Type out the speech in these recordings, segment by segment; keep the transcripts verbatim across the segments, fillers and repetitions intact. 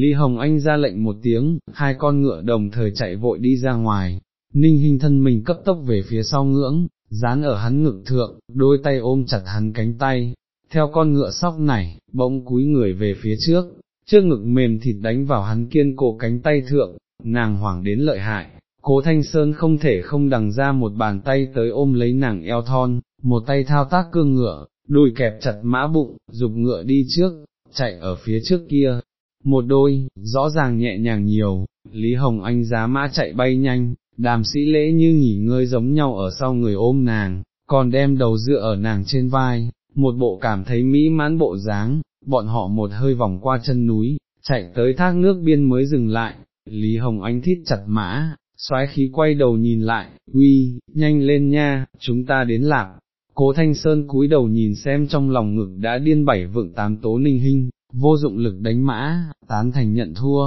Lý Hồng Anh ra lệnh một tiếng, hai con ngựa đồng thời chạy vội đi ra ngoài, Ninh Hinh thân mình cấp tốc về phía sau ngưỡng, dán ở hắn ngực thượng, đôi tay ôm chặt hắn cánh tay, theo con ngựa sóc này, bỗng cúi người về phía trước, trước ngực mềm thịt đánh vào hắn kiên cổ cánh tay thượng, nàng hoảng đến lợi hại, Cố Thanh Sơn không thể không đằng ra một bàn tay tới ôm lấy nàng eo thon, một tay thao tác cương ngựa, đùi kẹp chặt mã bụng, giục ngựa đi trước, chạy ở phía trước kia. Một đôi, rõ ràng nhẹ nhàng nhiều, Lý Hồng Anh giá mã chạy bay nhanh, Đàm Sĩ Lễ như nghỉ ngơi giống nhau ở sau người ôm nàng, còn đem đầu dựa ở nàng trên vai, một bộ cảm thấy mỹ mãn bộ dáng, bọn họ một hơi vòng qua chân núi, chạy tới thác nước biên mới dừng lại, Lý Hồng Anh thít chặt mã, xoáy khí quay đầu nhìn lại, uy, nhanh lên nha, chúng ta đến lạc, Cố Thanh Sơn cúi đầu nhìn xem trong lòng ngực đã điên bảy vượng tám tố Ninh Hinh. Vô dụng lực đánh mã, tán thành nhận thua,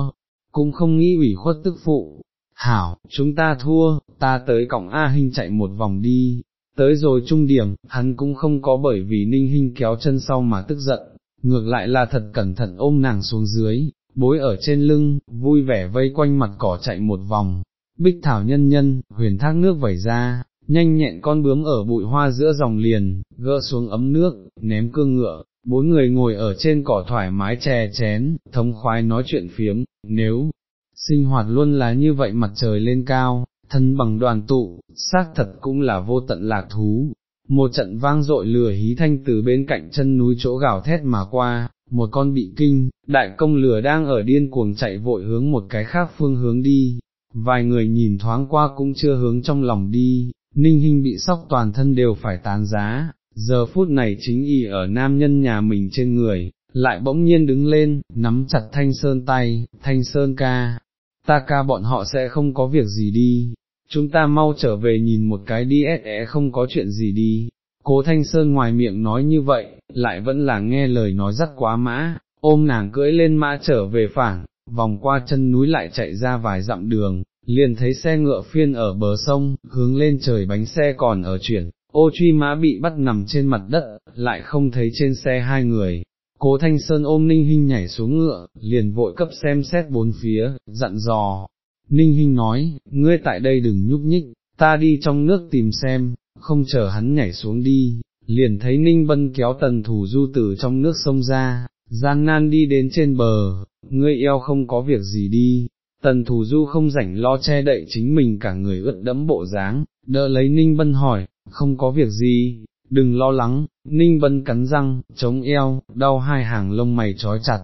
cũng không nghĩ ủy khuất tức phụ, hảo, chúng ta thua, ta tới cõng A Hinh chạy một vòng đi, tới rồi trung điểm, hắn cũng không có bởi vì Ninh Hinh kéo chân sau mà tức giận, ngược lại là thật cẩn thận ôm nàng xuống dưới, bối ở trên lưng, vui vẻ vây quanh mặt cỏ chạy một vòng, bích thảo nhân nhân, huyền thác nước vẩy ra, nhanh nhẹn con bướm ở bụi hoa giữa dòng liền, gỡ xuống ấm nước, ném cương ngựa. Bốn người ngồi ở trên cỏ thoải mái chè chén, thống khoái nói chuyện phiếm, nếu sinh hoạt luôn là như vậy mặt trời lên cao, thân bằng đoàn tụ, xác thật cũng là vô tận lạc thú. Một trận vang dội lừa hí thanh từ bên cạnh chân núi chỗ gào thét mà qua, một con bị kinh, đại công lừa đang ở điên cuồng chạy vội hướng một cái khác phương hướng đi, vài người nhìn thoáng qua cũng chưa hướng trong lòng đi, Ninh Hinh bị sóc toàn thân đều phải tán giá. Giờ phút này chính y ở nam nhân nhà mình trên người, lại bỗng nhiên đứng lên, nắm chặt Thanh Sơn tay, Thanh Sơn ca, ta ca bọn họ sẽ không có việc gì đi, chúng ta mau trở về nhìn một cái đi sẽ không có chuyện gì đi, Cố Thanh Sơn ngoài miệng nói như vậy, lại vẫn là nghe lời nói dắt quá mã, ôm nàng cưỡi lên mã trở về phản, vòng qua chân núi lại chạy ra vài dặm đường, liền thấy xe ngựa phiên ở bờ sông, hướng lên trời bánh xe còn ở chuyển. Ô truy mã bị bắt nằm trên mặt đất, lại không thấy trên xe hai người, Cố Thanh Sơn ôm Ninh Hinh nhảy xuống ngựa, liền vội cấp xem xét bốn phía, dặn dò, Ninh Hinh nói, ngươi tại đây đừng nhúc nhích, ta đi trong nước tìm xem, không chờ hắn nhảy xuống đi, liền thấy Ninh Bân kéo Tần Thủ Du từ trong nước sông ra, gian nan đi đến trên bờ, ngươi eo không có việc gì đi, Tần Thủ Du không rảnh lo che đậy chính mình cả người ướt đẫm bộ dáng, đỡ lấy Ninh Bân hỏi. Không có việc gì, đừng lo lắng, Ninh Bân cắn răng, chống eo, đau hai hàng lông mày trói chặt,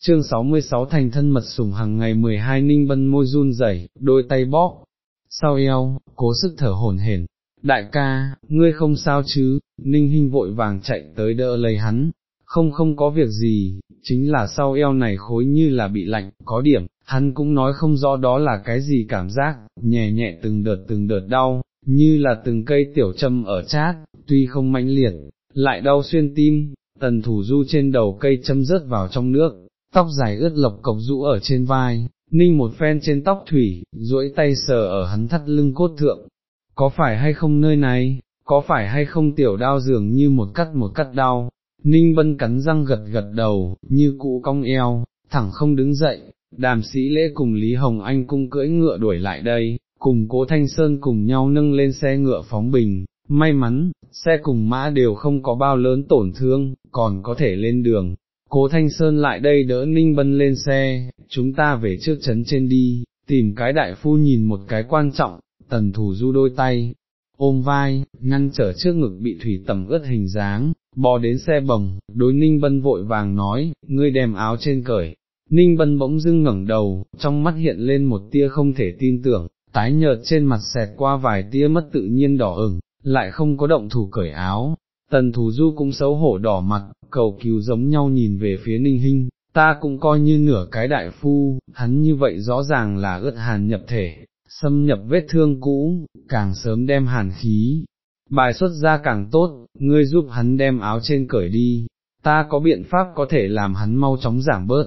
chương sáu mươi sáu thành thân mật sủng hàng ngày mười hai Ninh Bân môi run rẩy, đôi tay bóp, sau eo, cố sức thở hổn hển. Đại ca, ngươi không sao chứ, Ninh Hinh vội vàng chạy tới đỡ lấy hắn, không không có việc gì, chính là sau eo này khối như là bị lạnh, có điểm, hắn cũng nói không rõ đó là cái gì cảm giác, nhẹ nhẹ từng đợt từng đợt đau. Như là từng cây tiểu châm ở chát, tuy không mãnh liệt, lại đau xuyên tim, Tần Thủ Du trên đầu cây châm rớt vào trong nước, tóc dài ướt lộc cộc rũ ở trên vai, Ninh một phen trên tóc thủy, duỗi tay sờ ở hắn thắt lưng cốt thượng, có phải hay không nơi này, có phải hay không tiểu đao dường như một cắt một cắt đau, Ninh Bân cắn răng gật gật đầu, như cụ cong eo, thẳng không đứng dậy, Đàm Sĩ Lễ cùng Lý Hồng Anh cung cưỡi ngựa đuổi lại đây. Cùng Cố Thanh Sơn cùng nhau nâng lên xe ngựa phóng bình, may mắn, xe cùng mã đều không có bao lớn tổn thương, còn có thể lên đường, Cố Thanh Sơn lại đây đỡ Ninh Bân lên xe, chúng ta về trước trấn trên đi, tìm cái đại phu nhìn một cái quan trọng, Tần Thủ Du đôi tay, ôm vai, ngăn trở trước ngực bị thủy tẩm ướt hình dáng, bò đến xe bồng, đối Ninh Bân vội vàng nói, ngươi đem áo trên cởi, Ninh Bân bỗng dưng ngẩng đầu, trong mắt hiện lên một tia không thể tin tưởng. Tái nhợt trên mặt xẹt qua vài tia mất tự nhiên đỏ ửng, lại không có động thủ cởi áo, Tần Thủ Du cũng xấu hổ đỏ mặt, cầu cứu giống nhau nhìn về phía Ninh Hinh, ta cũng coi như nửa cái đại phu, hắn như vậy rõ ràng là ướt hàn nhập thể, xâm nhập vết thương cũ, càng sớm đem hàn khí, bài xuất ra càng tốt, ngươi giúp hắn đem áo trên cởi đi, ta có biện pháp có thể làm hắn mau chóng giảm bớt.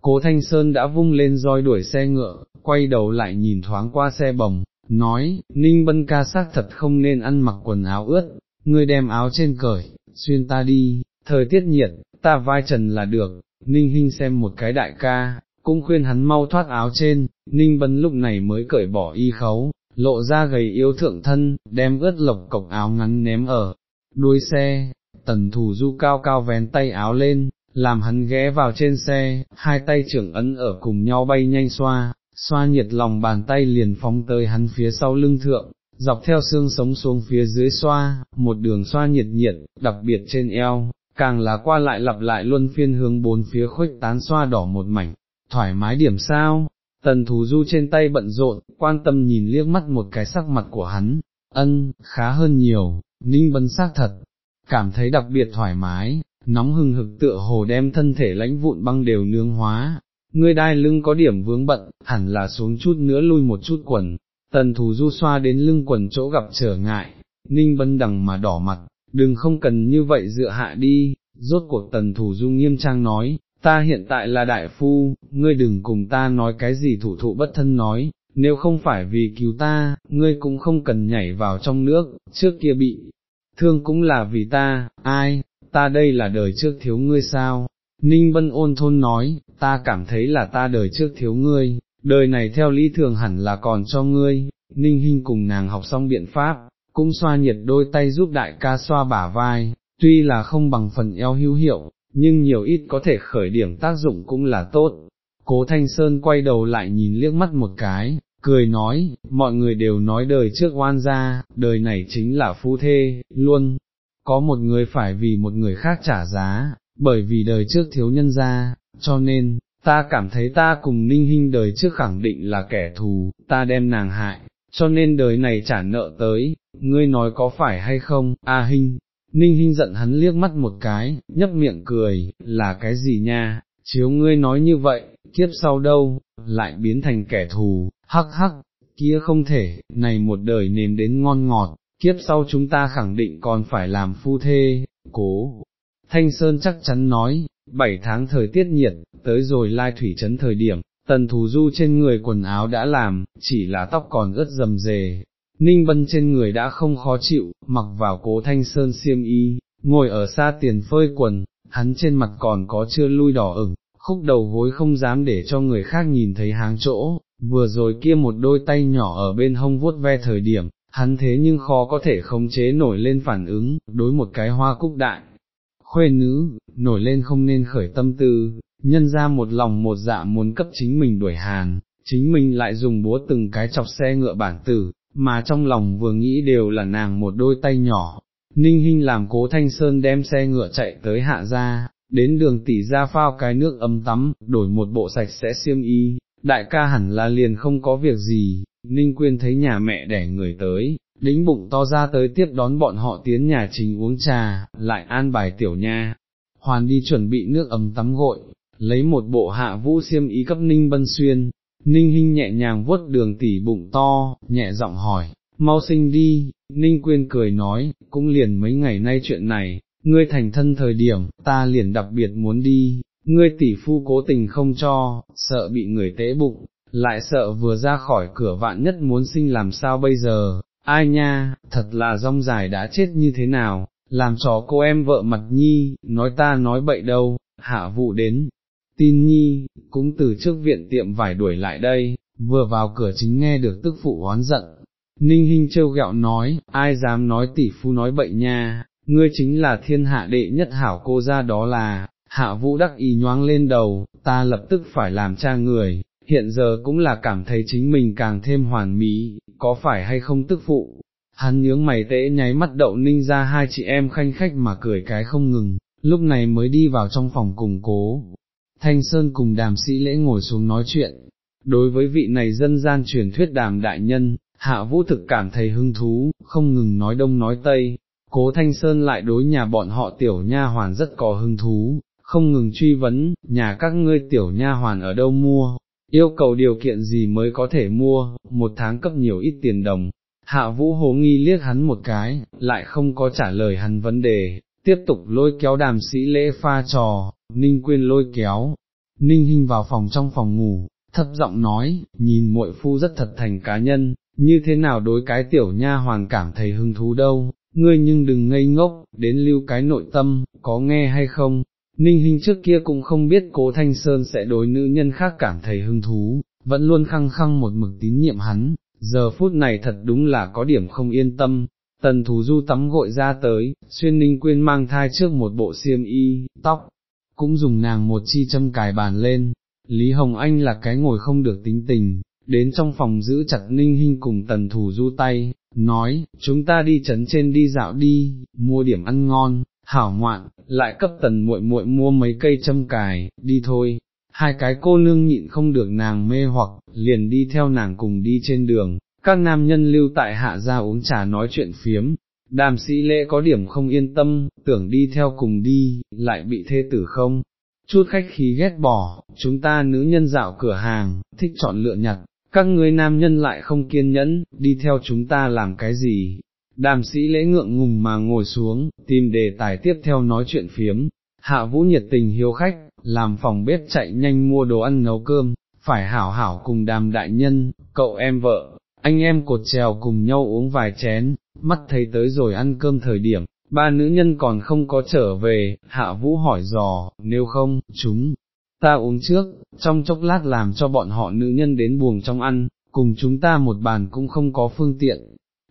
Cố Thanh Sơn đã vung lên roi đuổi xe ngựa, quay đầu lại nhìn thoáng qua xe bồng, nói, Ninh Bân ca xác thật không nên ăn mặc quần áo ướt, ngươi đem áo trên cởi, xuyên ta đi, thời tiết nhiệt, ta vai trần là được, Ninh Hinh xem một cái đại ca, cũng khuyên hắn mau thoát áo trên. Ninh Bân lúc này mới cởi bỏ y khấu, lộ ra gầy yếu thượng thân, đem ướt lộc cộc áo ngắn ném ở đuôi xe. Tần Thủ Du cao cao vén tay áo lên, làm hắn ghé vào trên xe, hai tay trưởng ấn ở cùng nhau bay nhanh xoa, xoa nhiệt lòng bàn tay liền phóng tới hắn phía sau lưng thượng, dọc theo xương sống xuống phía dưới xoa, một đường xoa nhiệt nhiệt, đặc biệt trên eo, càng là qua lại lặp lại luân phiên hướng bốn phía khuếch tán xoa đỏ một mảnh, thoải mái điểm sao. Tần Thủ Du trên tay bận rộn, quan tâm nhìn liếc mắt một cái sắc mặt của hắn, ân, khá hơn nhiều. Ninh Bân xác thật cảm thấy đặc biệt thoải mái, nóng hừng hực tựa hồ đem thân thể lãnh vụn băng đều nướng hóa. Ngươi đai lưng có điểm vướng bận, hẳn là xuống chút nữa lui một chút quần. Tần Thủ Du xoa đến lưng quần chỗ gặp trở ngại, Ninh Bân đằng mà đỏ mặt, đừng không cần như vậy dựa hạ đi. Rốt cuộc Tần Thủ Du nghiêm trang nói, ta hiện tại là đại phu, ngươi đừng cùng ta nói cái gì thủ thụ bất thân nói, nếu không phải vì cứu ta, ngươi cũng không cần nhảy vào trong nước, trước kia bị thương cũng là vì ta, ai, ta đây là đời trước thiếu ngươi sao. Ninh Bân ôn thôn nói, ta cảm thấy là ta đời trước thiếu ngươi, đời này theo lý thường hẳn là còn cho ngươi. Ninh Hinh cùng nàng học xong biện pháp, cũng xoa nhiệt đôi tay giúp đại ca xoa bả vai, tuy là không bằng phần eo hữu hiệu, nhưng nhiều ít có thể khởi điểm tác dụng cũng là tốt. Cố Thanh Sơn quay đầu lại nhìn liếc mắt một cái, cười nói, mọi người đều nói đời trước oan gia, đời này chính là phu thê, luôn có một người phải vì một người khác trả giá, bởi vì đời trước thiếu nhân gia, cho nên, ta cảm thấy ta cùng Ninh Hinh đời trước khẳng định là kẻ thù, ta đem nàng hại, cho nên đời này trả nợ tới, ngươi nói có phải hay không, A Hinh. Ninh Hinh giận hắn liếc mắt một cái, nhấp miệng cười, là cái gì nha, chiếu ngươi nói như vậy, kiếp sau đâu, lại biến thành kẻ thù, hắc hắc, kia không thể, này một đời nếm đến ngon ngọt, kiếp sau chúng ta khẳng định còn phải làm phu thê. Cố Thanh Sơn chắc chắn nói. Bảy tháng thời tiết nhiệt, tới rồi Lai Thủy Trấn thời điểm, Tần Thủ Du trên người quần áo đã làm, chỉ là tóc còn rất rầm rề. Ninh Bân trên người đã không khó chịu, mặc vào Cố Thanh Sơn xiêm y, ngồi ở xa tiền phơi quần, hắn trên mặt còn có chưa lui đỏ ửng, khúc đầu gối không dám để cho người khác nhìn thấy háng chỗ, vừa rồi kia một đôi tay nhỏ ở bên hông vuốt ve thời điểm, hắn thế nhưng khó có thể khống chế nổi lên phản ứng, đối một cái hoa cúc đại khuê nữ, nổi lên không nên khởi tâm tư, nhân ra một lòng một dạ muốn cấp chính mình đuổi hàn, chính mình lại dùng búa từng cái chọc xe ngựa bản tử, mà trong lòng vừa nghĩ đều là nàng một đôi tay nhỏ. Ninh Hinh làm Cố Thanh Sơn đem xe ngựa chạy tới Hạ gia, đến đường tỷ gia phao cái nước ấm tắm, đổi một bộ sạch sẽ xiêm y, đại ca hẳn là liền không có việc gì. Ninh Quyên thấy nhà mẹ đẻ người tới, đĩnh bụng to ra tới tiếp đón bọn họ tiến nhà chính uống trà, lại an bài tiểu nha hoàn đi chuẩn bị nước ấm tắm gội, lấy một bộ Hạ Vũ xiêm y cấp Ninh Bân xuyên. Ninh Hinh nhẹ nhàng vuốt đường tỉ bụng to, nhẹ giọng hỏi, mau sinh đi. Ninh Quyên cười nói, cũng liền mấy ngày nay chuyện này, ngươi thành thân thời điểm, ta liền đặc biệt muốn đi, ngươi tỷ phu cố tình không cho, sợ bị người tế bụng, lại sợ vừa ra khỏi cửa vạn nhất muốn sinh làm sao bây giờ, ai nha, thật là rong dài đã chết như thế nào, làm trò cô em vợ mặt nhi, nói ta nói bậy đâu. Hạ Vũ đến tin nhi, cũng từ trước viện tiệm vải đuổi lại đây, vừa vào cửa chính nghe được tức phụ oán giận. Ninh Hinh trêu ghẹo nói, ai dám nói tỷ phu nói bậy nha, ngươi chính là thiên hạ đệ nhất hảo cô gia đó là. Hạ Vũ đắc ý nhoáng lên đầu, ta lập tức phải làm cha người, hiện giờ cũng là cảm thấy chính mình càng thêm hoàn mỹ, có phải hay không tức phụ. Hắn nhướng mày tễ nháy mắt đậu Ninh ra hai chị em khanh khách mà cười cái không ngừng, lúc này mới đi vào trong phòng cùng Cố Thanh Sơn cùng Đàm Sĩ Lễ ngồi xuống nói chuyện. Đối với vị này dân gian truyền thuyết Đàm đại nhân, Hạ Vũ thực cảm thấy hứng thú, không ngừng nói đông nói tây. Cố Thanh Sơn lại đối nhà bọn họ tiểu nha hoàn rất có hứng thú, không ngừng truy vấn, nhà các ngươi tiểu nha hoàn ở đâu mua, yêu cầu điều kiện gì mới có thể mua, một tháng cấp nhiều ít tiền đồng. Hạ Vũ hồ nghi liếc hắn một cái, lại không có trả lời hắn vấn đề, tiếp tục lôi kéo Đàm Sĩ Lễ pha trò. Ninh Quyên lôi kéo Ninh Hinh vào phòng trong phòng ngủ, thấp giọng nói, nhìn muội phu rất thật thành cá nhân, như thế nào đối cái tiểu nha hoàn cảm thấy hứng thú đâu, ngươi nhưng đừng ngây ngốc, đến lưu cái nội tâm, có nghe hay không. Ninh Hinh trước kia cũng không biết Cố Thanh Sơn sẽ đối nữ nhân khác cảm thấy hứng thú, vẫn luôn khăng khăng một mực tín nhiệm hắn, giờ phút này thật đúng là có điểm không yên tâm. Tần Thủ Du tắm gội ra tới, xuyên Ninh Quyên mang thai trước một bộ xiêm y, tóc, cũng dùng nàng một chi châm cài bàn lên. Lý Hồng Anh là cái ngồi không được tính tình, đến trong phòng giữ chặt Ninh Hinh cùng Tần Thủ Du tay, nói, chúng ta đi trấn trên đi dạo đi, mua điểm ăn ngon, hảo ngoạn, lại cấp Tần muội muội mua mấy cây châm cài, đi thôi. Hai cái cô nương nhịn không được nàng mê hoặc, liền đi theo nàng cùng đi trên đường. Các nam nhân lưu tại Hạ gia uống trà nói chuyện phiếm, Đàm Sĩ Lễ có điểm không yên tâm, tưởng đi theo cùng đi, lại bị thê tử không chút khách khí ghét bỏ, chúng ta nữ nhân dạo cửa hàng, thích chọn lựa nhặt, các ngươi nam nhân lại không kiên nhẫn, đi theo chúng ta làm cái gì. Đàm Sĩ Lễ ngượng ngùng mà ngồi xuống, tìm đề tài tiếp theo nói chuyện phiếm. Hạ Vũ nhiệt tình hiếu khách, làm phòng bếp chạy nhanh mua đồ ăn nấu cơm, phải hảo hảo cùng Đàm đại nhân, cậu em vợ, anh em cột trèo cùng nhau uống vài chén. Mắt thấy tới rồi ăn cơm thời điểm, ba nữ nhân còn không có trở về, Hạ Vũ hỏi dò, nếu không, chúng ta uống trước, trong chốc lát làm cho bọn họ nữ nhân đến buồng trong ăn, cùng chúng ta một bàn cũng không có phương tiện.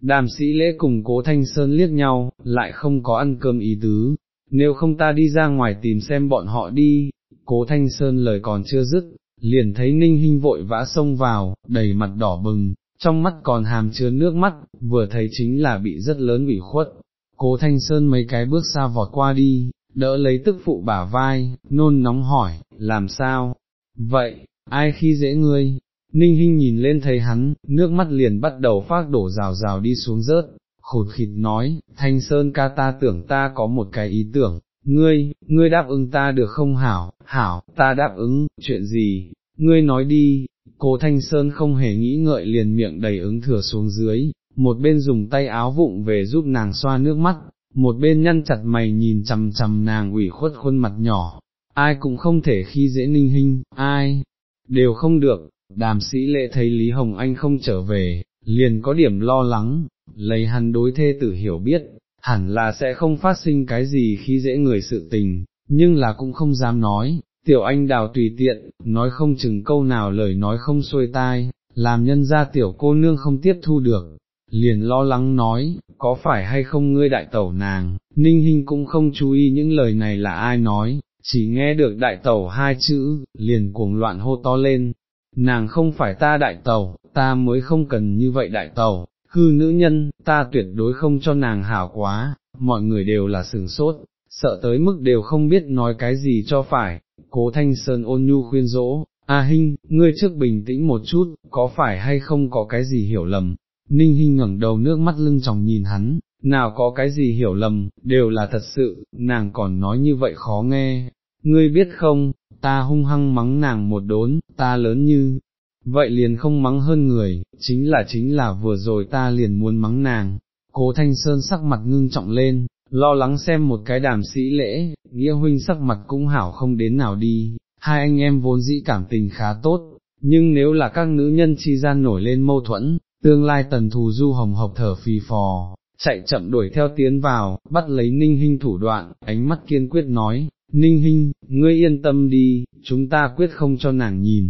Đàm Sĩ Lễ cùng Cố Thanh Sơn liếc nhau, lại không có ăn cơm ý tứ, nếu không ta đi ra ngoài tìm xem bọn họ đi. Cố Thanh Sơn lời còn chưa dứt, liền thấy Ninh Hinh vội vã xông vào, đầy mặt đỏ bừng, trong mắt còn hàm chứa nước mắt, vừa thấy chính là bị rất lớn ủy khuất. Cố Thanh Sơn mấy cái bước xa vọt qua đi, đỡ lấy tức phụ bả vai, nôn nóng hỏi, làm sao vậy, ai khi dễ ngươi? Ninh Hinh nhìn lên thấy hắn, nước mắt liền bắt đầu phát đổ rào rào đi xuống rớt, khụt khịt nói, Thanh Sơn ca, ta tưởng ta có một cái ý tưởng, ngươi, ngươi đáp ứng ta được không? Hảo, hảo, ta đáp ứng, chuyện gì, ngươi nói đi. Cố Thanh Sơn không hề nghĩ ngợi liền miệng đầy ứng thừa xuống dưới, một bên dùng tay áo vụng về giúp nàng xoa nước mắt, một bên nhăn chặt mày nhìn chằm chằm nàng ủy khuất khuôn mặt nhỏ. Ai cũng không thể khi dễ Ninh Hinh, ai đều không được. Đàm Sĩ Lễ thấy Lý Hồng Anh không trở về, liền có điểm lo lắng, lấy hắn đối thê tử hiểu biết, hẳn là sẽ không phát sinh cái gì khi dễ người sự tình, nhưng là cũng không dám nói. Tiểu Anh Đào tùy tiện, nói không chừng câu nào lời nói không xuôi tai, làm nhân gia tiểu cô nương không tiếp thu được, liền lo lắng nói, có phải hay không ngươi đại tẩu nàng? Ninh Hinh cũng không chú ý những lời này là ai nói, chỉ nghe được đại tẩu hai chữ, liền cuồng loạn hô to lên, nàng không phải ta đại tẩu, ta mới không cần như vậy đại tẩu, hư nữ nhân, ta tuyệt đối không cho nàng hảo quá. Mọi người đều là sửng sốt, sợ tới mức đều không biết nói cái gì cho phải. Cố Thanh Sơn ôn nhu khuyên dỗ, A Hinh, ngươi trước bình tĩnh một chút, có phải hay không có cái gì hiểu lầm? Ninh Hinh ngẩng đầu nước mắt lưng tròng nhìn hắn, nào có cái gì hiểu lầm, đều là thật sự, nàng còn nói như vậy khó nghe. Ngươi biết không, ta hung hăng mắng nàng một đốn, ta lớn như vậy liền không mắng hơn người, chính là chính là vừa rồi ta liền muốn mắng nàng. Cố Thanh Sơn sắc mặt ngưng trọng lên, lo lắng xem một cái Đàm Sĩ Lễ, nghĩa huynh sắc mặt cũng hảo không đến nào đi, hai anh em vốn dĩ cảm tình khá tốt, nhưng nếu là các nữ nhân chi gian nổi lên mâu thuẫn, tương lai Tần Thù Du hồng hộc thở phì phò, chạy chậm đuổi theo tiến vào, bắt lấy Ninh Hinh thủ đoạn, ánh mắt kiên quyết nói, Ninh Hinh, ngươi yên tâm đi, chúng ta quyết không cho nàng nhìn.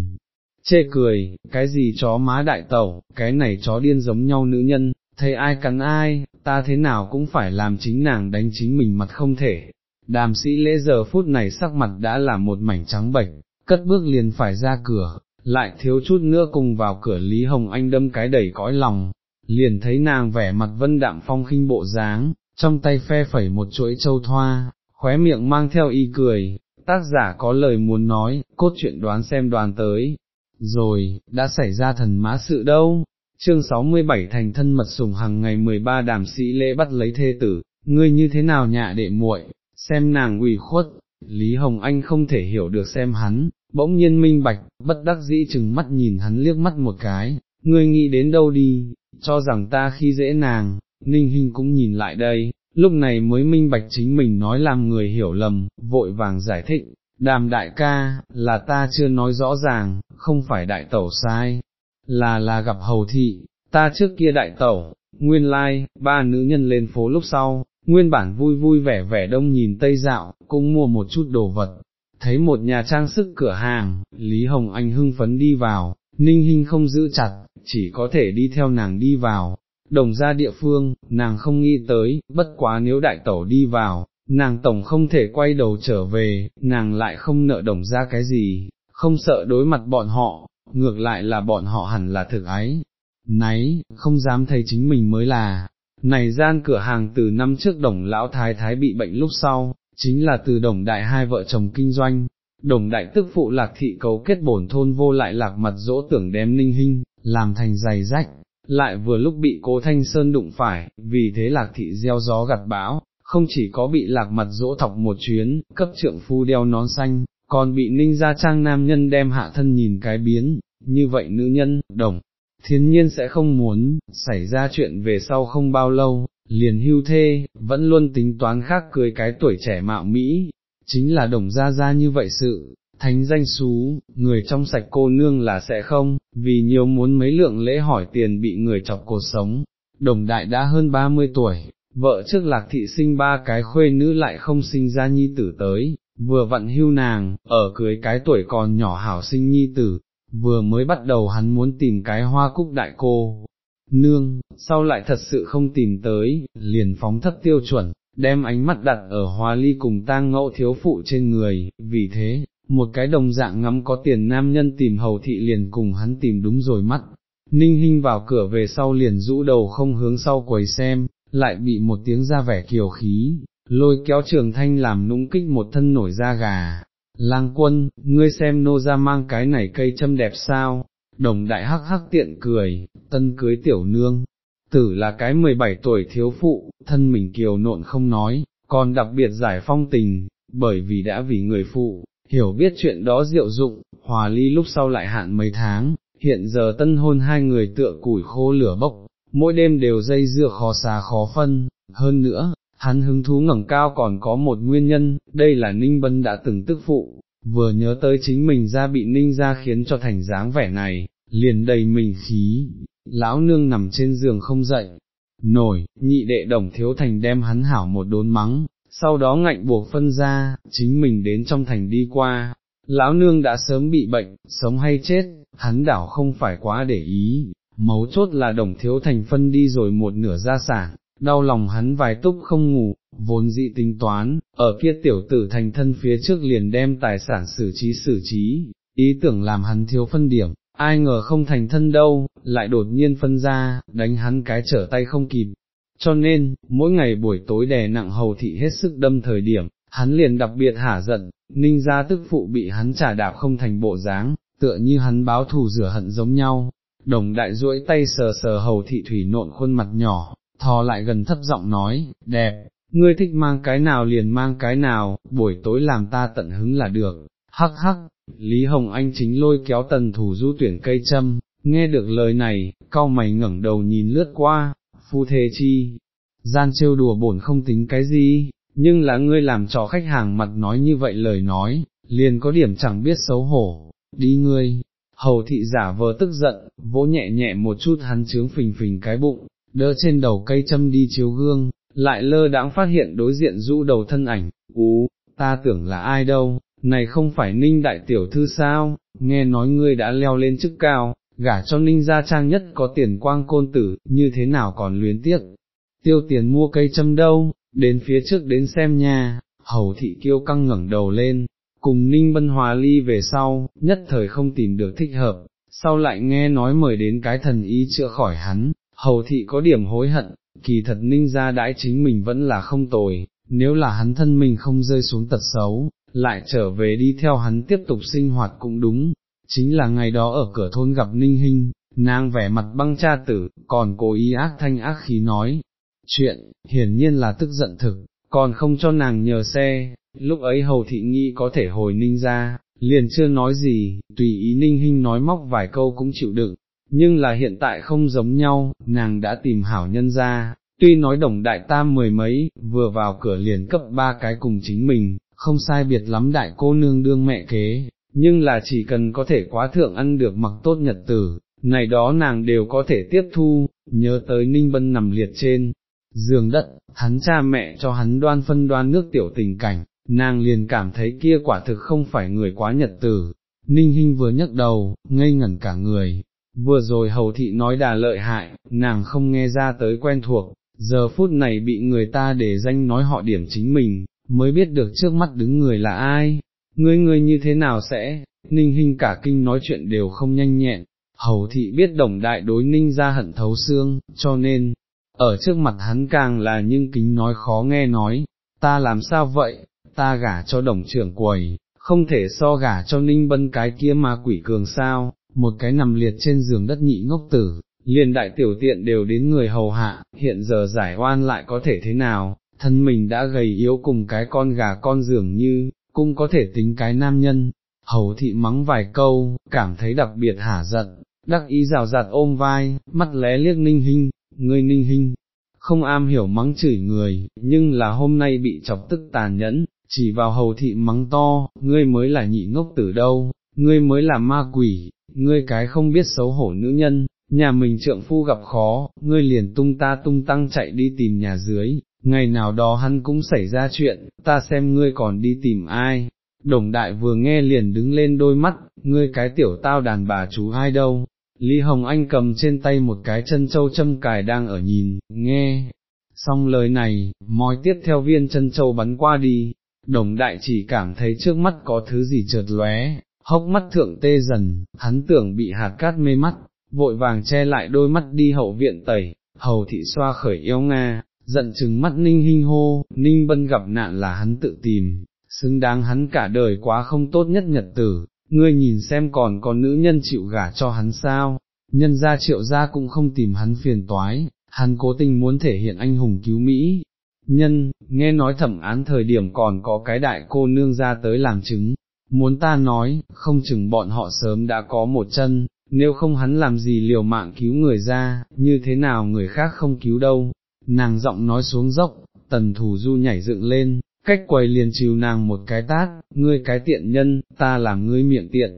Chê cười, cái gì chó má đại tẩu, cái này chó điên giống nhau nữ nhân. Thấy ai cắn ai, ta thế nào cũng phải làm chính nàng đánh chính mình mặt không thể. Đàm Sĩ Lễ giờ phút này sắc mặt đã là một mảnh trắng bệch, cất bước liền phải ra cửa, lại thiếu chút nữa cùng vào cửa Lý Hồng Anh đâm cái đầy cõi lòng, liền thấy nàng vẻ mặt vân đạm phong khinh bộ dáng, trong tay phe phẩy một chuỗi châu thoa, khóe miệng mang theo y cười. Tác giả có lời muốn nói, cốt truyện đoán xem đoàn tới rồi, đã xảy ra thần mã sự đâu. Chương sáu mươi bảy thành thân mật sủng hằng ngày mười ba. Đàm Sĩ Lễ bắt lấy thê tử, ngươi như thế nào nhạ đệ muội, xem nàng ủy khuất. Lý Hồng Anh không thể hiểu được xem hắn, bỗng nhiên minh bạch, bất đắc dĩ chừng mắt nhìn hắn liếc mắt một cái, ngươi nghĩ đến đâu đi, cho rằng ta khi dễ nàng. Ninh Hinh cũng nhìn lại đây, lúc này mới minh bạch chính mình nói làm người hiểu lầm, vội vàng giải thích, Đàm đại ca, là ta chưa nói rõ ràng, không phải đại tẩu sai. Là là gặp Hầu thị, ta trước kia đại tẩu, nguyên lai, ba nữ nhân lên phố lúc sau, Nguyên bản vui vui vẻ vẻ đông nhìn tây dạo, cũng mua một chút đồ vật. Thấy một nhà trang sức cửa hàng, Lý Hồng Anh hưng phấn đi vào, Ninh Hinh không giữ chặt, chỉ có thể đi theo nàng đi vào. Đồng ra địa phương, nàng không nghĩ tới, bất quá nếu đại tẩu đi vào, nàng tổng không thể quay đầu trở về, nàng lại không nợ đồng ra cái gì, không sợ đối mặt bọn họ, ngược lại là bọn họ hẳn là thực ái. Náy, không dám thấy chính mình mới là, này gian cửa hàng từ năm trước Đồng lão thái thái bị bệnh lúc sau, chính là từ Đồng Đại hai vợ chồng kinh doanh, Đồng Đại tức phụ Lạc Thị cấu kết bổn thôn vô lại Lạc Mặt dỗ tưởng đem Ninh Hinh làm thành giày rách, lại vừa lúc bị Cố Thanh Sơn đụng phải, vì thế Lạc Thị gieo gió gặt bão, không chỉ có bị Lạc Mặt dỗ thọc một chuyến, cấp trượng phu đeo nón xanh, còn bị Ninh gia trang nam nhân đem hạ thân nhìn cái biến, như vậy nữ nhân, Đồng Thiên nhiên sẽ không muốn. Xảy ra chuyện về sau không bao lâu, liền hưu thê, vẫn luôn tính toán khác cưới cái tuổi trẻ mạo mỹ, chính là Đồng gia gia như vậy sự, thánh danh xú, người trong sạch cô nương là sẽ không, vì nhiều muốn mấy lượng lễ hỏi tiền bị người chọc cột sống. Đồng Đại đã hơn ba mươi tuổi, vợ trước Lạc Thị sinh ba cái khuê nữ lại không sinh ra nhi tử tới, vừa vặn hưu nàng, ở cưới cái tuổi còn nhỏ hảo sinh nhi tử. Vừa mới bắt đầu hắn muốn tìm cái hoa cúc đại cô nương, sau lại thật sự không tìm tới, liền phóng thấp tiêu chuẩn, đem ánh mắt đặt ở Hòa Ly cùng tang ngẫu thiếu phụ trên người, vì thế, một cái đồng dạng ngắm có tiền nam nhân tìm Hầu Thị liền cùng hắn tìm đúng rồi mắt. Ninh Hinh vào cửa về sau liền rũ đầu không hướng sau quầy xem, lại bị một tiếng ra vẻ kiều khí, lôi kéo Trường Thanh làm nũng kích một thân nổi da gà. Lang quân, ngươi xem nô ra mang cái này cây châm đẹp sao? Đồng Đại hắc hắc tiện cười, tân cưới tiểu nương tử là cái mười bảy tuổi thiếu phụ, thân mình kiều nộn không nói, còn đặc biệt giải phong tình, bởi vì đã vì người phụ, hiểu biết chuyện đó diệu dụng. Hòa Ly lúc sau lại hạn mấy tháng, hiện giờ tân hôn hai người tựa củi khô lửa bốc, mỗi đêm đều dây dưa khó xá khó phân, hơn nữa. Hắn hứng thú ngẩng cao còn có một nguyên nhân, đây là Ninh Bân đã từng tức phụ, vừa nhớ tới chính mình ra bị Ninh gia khiến cho thành dáng vẻ này, liền đầy mình khí, lão nương nằm trên giường không dậy nổi, nhị đệ Đồng Thiếu Thành đem hắn hảo một đốn mắng, sau đó ngạnh buộc phân ra, chính mình đến trong thành đi qua, lão nương đã sớm bị bệnh, sống hay chết, hắn đảo không phải quá để ý, mấu chốt là Đồng Thiếu Thành phân đi rồi một nửa gia sản. Đau lòng hắn vài túc không ngủ, vốn dị tính toán, ở kia tiểu tử thành thân phía trước liền đem tài sản xử trí xử trí, ý tưởng làm hắn thiếu phân điểm, ai ngờ không thành thân đâu, lại đột nhiên phân ra, đánh hắn cái trở tay không kịp. Cho nên, mỗi ngày buổi tối đè nặng Hầu Thị hết sức đâm thời điểm, hắn liền đặc biệt hả giận, Ninh gia tức phụ bị hắn trả đạp không thành bộ dáng, tựa như hắn báo thù rửa hận giống nhau. Đồng Đại duỗi tay sờ sờ Hầu Thị thủy nộn khuôn mặt nhỏ, thò lại gần thấp giọng nói, đẹp, ngươi thích mang cái nào liền mang cái nào, buổi tối làm ta tận hứng là được. Hắc hắc, Lý Hồng Anh chính lôi kéo Tần Thủ Du tuyển cây châm, nghe được lời này, cau mày ngẩng đầu nhìn lướt qua, phu thê chi gian trêu đùa bổn không tính cái gì, nhưng là ngươi làm trò khách hàng mặt nói như vậy lời nói, liền có điểm chẳng biết xấu hổ, đi ngươi. Hầu Thị giả vờ tức giận, vỗ nhẹ nhẹ một chút hắn trướng phình phình cái bụng, đỡ trên đầu cây châm đi chiếu gương, lại lơ đãng phát hiện đối diện rũ đầu thân ảnh, ú, ta tưởng là ai đâu, này không phải Ninh đại tiểu thư sao, nghe nói ngươi đã leo lên chức cao, gả cho Ninh gia trang nhất có tiền quang côn tử, như thế nào còn luyến tiếc tiêu tiền mua cây châm đâu, đến phía trước đến xem nha. Hầu Thị kiêu căng ngẩng đầu lên, cùng Ninh Bân Hòa Ly về sau, nhất thời không tìm được thích hợp, sau lại nghe nói mời đến cái thần y chữa khỏi hắn. Hầu Thị có điểm hối hận, kỳ thật Ninh gia đãi chính mình vẫn là không tồi, nếu là hắn thân mình không rơi xuống tật xấu, lại trở về đi theo hắn tiếp tục sinh hoạt cũng đúng. Chính là ngày đó ở cửa thôn gặp Ninh Hinh, nàng vẻ mặt băng cha tử, còn cố ý ác thanh ác khí nói chuyện, hiển nhiên là tức giận thực, còn không cho nàng nhờ xe. Lúc ấy Hầu Thị nghĩ có thể hồi Ninh gia, liền chưa nói gì, tùy ý Ninh Hinh nói móc vài câu cũng chịu đựng. Nhưng là hiện tại không giống nhau, nàng đã tìm hảo nhân ra, tuy nói Đồng Đại tam mười mấy, vừa vào cửa liền cấp ba cái cùng chính mình, không sai biệt lắm đại cô nương đương mẹ kế, nhưng là chỉ cần có thể quá thượng ăn được mặc tốt nhật tử, này đó nàng đều có thể tiếp thu. Nhớ tới Ninh Bân nằm liệt trên, giường đất, hắn cha mẹ cho hắn đoan phân đoan nước tiểu tình cảnh, nàng liền cảm thấy kia quả thực không phải người quá nhật tử. Ninh Hinh vừa nhấc đầu, ngây ngẩn cả người, vừa rồi Hầu thị nói đà lợi hại, nàng không nghe ra tới quen thuộc, giờ phút này bị người ta để danh nói họ điểm chính mình, mới biết được trước mắt đứng người là ai. Ngươi ngươi như thế nào sẽ, Ninh Hinh cả kinh nói chuyện đều không nhanh nhẹn, Hầu thị biết Đồng Đại đối Ninh gia hận thấu xương, cho nên, ở trước mặt hắn càng là nhưng kính nói khó nghe nói, ta làm sao vậy, ta gả cho Đồng trưởng quầy, không thể so gả cho Ninh Bân cái kia ma quỷ cường sao, một cái nằm liệt trên giường đất nhị ngốc tử, liền đại tiểu tiện đều đến người hầu hạ, hiện giờ giải oan lại có thể thế nào, thân mình đã gầy yếu cùng cái con gà con dường như, cũng có thể tính cái nam nhân. Hầu thị mắng vài câu, cảm thấy đặc biệt hả giận, đắc ý rào rạt ôm vai, mắt lé liếc Ninh Hinh. Ngươi Ninh Hinh, không am hiểu mắng chửi người, nhưng là hôm nay bị chọc tức tàn nhẫn, chỉ vào Hầu thị mắng to, ngươi mới là nhị ngốc tử đâu, ngươi mới là ma quỷ, ngươi cái không biết xấu hổ nữ nhân, nhà mình trượng phu gặp khó, ngươi liền tung ta tung tăng chạy đi tìm nhà dưới, ngày nào đó hắn cũng xảy ra chuyện, ta xem ngươi còn đi tìm ai. Đồng Đại vừa nghe liền đứng lên đôi mắt, ngươi cái tiểu tao đàn bà chú ai đâu. Lý Hồng Anh cầm trên tay một cái chân châu châm cài đang ở nhìn, nghe xong lời này, mói tiếp theo viên chân châu bắn qua đi. Đồng Đại chỉ cảm thấy trước mắt có thứ gì chợt lóe, hốc mắt thượng tê dần, hắn tưởng bị hạt cát mê mắt, vội vàng che lại đôi mắt đi hậu viện tẩy. Hầu thị xoa khởi eo nga, giận trừng mắt Ninh Hinh hô, Ninh Bân gặp nạn là hắn tự tìm, xứng đáng hắn cả đời quá không tốt nhất nhật tử, ngươi nhìn xem còn có nữ nhân chịu gả cho hắn sao, nhân gia Triệu gia cũng không tìm hắn phiền toái, hắn cố tình muốn thể hiện anh hùng cứu mỹ nhân, nghe nói thẩm án thời điểm còn có cái đại cô nương ra tới làm chứng, muốn ta nói, không chừng bọn họ sớm đã có một chân, nếu không hắn làm gì liều mạng cứu người ra, như thế nào người khác không cứu đâu. Nàng giọng nói xuống dốc, Tần Thủ Du nhảy dựng lên, cách quầy liền trìu nàng một cái tát, ngươi cái tiện nhân, ta làm ngươi miệng tiện.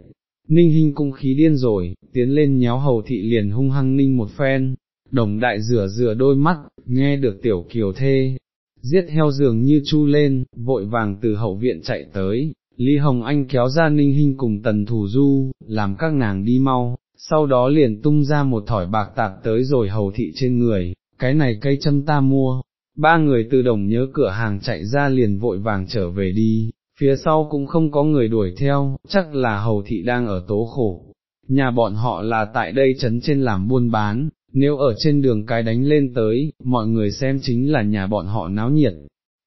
Ninh Hinh cũng khí điên rồi, tiến lên nhéo Hầu thị liền hung hăng ninh một phen. Đồng Đại rửa rửa đôi mắt, nghe được tiểu kiều thê giết heo dường như chu lên, vội vàng từ hậu viện chạy tới. Lý Hồng Anh kéo ra Ninh Hinh cùng Tần Thủ Du, làm các nàng đi mau, sau đó liền tung ra một thỏi bạc tạp tới rồi Hầu thị trên người, cái này cây châm ta mua. Ba người từ đồng nhớ cửa hàng chạy ra liền vội vàng trở về đi, phía sau cũng không có người đuổi theo, chắc là Hầu thị đang ở tố khổ. Nhà bọn họ là tại đây trấn trên làm buôn bán, nếu ở trên đường cái đánh lên tới, mọi người xem chính là nhà bọn họ náo nhiệt.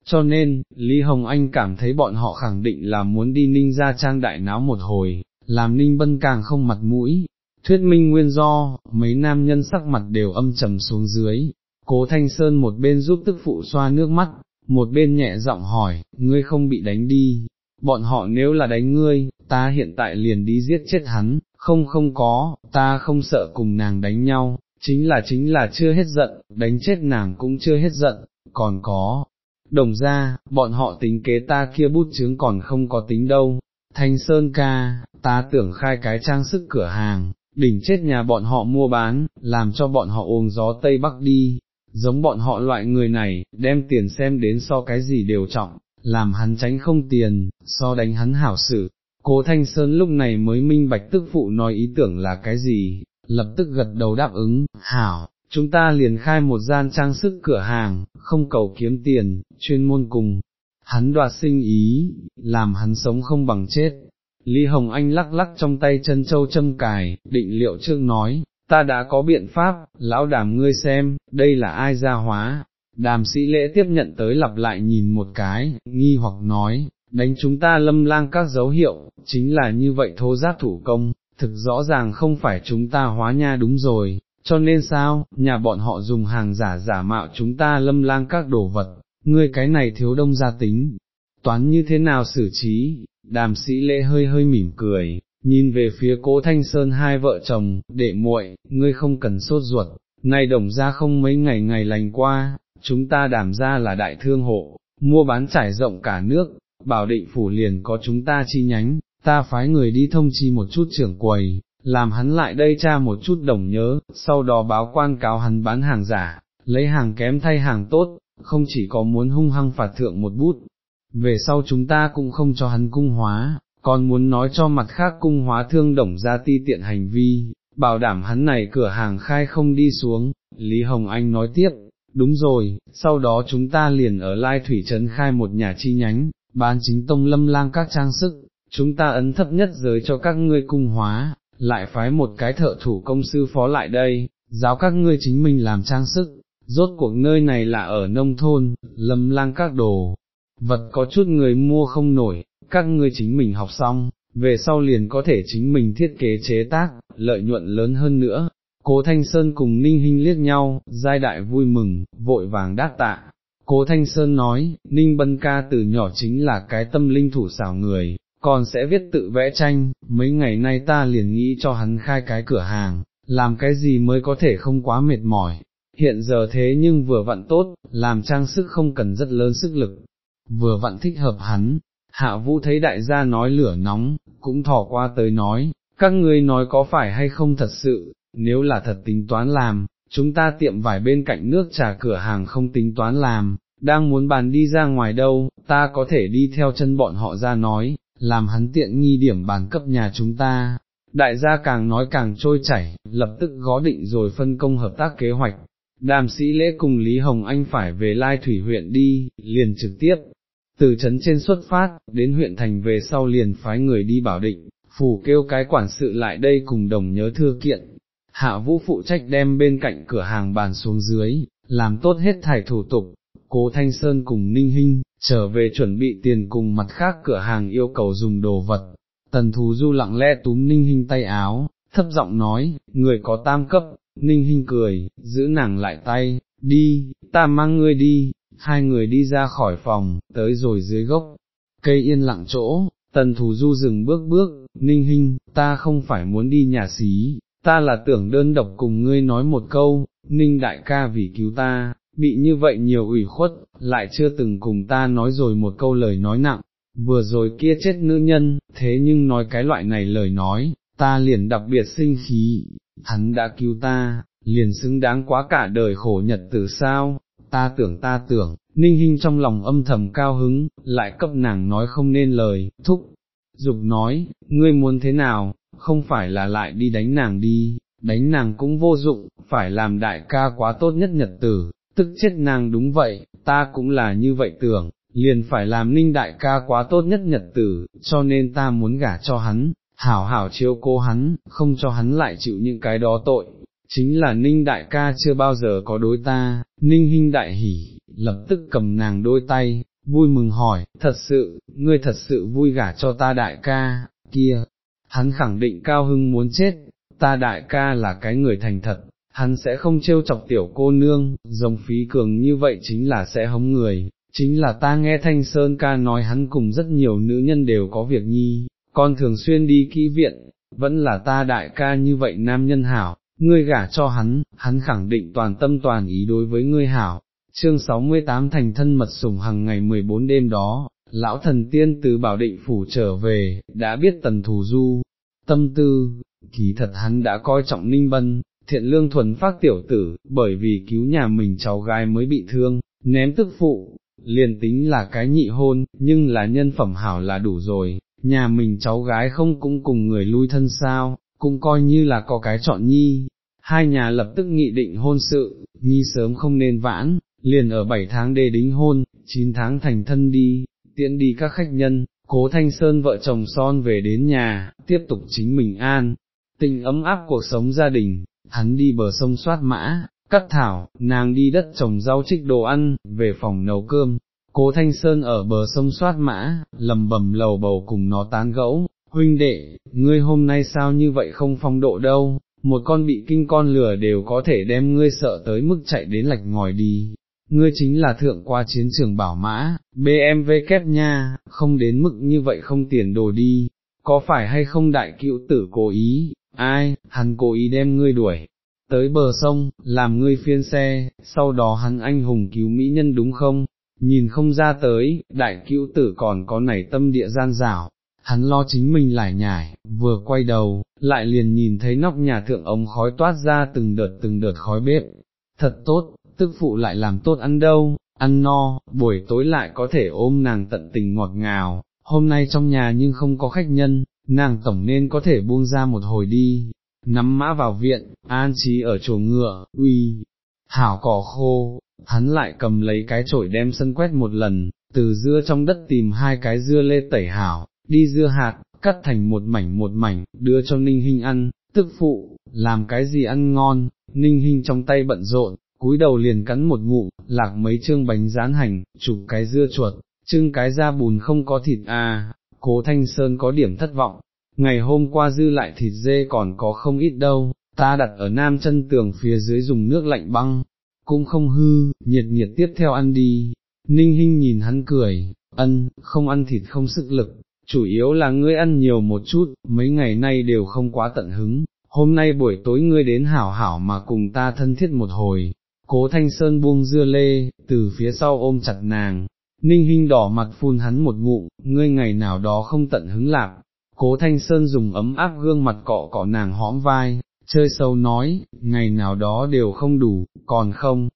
Cho nên, Lý Hồng Anh cảm thấy bọn họ khẳng định là muốn đi Ninh gia trang đại náo một hồi, làm Ninh Bân càng không mặt mũi. Thuyết minh nguyên do, mấy nam nhân sắc mặt đều âm trầm xuống dưới. Cố Thanh Sơn một bên giúp tức phụ xoa nước mắt, một bên nhẹ giọng hỏi, ngươi không bị đánh đi, bọn họ nếu là đánh ngươi, ta hiện tại liền đi giết chết hắn, không không có, ta không sợ cùng nàng đánh nhau, chính là chính là chưa hết giận, đánh chết nàng cũng chưa hết giận, còn có, đồng ra, bọn họ tính kế ta kia bút chướng còn không có tính đâu. Thanh Sơn ca, ta tưởng khai cái trang sức cửa hàng, đỉnh chết nhà bọn họ mua bán, làm cho bọn họ uống gió Tây Bắc đi. Giống bọn họ loại người này, đem tiền xem đến so cái gì đều trọng, làm hắn tránh không tiền, so đánh hắn hảo sự. Cố Thanh Sơn lúc này mới minh bạch tức phụ nói ý tưởng là cái gì, lập tức gật đầu đáp ứng, hảo, chúng ta liền khai một gian trang sức cửa hàng, không cầu kiếm tiền, chuyên môn cùng hắn đoạt sinh ý, làm hắn sống không bằng chết. Lý Hồng Anh lắc lắc trong tay chân châu châm cài, định liệu trước nói, ta đã có biện pháp, lão Đàm ngươi xem, đây là ai ra hóa. Đàm Sĩ Lễ tiếp nhận tới lặp lại nhìn một cái, nghi hoặc nói, đánh chúng ta lâm lang các dấu hiệu, chính là như vậy thô giáp thủ công, thực rõ ràng không phải chúng ta hóa nha đúng rồi, cho nên sao, nhà bọn họ dùng hàng giả giả mạo chúng ta lâm lang các đồ vật, ngươi cái này thiếu đông gia tính, toán như thế nào xử trí? Đàm Sĩ Lễ hơi hơi mỉm cười, nhìn về phía Cố Thanh Sơn hai vợ chồng, đệ muội, ngươi không cần sốt ruột, nay Đồng gia không mấy ngày ngày lành qua, chúng ta Đàm gia là đại thương hộ, mua bán trải rộng cả nước, Bảo Định phủ liền có chúng ta chi nhánh, ta phái người đi thông chi một chút trưởng quầy, làm hắn lại đây tra một chút đồng nhớ, sau đó báo quan cáo hắn bán hàng giả, lấy hàng kém thay hàng tốt, không chỉ có muốn hung hăng phạt thượng một bút, về sau chúng ta cũng không cho hắn cung hóa, còn muốn nói cho mặt khác cung hóa thương Đồng ra ti tiện hành vi, bảo đảm hắn này cửa hàng khai không đi xuống. Lý Hồng Anh nói tiếp, đúng rồi, sau đó chúng ta liền ở Lai Thủy Trấn khai một nhà chi nhánh, bán chính tông lâm lang các trang sức, chúng ta ấn thấp nhất giới cho các ngươi cung hóa, lại phái một cái thợ thủ công sư phó lại đây, giáo các ngươi chính mình làm trang sức, rốt cuộc nơi này là ở nông thôn, lâm lang các đồ vật có chút người mua không nổi, các ngươi chính mình học xong, về sau liền có thể chính mình thiết kế chế tác, lợi nhuận lớn hơn nữa. Cố Thanh Sơn cùng Ninh Hinh liếc nhau, giai đại vui mừng, vội vàng đáp tạ. Cố Thanh Sơn nói, Ninh Bân ca từ nhỏ chính là cái tâm linh thủ xảo người, còn sẽ viết tự vẽ tranh, mấy ngày nay ta liền nghĩ cho hắn khai cái cửa hàng, làm cái gì mới có thể không quá mệt mỏi, hiện giờ thế nhưng vừa vặn tốt, làm trang sức không cần rất lớn sức lực, vừa vặn thích hợp hắn. Hạ Vũ thấy đại gia nói lửa nóng, cũng thỏ qua tới nói, các ngươi nói có phải hay không thật sự, nếu là thật tính toán làm, chúng ta tiệm vải bên cạnh nước trà cửa hàng không tính toán làm, đang muốn bàn đi ra ngoài đâu, ta có thể đi theo chân bọn họ ra nói, làm hắn tiện nghi điểm bàn cấp nhà chúng ta. Đại gia càng nói càng trôi chảy, lập tức gó định rồi phân công hợp tác kế hoạch. Đàm Sĩ Lễ cùng Lý Hồng Anh phải về Lai Thủy huyện đi, liền trực tiếp từ trấn trên xuất phát, đến huyện thành về sau liền phái người đi Bảo Định, phủ kêu cái quản sự lại đây cùng Đồng nhớ thư kiện. Hạ Vũ phụ trách đem bên cạnh cửa hàng bàn xuống dưới, làm tốt hết thảy thủ tục. Cố Thanh Sơn cùng Ninh Hinh trở về chuẩn bị tiền cùng mặt khác cửa hàng yêu cầu dùng đồ vật. Tần Thù Du lặng lẽ túm Ninh Hinh tay áo, thấp giọng nói, người có tam cấp. Ninh Hinh cười, giữ nàng lại tay, đi, ta mang ngươi đi. Hai người đi ra khỏi phòng, tới rồi dưới gốc cây yên lặng chỗ, Tần Thù Du dừng bước bước, Ninh Hinh, ta không phải muốn đi nhà xí. Ta là tưởng đơn độc cùng ngươi nói một câu, Ninh đại ca vì cứu ta, bị như vậy nhiều ủy khuất, lại chưa từng cùng ta nói rồi một câu lời nói nặng, vừa rồi kia chết nữ nhân, thế nhưng nói cái loại này lời nói, ta liền đặc biệt sinh khí, hắn đã cứu ta, liền xứng đáng quá cả đời khổ nhật từ sao, ta tưởng ta tưởng, Ninh Hinh trong lòng âm thầm cao hứng, lại cấp nàng nói không nên lời, thúc giục nói, ngươi muốn thế nào? Không phải là lại đi đánh nàng đi, đánh nàng cũng vô dụng, phải làm đại ca quá tốt nhất nhật tử, tức chết nàng đúng vậy, ta cũng là như vậy tưởng, liền phải làm Ninh đại ca quá tốt nhất nhật tử, cho nên ta muốn gả cho hắn, hảo hảo chiếu cố hắn, không cho hắn lại chịu những cái đó tội, chính là Ninh đại ca chưa bao giờ có đối ta. Ninh Hinh đại hỉ, lập tức cầm nàng đôi tay, vui mừng hỏi, thật sự, ngươi thật sự vui gả cho ta đại ca, kia. Hắn khẳng định cao hưng muốn chết, ta đại ca là cái người thành thật, hắn sẽ không trêu chọc tiểu cô nương, giống Phí Cường như vậy chính là sẽ hống người, chính là ta nghe Thanh Sơn ca nói hắn cùng rất nhiều nữ nhân đều có việc nhi, con thường xuyên đi kỹ viện, vẫn là ta đại ca như vậy nam nhân hảo, ngươi gả cho hắn, hắn khẳng định toàn tâm toàn ý đối với ngươi hảo. Chương sáu mươi tám thành thân mật sủng hằng ngày mười bốn đêm đó. Lão thần tiên từ Bảo Định phủ trở về, đã biết Tần Thù Du tâm tư, kỳ thật hắn đã coi trọng Ninh Bân, thiện lương thuần phác tiểu tử, bởi vì cứu nhà mình cháu gái mới bị thương, ném tức phụ, liền tính là cái nhị hôn, nhưng là nhân phẩm hảo là đủ rồi, nhà mình cháu gái không cũng cùng người lui thân sao, cũng coi như là có cái chọn nhi. Hai nhà lập tức nghị định hôn sự, nhi sớm không nên vãn, liền ở bảy tháng đê đính hôn, chín tháng thành thân đi. Tiễn đi các khách nhân, Cố Thanh Sơn vợ chồng son về đến nhà, tiếp tục chính mình an tĩnh ấm áp cuộc sống gia đình. Hắn đi bờ sông soát mã, cắt thảo, nàng đi đất trồng rau trích đồ ăn, về phòng nấu cơm. Cố Thanh Sơn ở bờ sông soát mã, lầm bầm lầu bầu cùng nó tán gẫu, huynh đệ, ngươi hôm nay sao như vậy không phong độ đâu, một con bị kinh con lừa đều có thể đem ngươi sợ tới mức chạy đến lạch ngòi đi. Ngươi chính là thượng qua chiến trường bảo mã, bê em vê kép nha, không đến mức như vậy không tiền đồ đi, có phải hay không đại cựu tử cố ý, ai, hắn cố ý đem ngươi đuổi tới bờ sông, làm ngươi phiên xe, sau đó hắn anh hùng cứu mỹ nhân đúng không, nhìn không ra tới, đại cựu tử còn có nảy tâm địa gian dảo. Hắn lo chính mình lải nhải, vừa quay đầu, lại liền nhìn thấy nóc nhà thượng ống khói toát ra từng đợt từng đợt khói bếp, thật tốt. tức phụ lại làm tốt ăn đâu, ăn no, buổi tối lại có thể ôm nàng tận tình ngọt ngào, hôm nay trong nhà nhưng không có khách nhân, nàng tổng nên có thể buông ra một hồi đi, nắm mã vào viện, an trí ở chuồng ngựa, uy, thảo cỏ khô, hắn lại cầm lấy cái chổi đem sân quét một lần, từ dưa trong đất tìm hai cái dưa lê tẩy hảo, đi dưa hạt, cắt thành một mảnh một mảnh, đưa cho Ninh Hinh ăn. Tức phụ, làm cái gì ăn ngon, Ninh Hinh trong tay bận rộn, cúi đầu liền cắn một ngụm, lạc mấy chương bánh rán hành, chụp cái dưa chuột, trưng cái da bùn không có thịt à, Cố Thanh Sơn có điểm thất vọng, ngày hôm qua dư lại thịt dê còn có không ít đâu, ta đặt ở nam chân tường phía dưới dùng nước lạnh băng, cũng không hư, nhiệt nhiệt tiếp theo ăn đi, Ninh Hinh nhìn hắn cười, ân, không ăn thịt không sức lực. Chủ yếu là ngươi ăn nhiều một chút, mấy ngày nay đều không quá tận hứng, hôm nay buổi tối ngươi đến hảo hảo mà cùng ta thân thiết một hồi, Cố Thanh Sơn buông dưa lê, từ phía sau ôm chặt nàng, Ninh Hinh đỏ mặt phun hắn một ngụm, ngươi ngày nào đó không tận hứng lạc, Cố Thanh Sơn dùng ấm áp gương mặt cọ cọ nàng hõm vai, chơi sâu nói, ngày nào đó đều không đủ, còn không,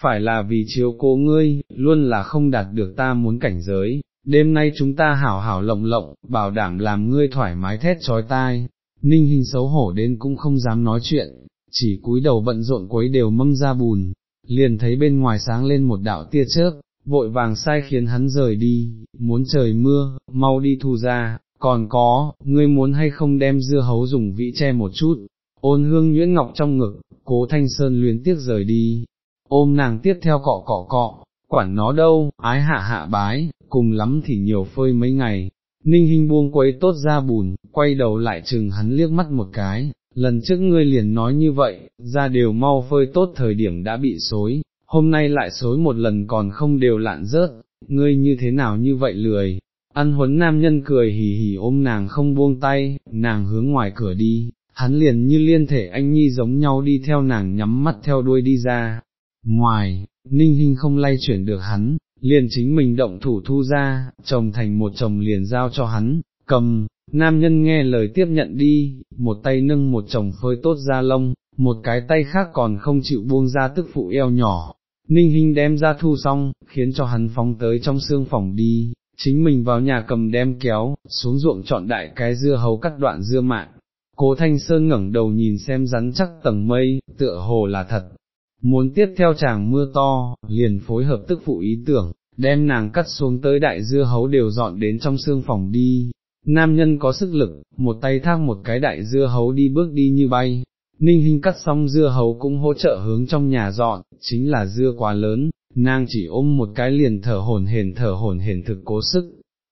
phải là vì chiếu cố ngươi, luôn là không đạt được ta muốn cảnh giới. Đêm nay chúng ta hảo hảo lộng lộng, bảo đảm làm ngươi thoải mái thét chói tai, Ninh Hinh xấu hổ đến cũng không dám nói chuyện, chỉ cúi đầu bận rộn quấy đều mâm ra bùn, liền thấy bên ngoài sáng lên một đạo tia chớp, vội vàng sai khiến hắn rời đi, muốn trời mưa, mau đi thu ra, còn có, ngươi muốn hay không đem dưa hấu dùng vĩ che một chút, ôn hương nhuyễn ngọc trong ngực, Cố Thanh Sơn luyến tiếc rời đi, ôm nàng tiếp theo cọ cọ cọ. Quản nó đâu, ái hạ hạ bái, cùng lắm thì nhiều phơi mấy ngày, Ninh Hinh buông quấy tốt ra bùn, quay đầu lại chừng hắn liếc mắt một cái, lần trước ngươi liền nói như vậy, ra đều mau phơi tốt thời điểm đã bị xối, hôm nay lại xối một lần còn không đều lạn rớt, ngươi như thế nào như vậy lười, ăn huấn nam nhân cười hì hì ôm nàng không buông tay, nàng hướng ngoài cửa đi, hắn liền như liên thể anh nhi giống nhau đi theo nàng nhắm mắt theo đuôi đi ra, ngoài. Ninh Hinh không lay chuyển được hắn, liền chính mình động thủ thu ra, chồng thành một chồng liền giao cho hắn, cầm, nam nhân nghe lời tiếp nhận đi, một tay nâng một chồng phơi tốt da lông, một cái tay khác còn không chịu buông ra tức phụ eo nhỏ, Ninh Hinh đem ra thu xong, khiến cho hắn phóng tới trong xương phòng đi, chính mình vào nhà cầm đem kéo, xuống ruộng chọn đại cái dưa hấu cắt đoạn dưa mạng, Cố Thanh Sơn ngẩng đầu nhìn xem rắn chắc tầng mây, tựa hồ là thật. Muốn tiếp theo chàng mưa to, liền phối hợp tức phụ ý tưởng, đem nàng cắt xuống tới đại dưa hấu đều dọn đến trong xương phòng đi, nam nhân có sức lực, một tay thác một cái đại dưa hấu đi bước đi như bay, Ninh Hinh cắt xong dưa hấu cũng hỗ trợ hướng trong nhà dọn, chính là dưa quá lớn, nàng chỉ ôm một cái liền thở hổn hển thở hổn hển thực cố sức,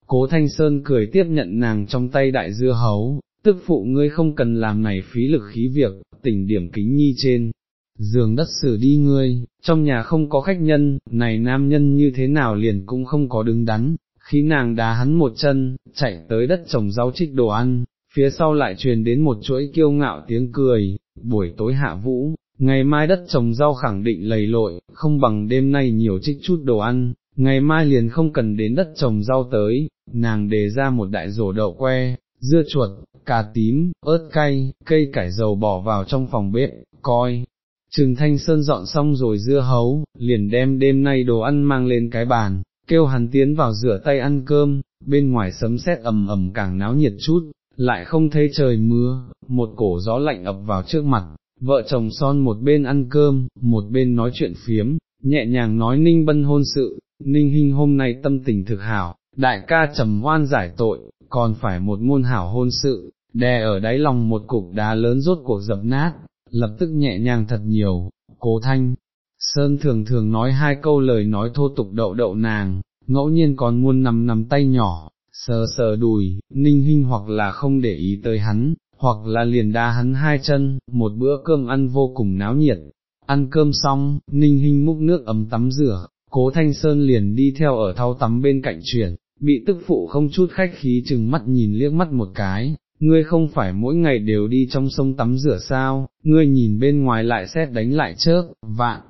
Cố Thanh Sơn cười tiếp nhận nàng trong tay đại dưa hấu, tức phụ ngươi không cần làm này phí lực khí việc, tỉnh điểm kính nhi trên. Giường đất xử đi ngươi, trong nhà không có khách nhân, này nam nhân như thế nào liền cũng không có đứng đắn, khi nàng đá hắn một chân, chạy tới đất trồng rau trích đồ ăn, phía sau lại truyền đến một chuỗi kiêu ngạo tiếng cười, buổi tối Hạ Vũ, ngày mai đất trồng rau khẳng định lầy lội, không bằng đêm nay nhiều trích chút đồ ăn, ngày mai liền không cần đến đất trồng rau tới, nàng đề ra một đại rổ đậu que, dưa chuột, cà tím, ớt cay, cây cải dầu bỏ vào trong phòng bếp, coi. Trừng Thanh Sơn dọn xong rồi dưa hấu, liền đem đêm nay đồ ăn mang lên cái bàn, kêu hắn tiến vào rửa tay ăn cơm, bên ngoài sấm sét ầm ầm càng náo nhiệt chút, lại không thấy trời mưa, một cổ gió lạnh ập vào trước mặt, vợ chồng son một bên ăn cơm, một bên nói chuyện phiếm, nhẹ nhàng nói Ninh Bân hôn sự, Ninh Hinh hôm nay tâm tình thực hảo, đại ca trầm hoan giải tội, còn phải một môn hảo hôn sự, đè ở đáy lòng một cục đá lớn rốt cuộc dập nát. Lập tức nhẹ nhàng thật nhiều, Cố Thanh Sơn thường thường nói hai câu lời nói thô tục đậu đậu nàng, ngẫu nhiên còn muốn nằm nằm tay nhỏ, sờ sờ đùi, Ninh Hinh hoặc là không để ý tới hắn, hoặc là liền đá hắn hai chân, một bữa cơm ăn vô cùng náo nhiệt, ăn cơm xong, Ninh Hinh múc nước ấm tắm rửa, Cố Thanh Sơn liền đi theo ở thau tắm bên cạnh chuyển, bị tức phụ không chút khách khí chừng mắt nhìn liếc mắt một cái. Ngươi không phải mỗi ngày đều đi trong sông tắm rửa sao, ngươi nhìn bên ngoài lại sét đánh lại chớp, vạn,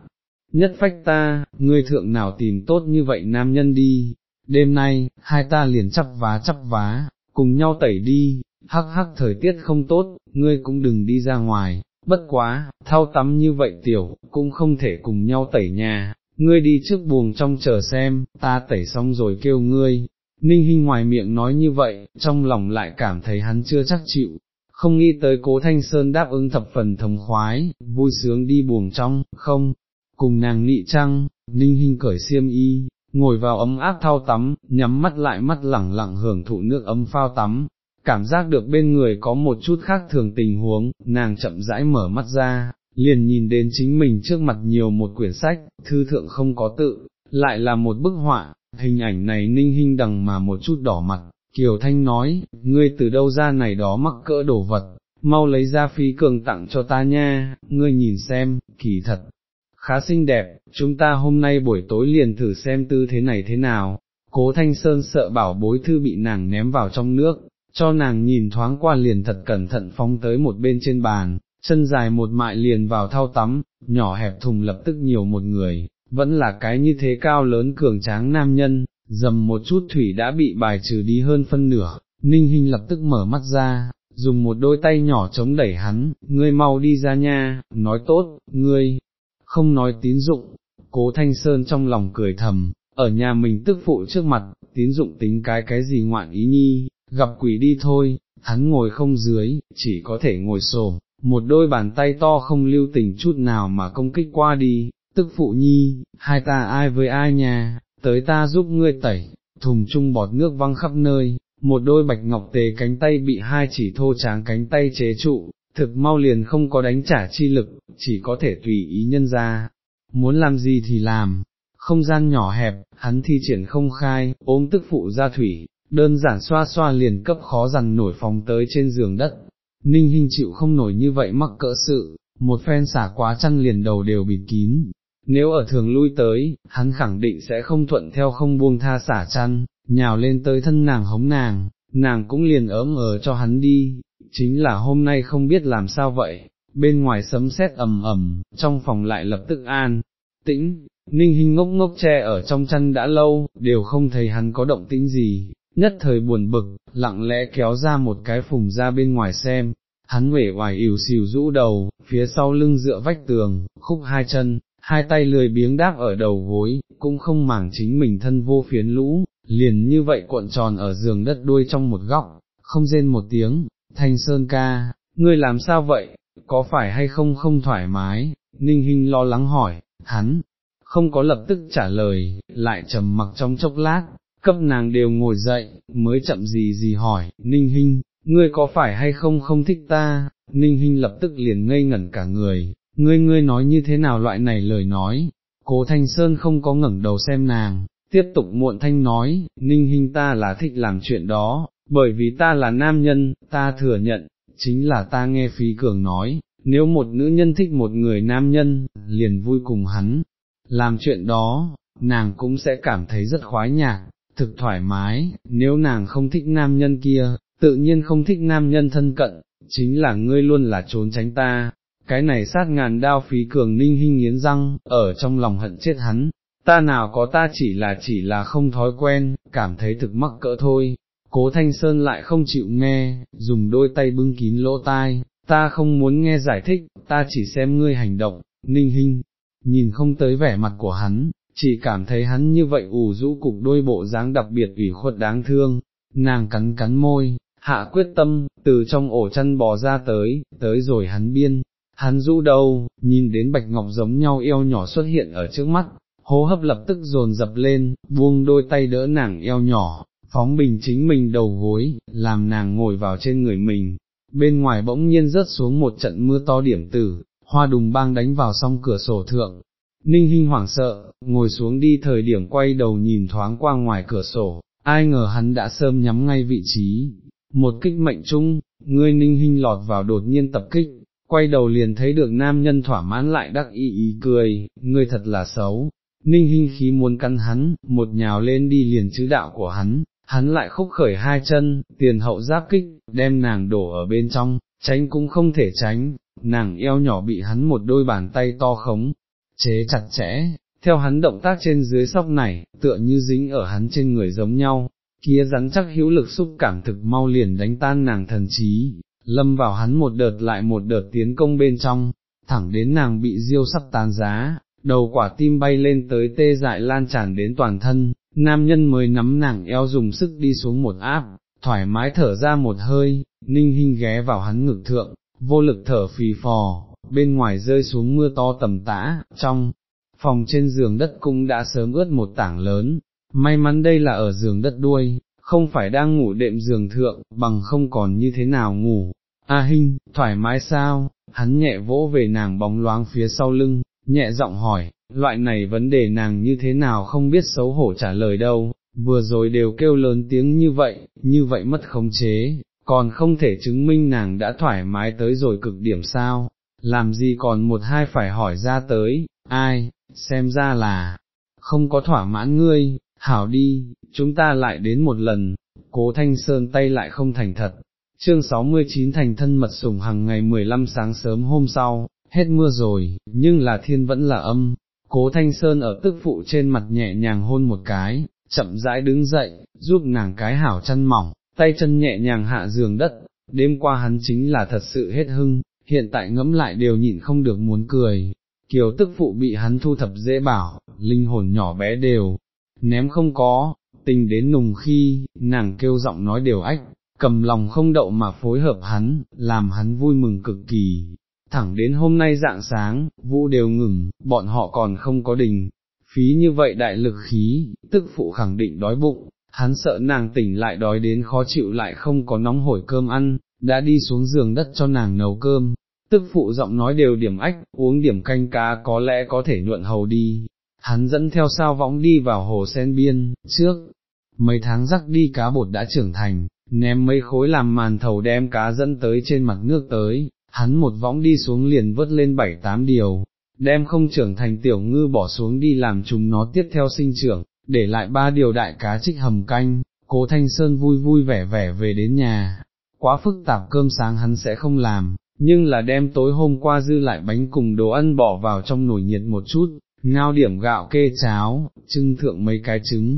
nhất phách ta, ngươi thượng nào tìm tốt như vậy nam nhân đi, đêm nay, hai ta liền chắp vá chắp vá, cùng nhau tẩy đi, hắc hắc thời tiết không tốt, ngươi cũng đừng đi ra ngoài, bất quá, thau tắm như vậy tiểu, cũng không thể cùng nhau tẩy nhà, ngươi đi trước buồng trong chờ xem, ta tẩy xong rồi kêu ngươi. Ninh Hinh ngoài miệng nói như vậy, trong lòng lại cảm thấy hắn chưa chắc chịu, không nghĩ tới Cố Thanh Sơn đáp ứng thập phần thống khoái, vui sướng đi buồng trong, không, cùng nàng nị trăng. Ninh Hinh cởi xiêm y, ngồi vào ấm áp thau tắm, nhắm mắt lại mắt lẳng lặng hưởng thụ nước ấm phao tắm, cảm giác được bên người có một chút khác thường tình huống, nàng chậm rãi mở mắt ra, liền nhìn đến chính mình trước mặt nhiều một quyển sách, thư thượng không có tự, lại là một bức họa, hình ảnh này Ninh Hinh đằng mà một chút đỏ mặt, Kiều Thanh nói, ngươi từ đâu ra này đó mắc cỡ đồ vật, mau lấy ra phí cường tặng cho ta nha, ngươi nhìn xem, kỳ thật, khá xinh đẹp, chúng ta hôm nay buổi tối liền thử xem tư thế này thế nào. Cố Thanh Sơn sợ bảo bối thư bị nàng ném vào trong nước, cho nàng nhìn thoáng qua liền thật cẩn thận phóng tới một bên trên bàn, chân dài một mại liền vào thau tắm, nhỏ hẹp thùng lập tức nhiều một người, vẫn là cái như thế cao lớn cường tráng nam nhân, dầm một chút thủy đã bị bài trừ đi hơn phân nửa. Ninh Hinh lập tức mở mắt ra, dùng một đôi tay nhỏ chống đẩy hắn, ngươi mau đi ra nha, nói tốt, ngươi không nói tín dụng. Cố Thanh Sơn trong lòng cười thầm, ở nhà mình tức phụ trước mặt, tín dụng tính cái cái gì ngoạn ý nhi, gặp quỷ đi thôi. Hắn ngồi không dưới, chỉ có thể ngồi xổm, một đôi bàn tay to không lưu tình chút nào mà công kích qua đi, tức phụ nhi, hai ta ai với ai nhà, tới ta giúp ngươi tẩy. Thùng chung bọt nước văng khắp nơi, một đôi bạch ngọc tề cánh tay bị hai chỉ thô tráng cánh tay chế trụ, thực mau liền không có đánh trả chi lực, chỉ có thể tùy ý nhân ra, muốn làm gì thì làm. Không gian nhỏ hẹp, hắn thi triển không khai, ôm tức phụ ra thủy, đơn giản xoa xoa liền cấp khó dằn nổi phóng tới trên giường đất. Ninh Hinh chịu không nổi như vậy mắc cỡ sự, một phen xả quá chăn liền đầu đều bịt kín, nếu ở thường lui tới, hắn khẳng định sẽ không thuận theo không buông tha xả chăn, nhào lên tới thân nàng hống nàng, nàng cũng liền ỡm ờ cho hắn đi. Chính là hôm nay không biết làm sao vậy, bên ngoài sấm sét ầm ầm, trong phòng lại lập tức an tĩnh. Ninh Hinh ngốc ngốc che ở trong chăn đã lâu, đều không thấy hắn có động tĩnh gì, nhất thời buồn bực, lặng lẽ kéo ra một cái phùng ra bên ngoài xem. Hắn uể oải ỉu xìu rũ đầu, phía sau lưng dựa vách tường, khúc hai chân, hai tay lười biếng đáp ở đầu gối, cũng không màng chính mình thân vô phiến lũ, liền như vậy cuộn tròn ở giường đất đuôi trong một góc, không rên một tiếng. Thanh Sơn ca, ngươi làm sao vậy, có phải hay không không thoải mái? Ninh Hinh lo lắng hỏi. Hắn không có lập tức trả lời, lại trầm mặc trong chốc lát, cấp nàng đều ngồi dậy, mới chậm gì gì hỏi, Ninh Hinh, ngươi có phải hay không không thích ta? Ninh Hinh lập tức liền ngây ngẩn cả người, ngươi ngươi nói như thế nào loại này lời nói? Cố Thanh Sơn không có ngẩng đầu xem nàng, tiếp tục muộn thanh nói, Ninh Hinh, ta là thích làm chuyện đó, bởi vì ta là nam nhân, ta thừa nhận, chính là ta nghe Phí Cường nói, nếu một nữ nhân thích một người nam nhân, liền vui cùng hắn làm chuyện đó, nàng cũng sẽ cảm thấy rất khoái nhạc, thực thoải mái. Nếu nàng không thích nam nhân kia, tự nhiên không thích nam nhân thân cận, chính là ngươi luôn là trốn tránh ta. Cái này sát ngàn đao Phí Cường. Ninh Hinh nghiến răng, ở trong lòng hận chết hắn, ta nào có, ta chỉ là chỉ là không thói quen, cảm thấy thực mắc cỡ thôi. Cố Thanh Sơn lại không chịu nghe, dùng đôi tay bưng kín lỗ tai, ta không muốn nghe giải thích, ta chỉ xem ngươi hành động. Ninh Hinh nhìn không tới vẻ mặt của hắn, chỉ cảm thấy hắn như vậy ủ rũ cục đôi bộ dáng đặc biệt ủy khuất đáng thương. Nàng cắn cắn môi, hạ quyết tâm, từ trong ổ chăn bò ra tới, tới rồi hắn biên. Hắn rũ đầu, nhìn đến bạch ngọc giống nhau eo nhỏ xuất hiện ở trước mắt, hô hấp lập tức dồn dập lên, buông đôi tay đỡ nàng eo nhỏ, phóng bình chính mình đầu gối, làm nàng ngồi vào trên người mình. Bên ngoài bỗng nhiên rớt xuống một trận mưa to điểm tử, hoa đùng bang đánh vào song cửa sổ thượng. Ninh Hinh hoảng sợ, ngồi xuống đi thời điểm quay đầu nhìn thoáng qua ngoài cửa sổ, ai ngờ hắn đã sớm nhắm ngay vị trí, một kích mệnh trung. Ngươi Ninh Hinh lọt vào đột nhiên tập kích, quay đầu liền thấy được nam nhân thỏa mãn lại đắc ý ý cười, ngươi thật là xấu. Ninh Hinh khí muốn cắn hắn, một nhào lên đi liền chữ đạo của hắn. Hắn lại khúc khởi hai chân, tiền hậu giáp kích, đem nàng đổ ở bên trong, tránh cũng không thể tránh. Nàng eo nhỏ bị hắn một đôi bàn tay to khống chế chặt chẽ, theo hắn động tác trên dưới sóc này, tựa như dính ở hắn trên người giống nhau, kia rắn chắc hữu lực xúc cảm thực mau liền đánh tan nàng thần trí, lâm vào hắn một đợt lại một đợt tiến công bên trong, thẳng đến nàng bị diêu sắp tàn giá, đầu quả tim bay lên tới tê dại lan tràn đến toàn thân, nam nhân mới nắm nàng eo dùng sức đi xuống một áp, thoải mái thở ra một hơi. Ninh Hinh ghé vào hắn ngực thượng, vô lực thở phì phò, bên ngoài rơi xuống mưa to tầm tã, trong phòng trên giường đất cũng đã sớm ướt một tảng lớn, may mắn đây là ở giường đất đuôi, không phải đang ngủ đệm giường thượng, bằng không còn như thế nào ngủ. A Hinh, thoải mái sao? Hắn nhẹ vỗ về nàng bóng loáng phía sau lưng, nhẹ giọng hỏi, loại này vấn đề nàng như thế nào không biết xấu hổ trả lời đâu, vừa rồi đều kêu lớn tiếng như vậy, như vậy mất khống chế, còn không thể chứng minh nàng đã thoải mái tới rồi cực điểm sao, làm gì còn một hai phải hỏi ra tới, ai, xem ra là không có thỏa mãn ngươi, hảo đi, chúng ta lại đến một lần. Cố Thanh Sơn tay lại không thành thật. Chương sáu mươi chín thành thân mật sủng hằng ngày mười lăm sáng sớm hôm sau, hết mưa rồi, nhưng là thiên vẫn là âm. Cố Thanh Sơn ở tức phụ trên mặt nhẹ nhàng hôn một cái, chậm rãi đứng dậy, giúp nàng cái hảo chăn mỏng, tay chân nhẹ nhàng hạ giường đất. Đêm qua hắn chính là thật sự hết hưng, hiện tại ngẫm lại đều nhịn không được muốn cười. Kiều tức phụ bị hắn thu thập dễ bảo, linh hồn nhỏ bé đều ném không có, tình đến nùng khi, nàng kêu giọng nói đều ách, cầm lòng không đậu mà phối hợp hắn, làm hắn vui mừng cực kỳ. Thẳng đến hôm nay rạng sáng, vũ đều ngừng, bọn họ còn không có đình, phí như vậy đại lực khí, tức phụ khẳng định đói bụng, hắn sợ nàng tỉnh lại đói đến khó chịu lại không có nóng hổi cơm ăn, đã đi xuống giường đất cho nàng nấu cơm. Tức phụ giọng nói đều điểm ách, uống điểm canh cá có lẽ có thể nhuận hầu đi. Hắn dẫn theo sao võng đi vào hồ sen biên, trước mấy tháng rắc đi cá bột đã trưởng thành, ném mấy khối làm màn thầu đem cá dẫn tới trên mặt nước tới, hắn một võng đi xuống liền vớt lên bảy tám điều, đem không trưởng thành tiểu ngư bỏ xuống đi làm chúng nó tiếp theo sinh trưởng, để lại ba điều đại cá trích hầm canh. Cố Thanh Sơn vui vui vẻ vẻ về đến nhà, quá phức tạp cơm sáng hắn sẽ không làm, nhưng là đem tối hôm qua dư lại bánh cùng đồ ăn bỏ vào trong nồi nhiệt một chút, ngao điểm gạo kê cháo, trưng thượng mấy cái trứng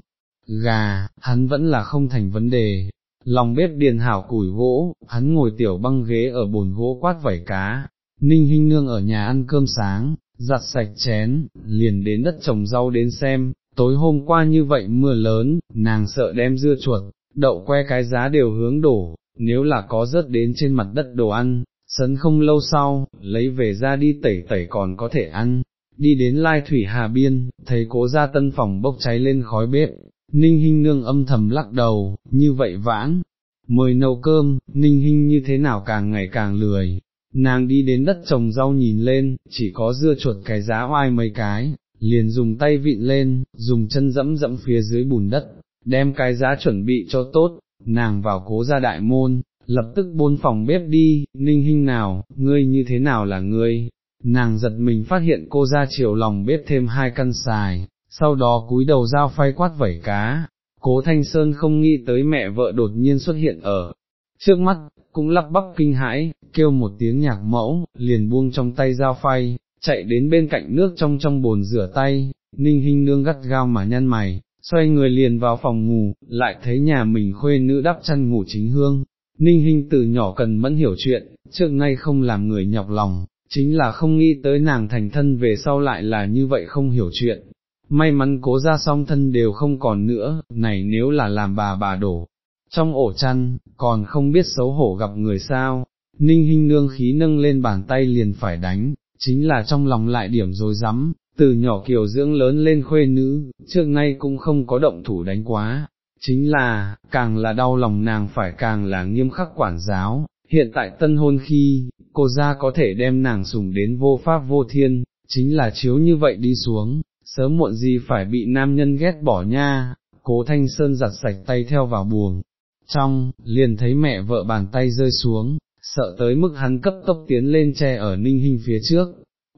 gà, hắn vẫn là không thành vấn đề. Lòng bếp điền hảo củi gỗ, hắn ngồi tiểu băng ghế ở bồn gỗ quát vẩy cá. Ninh Hinh nương ở nhà ăn cơm sáng, giặt sạch chén, liền đến đất trồng rau đến xem, tối hôm qua như vậy mưa lớn, nàng sợ đem dưa chuột, đậu que cái giá đều hướng đổ, nếu là có rớt đến trên mặt đất đồ ăn, sấn không lâu sau, lấy về ra đi tẩy tẩy còn có thể ăn. Đi đến Lai Thủy Hà biên, thấy Cố gia tân phòng bốc cháy lên khói bếp, Ninh Hinh nương âm thầm lắc đầu, như vậy vãn mời nấu cơm, Ninh Hinh như thế nào càng ngày càng lười. Nàng đi đến đất trồng rau nhìn lên, chỉ có dưa chuột cái giá oai mấy cái, liền dùng tay vịn lên, dùng chân dẫm dẫm phía dưới bùn đất, đem cái giá chuẩn bị cho tốt. Nàng vào Cố gia đại môn, lập tức bôn phòng bếp đi. Ninh Hinh nào, ngươi như thế nào là ngươi? Nàng giật mình phát hiện cô ra chiều lòng bếp thêm hai căn xài, sau đó cúi đầu dao phay quát vẩy cá. Cố Thanh Sơn không nghĩ tới mẹ vợ đột nhiên xuất hiện ở trước mắt, cũng lắp bắp kinh hãi, kêu một tiếng nhạc mẫu, liền buông trong tay dao phay, chạy đến bên cạnh nước trong trong bồn rửa tay. Ninh Hinh nương gắt gao mà nhăn mày, xoay người liền vào phòng ngủ, lại thấy nhà mình khuê nữ đắp chăn ngủ chính hương. Ninh Hinh từ nhỏ cần mẫn hiểu chuyện, trước nay không làm người nhọc lòng, chính là không nghĩ tới nàng thành thân về sau lại là như vậy không hiểu chuyện. May mắn Cố gia song thân đều không còn nữa, này nếu là làm bà bà đổ trong ổ chăn, còn không biết xấu hổ gặp người sao. Ninh Hinh nương khí nâng lên bàn tay liền phải đánh, chính là trong lòng lại điểm rối rắm, từ nhỏ kiều dưỡng lớn lên khuê nữ, trước nay cũng không có động thủ đánh quá. Chính là, càng là đau lòng nàng phải càng là nghiêm khắc quản giáo, hiện tại tân hôn khi, cô gia có thể đem nàng sủng đến vô pháp vô thiên, chính là chiếu như vậy đi xuống, sớm muộn gì phải bị nam nhân ghét bỏ nha. Cố Thanh Sơn giặt sạch tay theo vào buồng trong, liền thấy mẹ vợ bàn tay rơi xuống, sợ tới mức hắn cấp tốc tiến lên che ở Ninh Hinh phía trước,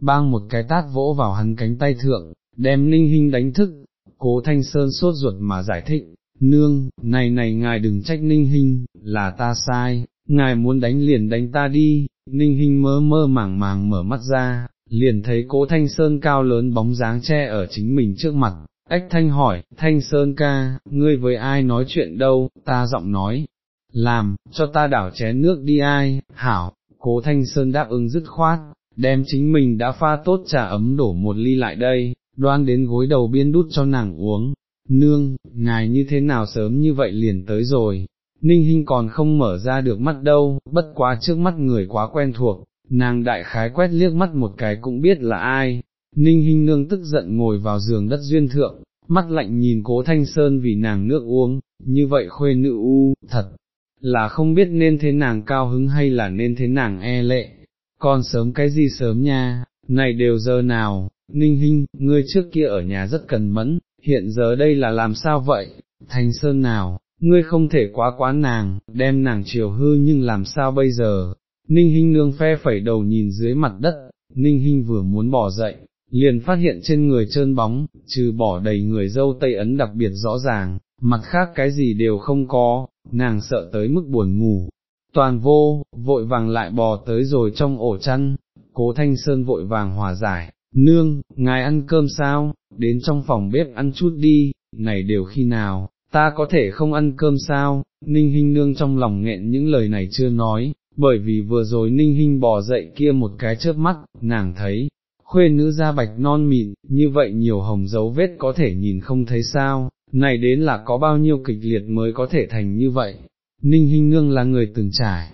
bang một cái tát vỗ vào hắn cánh tay thượng, đem Ninh Hinh đánh thức. Cố Thanh Sơn sốt ruột mà giải thích, nương, này này ngài đừng trách Ninh Hinh, là ta sai, ngài muốn đánh liền đánh ta đi. Ninh Hinh mơ mơ màng màng mở mắt ra, liền thấy Cố Thanh Sơn cao lớn bóng dáng che ở chính mình trước mặt, ách thanh hỏi, Thanh Sơn ca, ngươi với ai nói chuyện đâu? Ta giọng nói làm, cho ta đảo chén nước đi ai, hảo, Cố Thanh Sơn đáp ứng dứt khoát, đem chính mình đã pha tốt trà ấm đổ một ly lại đây, đoan đến gối đầu biên đút cho nàng uống. Nương, ngài như thế nào sớm như vậy liền tới rồi, Ninh Hinh còn không mở ra được mắt đâu, bất quá trước mắt người quá quen thuộc, nàng đại khái quét liếc mắt một cái cũng biết là ai. Ninh Hinh nương tức giận ngồi vào giường đất duyên thượng, mắt lạnh nhìn Cố Thanh Sơn vì nàng nước uống, như vậy khuê nữ u, thật là không biết nên thế nàng cao hứng hay là nên thế nàng e lệ. Còn sớm cái gì sớm nha, này đều giờ nào, Ninh Hinh, ngươi trước kia ở nhà rất cần mẫn, hiện giờ đây là làm sao vậy, Thanh Sơn nào, ngươi không thể quá quá nàng, đem nàng chiều hư nhưng làm sao bây giờ. Ninh Hinh nương phe phẩy đầu nhìn dưới mặt đất, Ninh Hinh vừa muốn bỏ dậy, liền phát hiện trên người trơn bóng, trừ bỏ đầy người râu tây ấn đặc biệt rõ ràng, mặt khác cái gì đều không có, nàng sợ tới mức buồn ngủ toàn vô, vội vàng lại bò tới rồi trong ổ chăn. Cố Thanh Sơn vội vàng hòa giải, nương, ngài ăn cơm sao, đến trong phòng bếp ăn chút đi, này đều khi nào, ta có thể không ăn cơm sao. Ninh Hinh nương trong lòng nghẹn những lời này chưa nói, bởi vì vừa rồi Ninh Hinh bò dậy kia một cái chớp mắt, nàng thấy, khuê nữ da bạch non mịn, như vậy nhiều hồng dấu vết có thể nhìn không thấy sao, này đến là có bao nhiêu kịch liệt mới có thể thành như vậy. Ninh Hinh nương là người từng trải,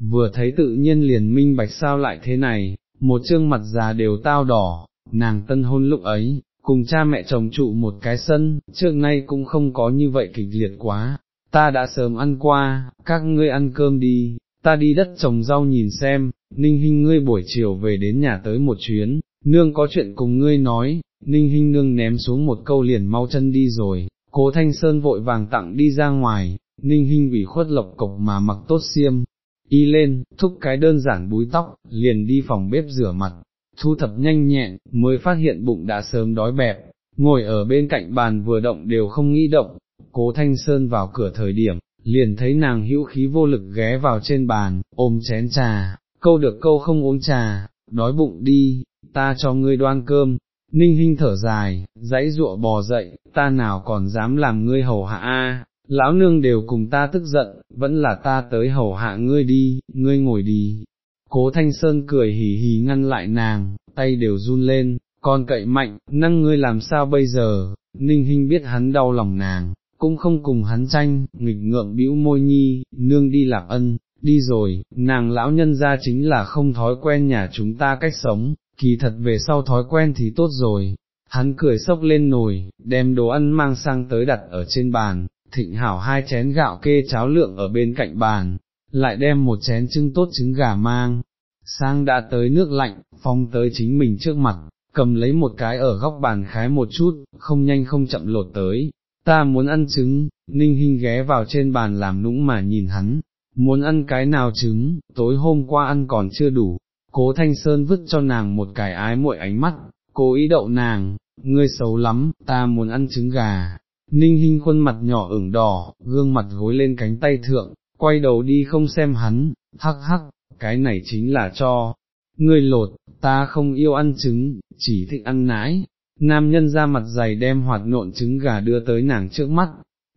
vừa thấy tự nhiên liền minh bạch sao lại thế này, một trương mặt già đều tao đỏ, nàng tân hôn lúc ấy, cùng cha mẹ chồng trụ một cái sân, trước nay cũng không có như vậy kịch liệt quá, ta đã sớm ăn qua, các ngươi ăn cơm đi, ta đi đất trồng rau nhìn xem. Ninh Hinh, ngươi buổi chiều về đến nhà tới một chuyến, nương có chuyện cùng ngươi nói. Ninh Hinh nương ném xuống một câu liền mau chân đi rồi, Cố Thanh Sơn vội vàng tặng đi ra ngoài. Ninh Hinh ủy khuất lộc cộc mà mặc tốt xiêm y lên, thúc cái đơn giản búi tóc, liền đi phòng bếp rửa mặt, thu thập nhanh nhẹn, mới phát hiện bụng đã sớm đói bẹp, ngồi ở bên cạnh bàn vừa động đều không nghĩ động. Cố Thanh Sơn vào cửa thời điểm, liền thấy nàng hữu khí vô lực ghé vào trên bàn, ôm chén trà, câu được câu không uống trà, đói bụng đi, ta cho ngươi đoan cơm. Ninh Hinh thở dài, giãy giụa bò dậy, ta nào còn dám làm ngươi hầu hạ a, lão nương đều cùng ta tức giận, vẫn là ta tới hầu hạ ngươi đi, ngươi ngồi đi. Cố Thanh Sơn cười hì hì ngăn lại nàng, tay đều run lên, con cậy mạnh, năng ngươi làm sao bây giờ. Ninh Hinh biết hắn đau lòng nàng, cũng không cùng hắn tranh, nghịch ngợm bĩu môi nhi, nương đi Lạc Ân, đi rồi, nàng lão nhân gia chính là không thói quen nhà chúng ta cách sống, kỳ thật về sau thói quen thì tốt rồi. Hắn cười xốc lên nồi, đem đồ ăn mang sang tới đặt ở trên bàn, thịnh hảo hai chén gạo kê cháo lượng ở bên cạnh bàn, lại đem một chén trưng tốt trứng gà mang sang đã tới nước lạnh, phong tới chính mình trước mặt, cầm lấy một cái ở góc bàn khái một chút, không nhanh không chậm lột tới. Ta muốn ăn trứng. Ninh Hinh ghé vào trên bàn làm nũng mà nhìn hắn, muốn ăn cái nào trứng, tối hôm qua ăn còn chưa đủ. Cố Thanh Sơn vứt cho nàng một cái ái muội ánh mắt, cố ý đậu nàng, ngươi xấu lắm, ta muốn ăn trứng gà. Ninh Hinh khuôn mặt nhỏ ửng đỏ, gương mặt gối lên cánh tay thượng, quay đầu đi không xem hắn, hắc hắc, cái này chính là cho ngươi lột, ta không yêu ăn trứng, chỉ thích ăn nái. Nam nhân ra mặt dày đem hoạt nộn trứng gà đưa tới nàng trước mắt,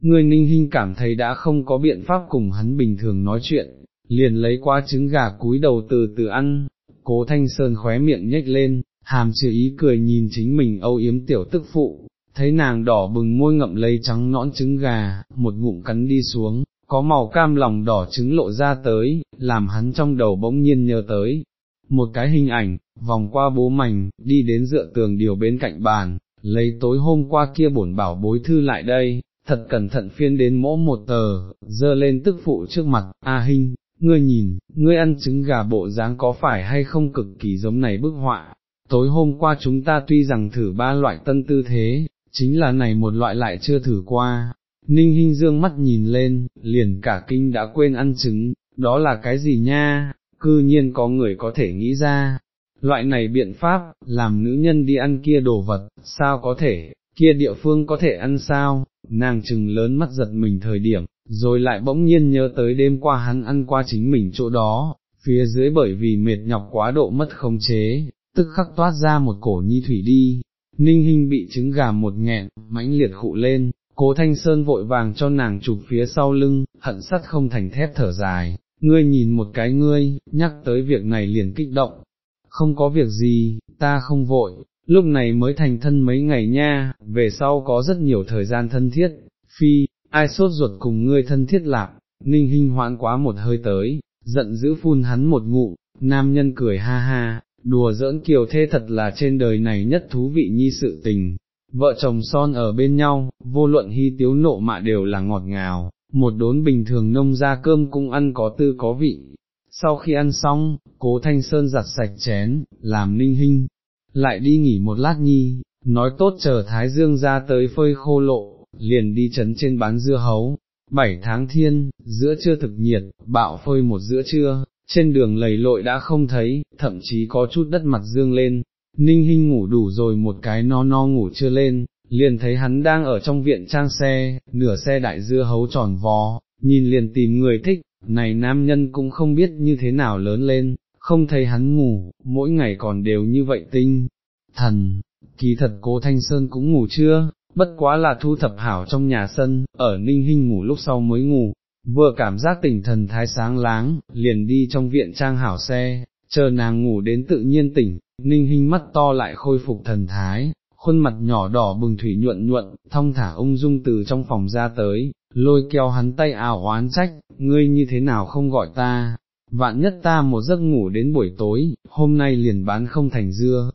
người Ninh Hinh cảm thấy đã không có biện pháp cùng hắn bình thường nói chuyện, liền lấy qua trứng gà cúi đầu từ từ ăn. Cố Thanh Sơn khóe miệng nhếch lên, hàm chứa ý cười nhìn chính mình âu yếm tiểu tức phụ, thấy nàng đỏ bừng môi ngậm lấy trắng nõn trứng gà, một ngụm cắn đi xuống, có màu cam lòng đỏ trứng lộ ra tới, làm hắn trong đầu bỗng nhiên nhớ tới một cái hình ảnh, vòng qua bố mảnh, đi đến dựa tường điều bên cạnh bàn, lấy tối hôm qua kia bổn bảo bối thư lại đây, thật cẩn thận phiên đến mỗi một tờ, dơ lên tức phụ trước mặt, A Hinh, ngươi nhìn, ngươi ăn trứng gà bộ dáng có phải hay không cực kỳ giống này bức họa, tối hôm qua chúng ta tuy rằng thử ba loại tân tư thế, chính là này một loại lại chưa thử qua. Ninh Hinh dương mắt nhìn lên, liền cả kinh đã quên ăn trứng, đó là cái gì nha, cư nhiên có người có thể nghĩ ra loại này biện pháp, làm nữ nhân đi ăn kia đồ vật, sao có thể, kia địa phương có thể ăn sao. Nàng trừng lớn mắt giật mình thời điểm, rồi lại bỗng nhiên nhớ tới đêm qua hắn ăn qua chính mình chỗ đó, phía dưới bởi vì mệt nhọc quá độ mất khống chế, tức khắc toát ra một cổ nhi thủy đi. Ninh Hinh bị trứng gà một nghẹn, mãnh liệt khụ lên, Cố Thanh Sơn vội vàng cho nàng chụp phía sau lưng, hận sắt không thành thép thở dài, ngươi nhìn một cái ngươi, nhắc tới việc này liền kích động, không có việc gì, ta không vội, lúc này mới thành thân mấy ngày nha, về sau có rất nhiều thời gian thân thiết, phi, ai sốt ruột cùng ngươi thân thiết lạc. Ninh Hinh hoãn quá một hơi tới, giận dữ phun hắn một ngụ, nam nhân cười ha ha, đùa giỡn kiều thê thật là trên đời này nhất thú vị nhi sự tình, vợ chồng son ở bên nhau, vô luận hy tiếu nộ mạ đều là ngọt ngào, một đốn bình thường nông gia cơm cũng ăn có tư có vị. Sau khi ăn xong, Cố Thanh Sơn giặt sạch chén, làm Ninh Hinh lại đi nghỉ một lát nhi, nói tốt chờ Thái Dương ra tới phơi khô lộ, liền đi trấn trên bán dưa hấu. Bảy tháng thiên, giữa trưa thực nhiệt, bạo phơi một giữa trưa, trên đường lầy lội đã không thấy, thậm chí có chút đất mặt dương lên. Ninh Hinh ngủ đủ rồi một cái no no ngủ chưa lên, liền thấy hắn đang ở trong viện trang xe, nửa xe đại dưa hấu tròn vò, nhìn liền tìm người thích, này nam nhân cũng không biết như thế nào lớn lên, không thấy hắn ngủ, mỗi ngày còn đều như vậy tinh thần. Kỳ thật Cố Thanh Sơn cũng ngủ chưa? Bất quá là thu thập hảo trong nhà sân, ở Ninh Hinh ngủ lúc sau mới ngủ, vừa cảm giác tỉnh thần thái sáng láng, liền đi trong viện trang hảo xe, chờ nàng ngủ đến tự nhiên tỉnh. Ninh Hinh mắt to lại khôi phục thần thái, khuôn mặt nhỏ đỏ bừng thủy nhuận nhuận, thong thả ung dung từ trong phòng ra tới, lôi kéo hắn tay ào oán trách, ngươi như thế nào không gọi ta, vạn nhất ta một giấc ngủ đến buổi tối, hôm nay liền bán không thành dưa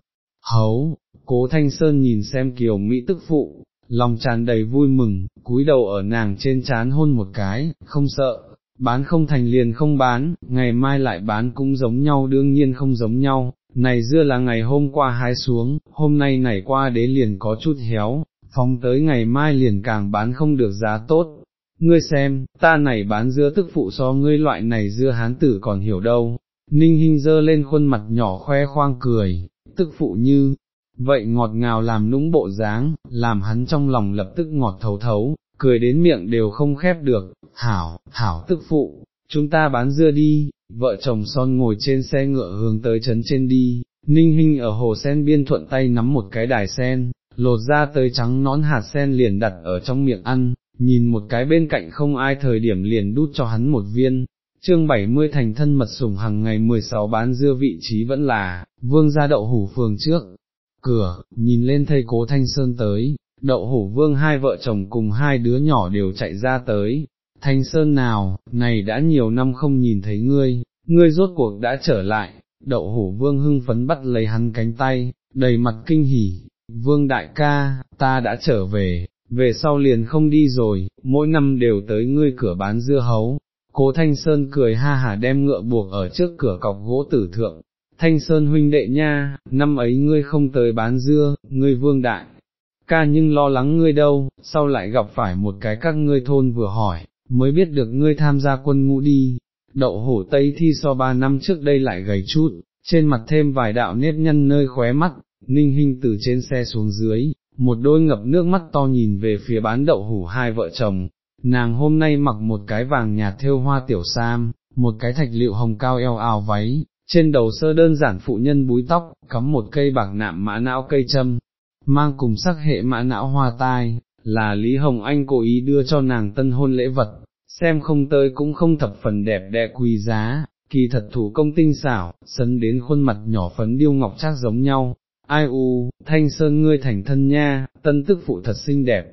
hấu. Cố Thanh Sơn nhìn xem kiều mỹ tức phụ, lòng tràn đầy vui mừng, cúi đầu ở nàng trên trán hôn một cái, không sợ, bán không thành liền không bán, ngày mai lại bán cũng giống nhau. Đương nhiên không giống nhau, này dưa là ngày hôm qua hái xuống, hôm nay này qua đế liền có chút héo, phóng tới ngày mai liền càng bán không được giá tốt. Ngươi xem, ta này bán dưa tức phụ so ngươi loại này dưa hán tử còn hiểu đâu. Ninh Hinh dơ lên khuôn mặt nhỏ khoe khoang cười, tức phụ như vậy ngọt ngào làm nũng bộ dáng, làm hắn trong lòng lập tức ngọt thấu thấu, cười đến miệng đều không khép được. Hảo, hảo tức phụ, chúng ta bán dưa đi. Vợ chồng son ngồi trên xe ngựa hướng tới trấn trên đi, Ninh Hinh ở hồ sen biên thuận tay nắm một cái đài sen, lột ra tới trắng nõn hạt sen liền đặt ở trong miệng ăn, nhìn một cái bên cạnh không ai thời điểm liền đút cho hắn một viên. Chương bảy mươi thành thân mật sủng hằng ngày mười sáu bán dưa vị trí vẫn là Vương gia đậu hủ phường trước cửa, nhìn lên thấy Cố Thanh Sơn tới, đậu hủ Vương hai vợ chồng cùng hai đứa nhỏ đều chạy ra tới. Thanh Sơn nào, này đã nhiều năm không nhìn thấy ngươi, ngươi rốt cuộc đã trở lại. Đậu hủ Vương hưng phấn bắt lấy hắn cánh tay, đầy mặt kinh hỉ, Vương đại ca, ta đã trở về, về sau liền không đi rồi, mỗi năm đều tới ngươi cửa bán dưa hấu. Cố Thanh Sơn cười ha hả đem ngựa buộc ở trước cửa cọc gỗ tử thượng. Thanh Sơn huynh đệ nha, năm ấy ngươi không tới bán dưa, ngươi Vương đại ca nhưng lo lắng ngươi đâu, sau lại gặp phải một cái các ngươi thôn vừa hỏi, mới biết được ngươi tham gia quân ngũ đi. Đậu hổ Tây thi so ba năm trước đây lại gầy chút, trên mặt thêm vài đạo nếp nhăn nơi khóe mắt. Ninh Hinh từ trên xe xuống dưới, một đôi ngập nước mắt to nhìn về phía bán đậu hủ hai vợ chồng. Nàng hôm nay mặc một cái vàng nhạt thêu hoa tiểu sam, một cái thạch liệu hồng cao eo áo váy, trên đầu sơ đơn giản phụ nhân búi tóc, cắm một cây bạc nạm mã não cây châm, mang cùng sắc hệ mã não hoa tai, là Lý Hồng Anh cố ý đưa cho nàng tân hôn lễ vật, xem không tới cũng không thập phần đẹp đẽ quý giá, kỳ thật thủ công tinh xảo, sấn đến khuôn mặt nhỏ phấn điêu ngọc trác giống nhau. Ai u, Thanh Sơn ngươi thành thân nha, tân tức phụ thật xinh đẹp.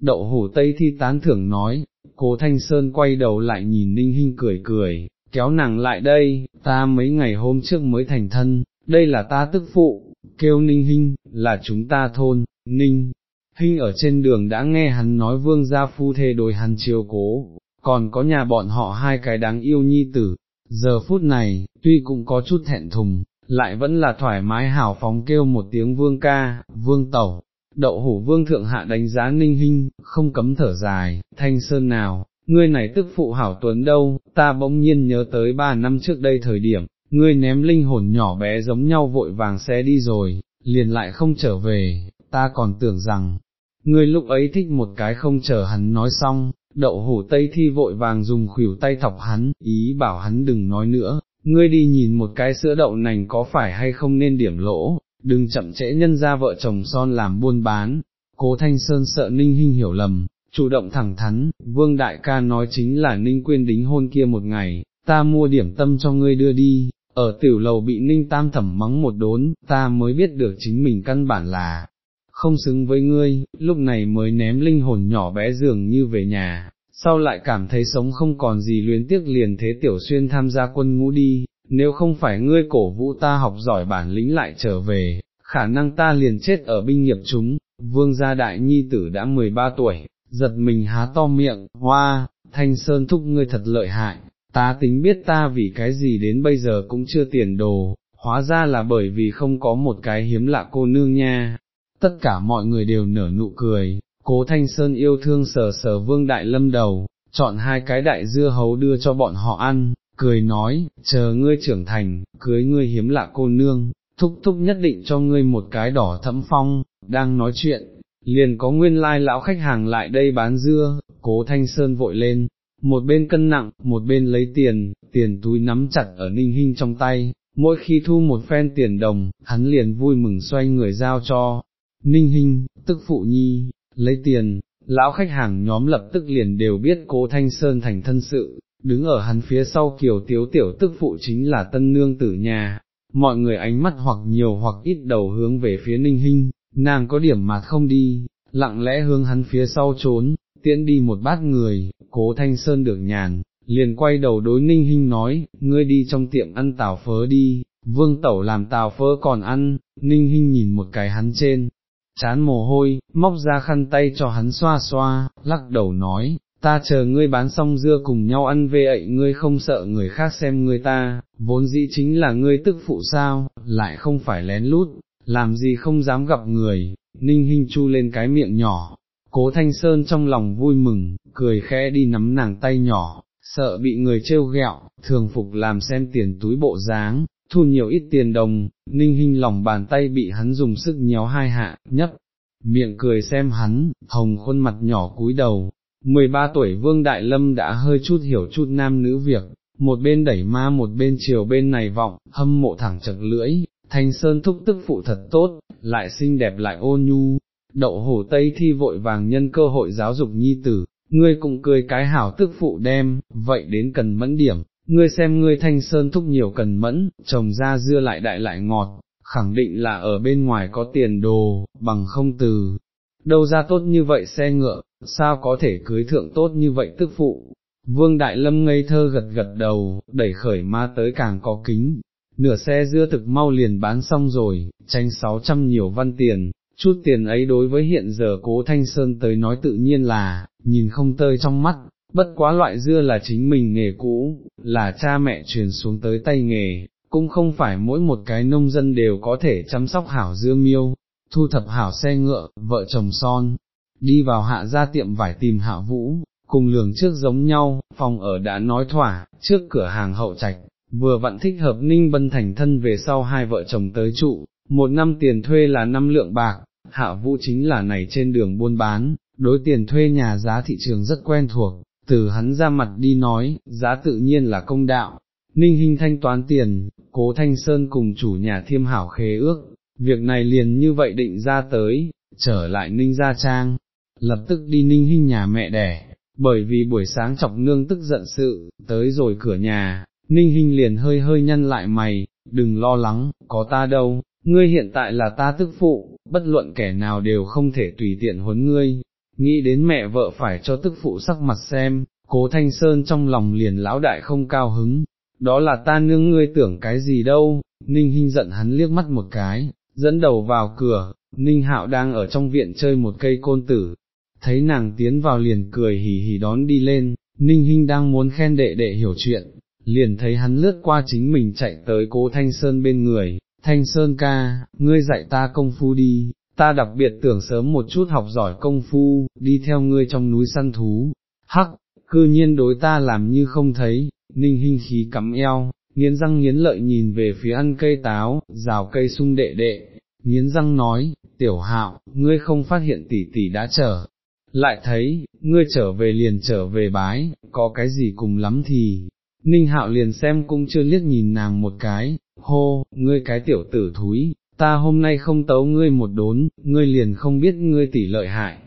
Đậu hủ Tây thi tán thưởng nói. Cố Thanh Sơn quay đầu lại nhìn Ninh Hinh cười cười, kéo nàng lại đây, ta mấy ngày hôm trước mới thành thân, đây là ta tức phụ, kêu Ninh Hinh, là chúng ta thôn. Ninh Hinh ở trên đường đã nghe hắn nói Vương gia phu thê đối hắn chiều cố, còn có nhà bọn họ hai cái đáng yêu nhi tử, giờ phút này, tuy cũng có chút thẹn thùng, lại vẫn là thoải mái hào phóng kêu một tiếng Vương ca, Vương tẩu. Đậu hủ Vương thượng hạ đánh giá Ninh Hinh, không cấm thở dài, Thanh Sơn nào, ngươi này tức phụ hảo tuấn đâu, ta bỗng nhiên nhớ tới ba năm trước đây thời điểm, ngươi ném linh hồn nhỏ bé giống nhau vội vàng xé đi rồi, liền lại không trở về, ta còn tưởng rằng, ngươi lúc ấy thích một cái không chờ hắn nói xong, đậu hủ Tây thi vội vàng dùng khuỷu tay thọc hắn, ý bảo hắn đừng nói nữa, ngươi đi nhìn một cái sữa đậu nành có phải hay không nên điểm lỗ, đừng chậm trễ nhân gia vợ chồng son làm buôn bán. Cố Thanh Sơn sợ Ninh Hinh hiểu lầm, chủ động thẳng thắn, Vương đại ca nói chính là Ninh Quyên đính hôn kia một ngày, ta mua điểm tâm cho ngươi đưa đi, ở tiểu lầu bị Ninh Tam Thẩm mắng một đốn, ta mới biết được chính mình căn bản là không xứng với ngươi, lúc này mới ném linh hồn nhỏ bé dường như về nhà, sau lại cảm thấy sống không còn gì luyến tiếc liền thế Tiểu Xuyên tham gia quân ngũ đi, nếu không phải ngươi cổ vũ ta học giỏi bản lĩnh lại trở về, khả năng ta liền chết ở binh nghiệp chúng. Vương gia đại nhi tử đã mười ba tuổi, giật mình há to miệng, hoa, Thanh Sơn thúc ngươi thật lợi hại, ta tính biết ta vì cái gì đến bây giờ cũng chưa tiền đồ, hóa ra là bởi vì không có một cái hiếm lạ cô nương nha. Tất cả mọi người đều nở nụ cười, Cố Thanh Sơn yêu thương sờ sờ Vương Đại Lâm đầu, chọn hai cái đại dưa hấu đưa cho bọn họ ăn, cười nói, chờ ngươi trưởng thành, cưới ngươi hiếm lạ cô nương, thúc thúc nhất định cho ngươi một cái đỏ thẫm phong. Đang nói chuyện, liền có nguyên lai lão khách hàng lại đây bán dưa, Cố Thanh Sơn vội lên, một bên cân nặng, một bên lấy tiền, tiền túi nắm chặt ở Ninh Hinh trong tay, mỗi khi thu một phen tiền đồng, hắn liền vui mừng xoay người giao cho Ninh Hinh, tức phụ nhi, lấy tiền. Lão khách hàng nhóm lập tức liền đều biết Cố Thanh Sơn thành thân sự, đứng ở hắn phía sau kiều tiếu tiểu tức phụ chính là tân nương tử nhà, mọi người ánh mắt hoặc nhiều hoặc ít đầu hướng về phía Ninh Hinh. Nàng có điểm mà không đi, lặng lẽ hướng hắn phía sau trốn, tiễn đi một bát người. Cố Thanh Sơn được nhàn, liền quay đầu đối Ninh Hinh nói, ngươi đi trong tiệm ăn tàu phớ đi, Vương Tẩu làm tàu phớ còn ăn. Ninh Hinh nhìn một cái hắn trên chán mồ hôi, móc ra khăn tay cho hắn xoa xoa, lắc đầu nói, ta chờ ngươi bán xong dưa cùng nhau ăn về ấy, ngươi không sợ người khác xem ngươi ta, vốn dĩ chính là ngươi tức phụ sao, lại không phải lén lút. Làm gì không dám gặp người. Ninh Hinh chu lên cái miệng nhỏ, Cố Thanh Sơn trong lòng vui mừng, cười khẽ đi nắm nàng tay nhỏ, sợ bị người trêu ghẹo, thường phục làm xem tiền túi bộ dáng, thu nhiều ít tiền đồng. Ninh Hinh lòng bàn tay bị hắn dùng sức nhéo hai hạ, nhấp miệng cười xem hắn, hồng khuôn mặt nhỏ cúi đầu. mười ba tuổi Vương Đại Lâm đã hơi chút hiểu chút nam nữ việc, một bên đẩy ma một bên chiều bên này vọng, hâm mộ thẳng chật lưỡi. Thanh Sơn thúc tức phụ thật tốt, lại xinh đẹp lại ôn nhu. Đậu Hổ Tây Thi vội vàng nhân cơ hội giáo dục nhi tử, ngươi cũng cười cái hảo tức phụ đem, vậy đến cần mẫn điểm, ngươi xem ngươi Thanh Sơn thúc nhiều cần mẫn, trồng ra dưa lại đại lại ngọt, khẳng định là ở bên ngoài có tiền đồ, bằng không từ đâu ra tốt như vậy xe ngựa, sao có thể cưới thượng tốt như vậy tức phụ. Vương Đại Lâm ngây thơ gật gật đầu, đẩy khởi ma tới càng có kính. Nửa xe dưa thực mau liền bán xong rồi, tranh sáu trăm nhiều văn tiền, chút tiền ấy đối với hiện giờ Cố Thanh Sơn tới nói tự nhiên là, nhìn không tơi trong mắt, bất quá loại dưa là chính mình nghề cũ, là cha mẹ truyền xuống tới tay nghề, cũng không phải mỗi một cái nông dân đều có thể chăm sóc hảo dưa miêu. Thu thập hảo xe ngựa, vợ chồng son, đi vào Hạ gia tiệm vải tìm Hạ Vũ, cùng lường trước giống nhau, phòng ở đã nói thỏa, trước cửa hàng hậu trạch. Vừa vặn thích hợp Ninh Bân thành thân về sau hai vợ chồng tới trụ, một năm tiền thuê là năm lượng bạc. Hạ Vũ chính là này trên đường buôn bán, đối tiền thuê nhà giá thị trường rất quen thuộc, từ hắn ra mặt đi nói, giá tự nhiên là công đạo. Ninh Hinh thanh toán tiền, Cố Thanh Sơn cùng chủ nhà thiêm hảo khế ước, việc này liền như vậy định ra tới. Trở lại Ninh gia trang, lập tức đi Ninh Hinh nhà mẹ đẻ, bởi vì buổi sáng chọc nương tức giận sự, tới rồi cửa nhà. Ninh Hinh liền hơi hơi nhăn lại mày, đừng lo lắng, có ta đâu, ngươi hiện tại là ta tức phụ, bất luận kẻ nào đều không thể tùy tiện huấn ngươi. Nghĩ đến mẹ vợ phải cho tức phụ sắc mặt xem, Cố Thanh Sơn trong lòng liền lão đại không cao hứng, đó là ta nương, ngươi tưởng cái gì đâu. Ninh Hinh giận hắn liếc mắt một cái, dẫn đầu vào cửa. Ninh Hạo đang ở trong viện chơi một cây côn tử, thấy nàng tiến vào liền cười hì hì đón đi lên. Ninh Hinh đang muốn khen đệ đệ hiểu chuyện, liền thấy hắn lướt qua chính mình chạy tới Cố Thanh Sơn bên người, Thanh Sơn ca, ngươi dạy ta công phu đi, ta đặc biệt tưởng sớm một chút học giỏi công phu, đi theo ngươi trong núi săn thú. Hắc, cư nhiên đối ta làm như không thấy. Ninh Hinh khí cắm eo, nghiến răng nghiến lợi nhìn về phía ăn cây táo, rào cây sung đệ đệ, nghiến răng nói, Tiểu Hạo, ngươi không phát hiện tỷ tỷ đã trở lại thấy, ngươi trở về liền trở về bái, có cái gì cùng lắm thì... Ninh Hạo liền xem cũng chưa liếc nhìn nàng một cái, hô, ngươi cái tiểu tử thúi, ta hôm nay không tấu ngươi một đốn, ngươi liền không biết ngươi tỷ lợi hại.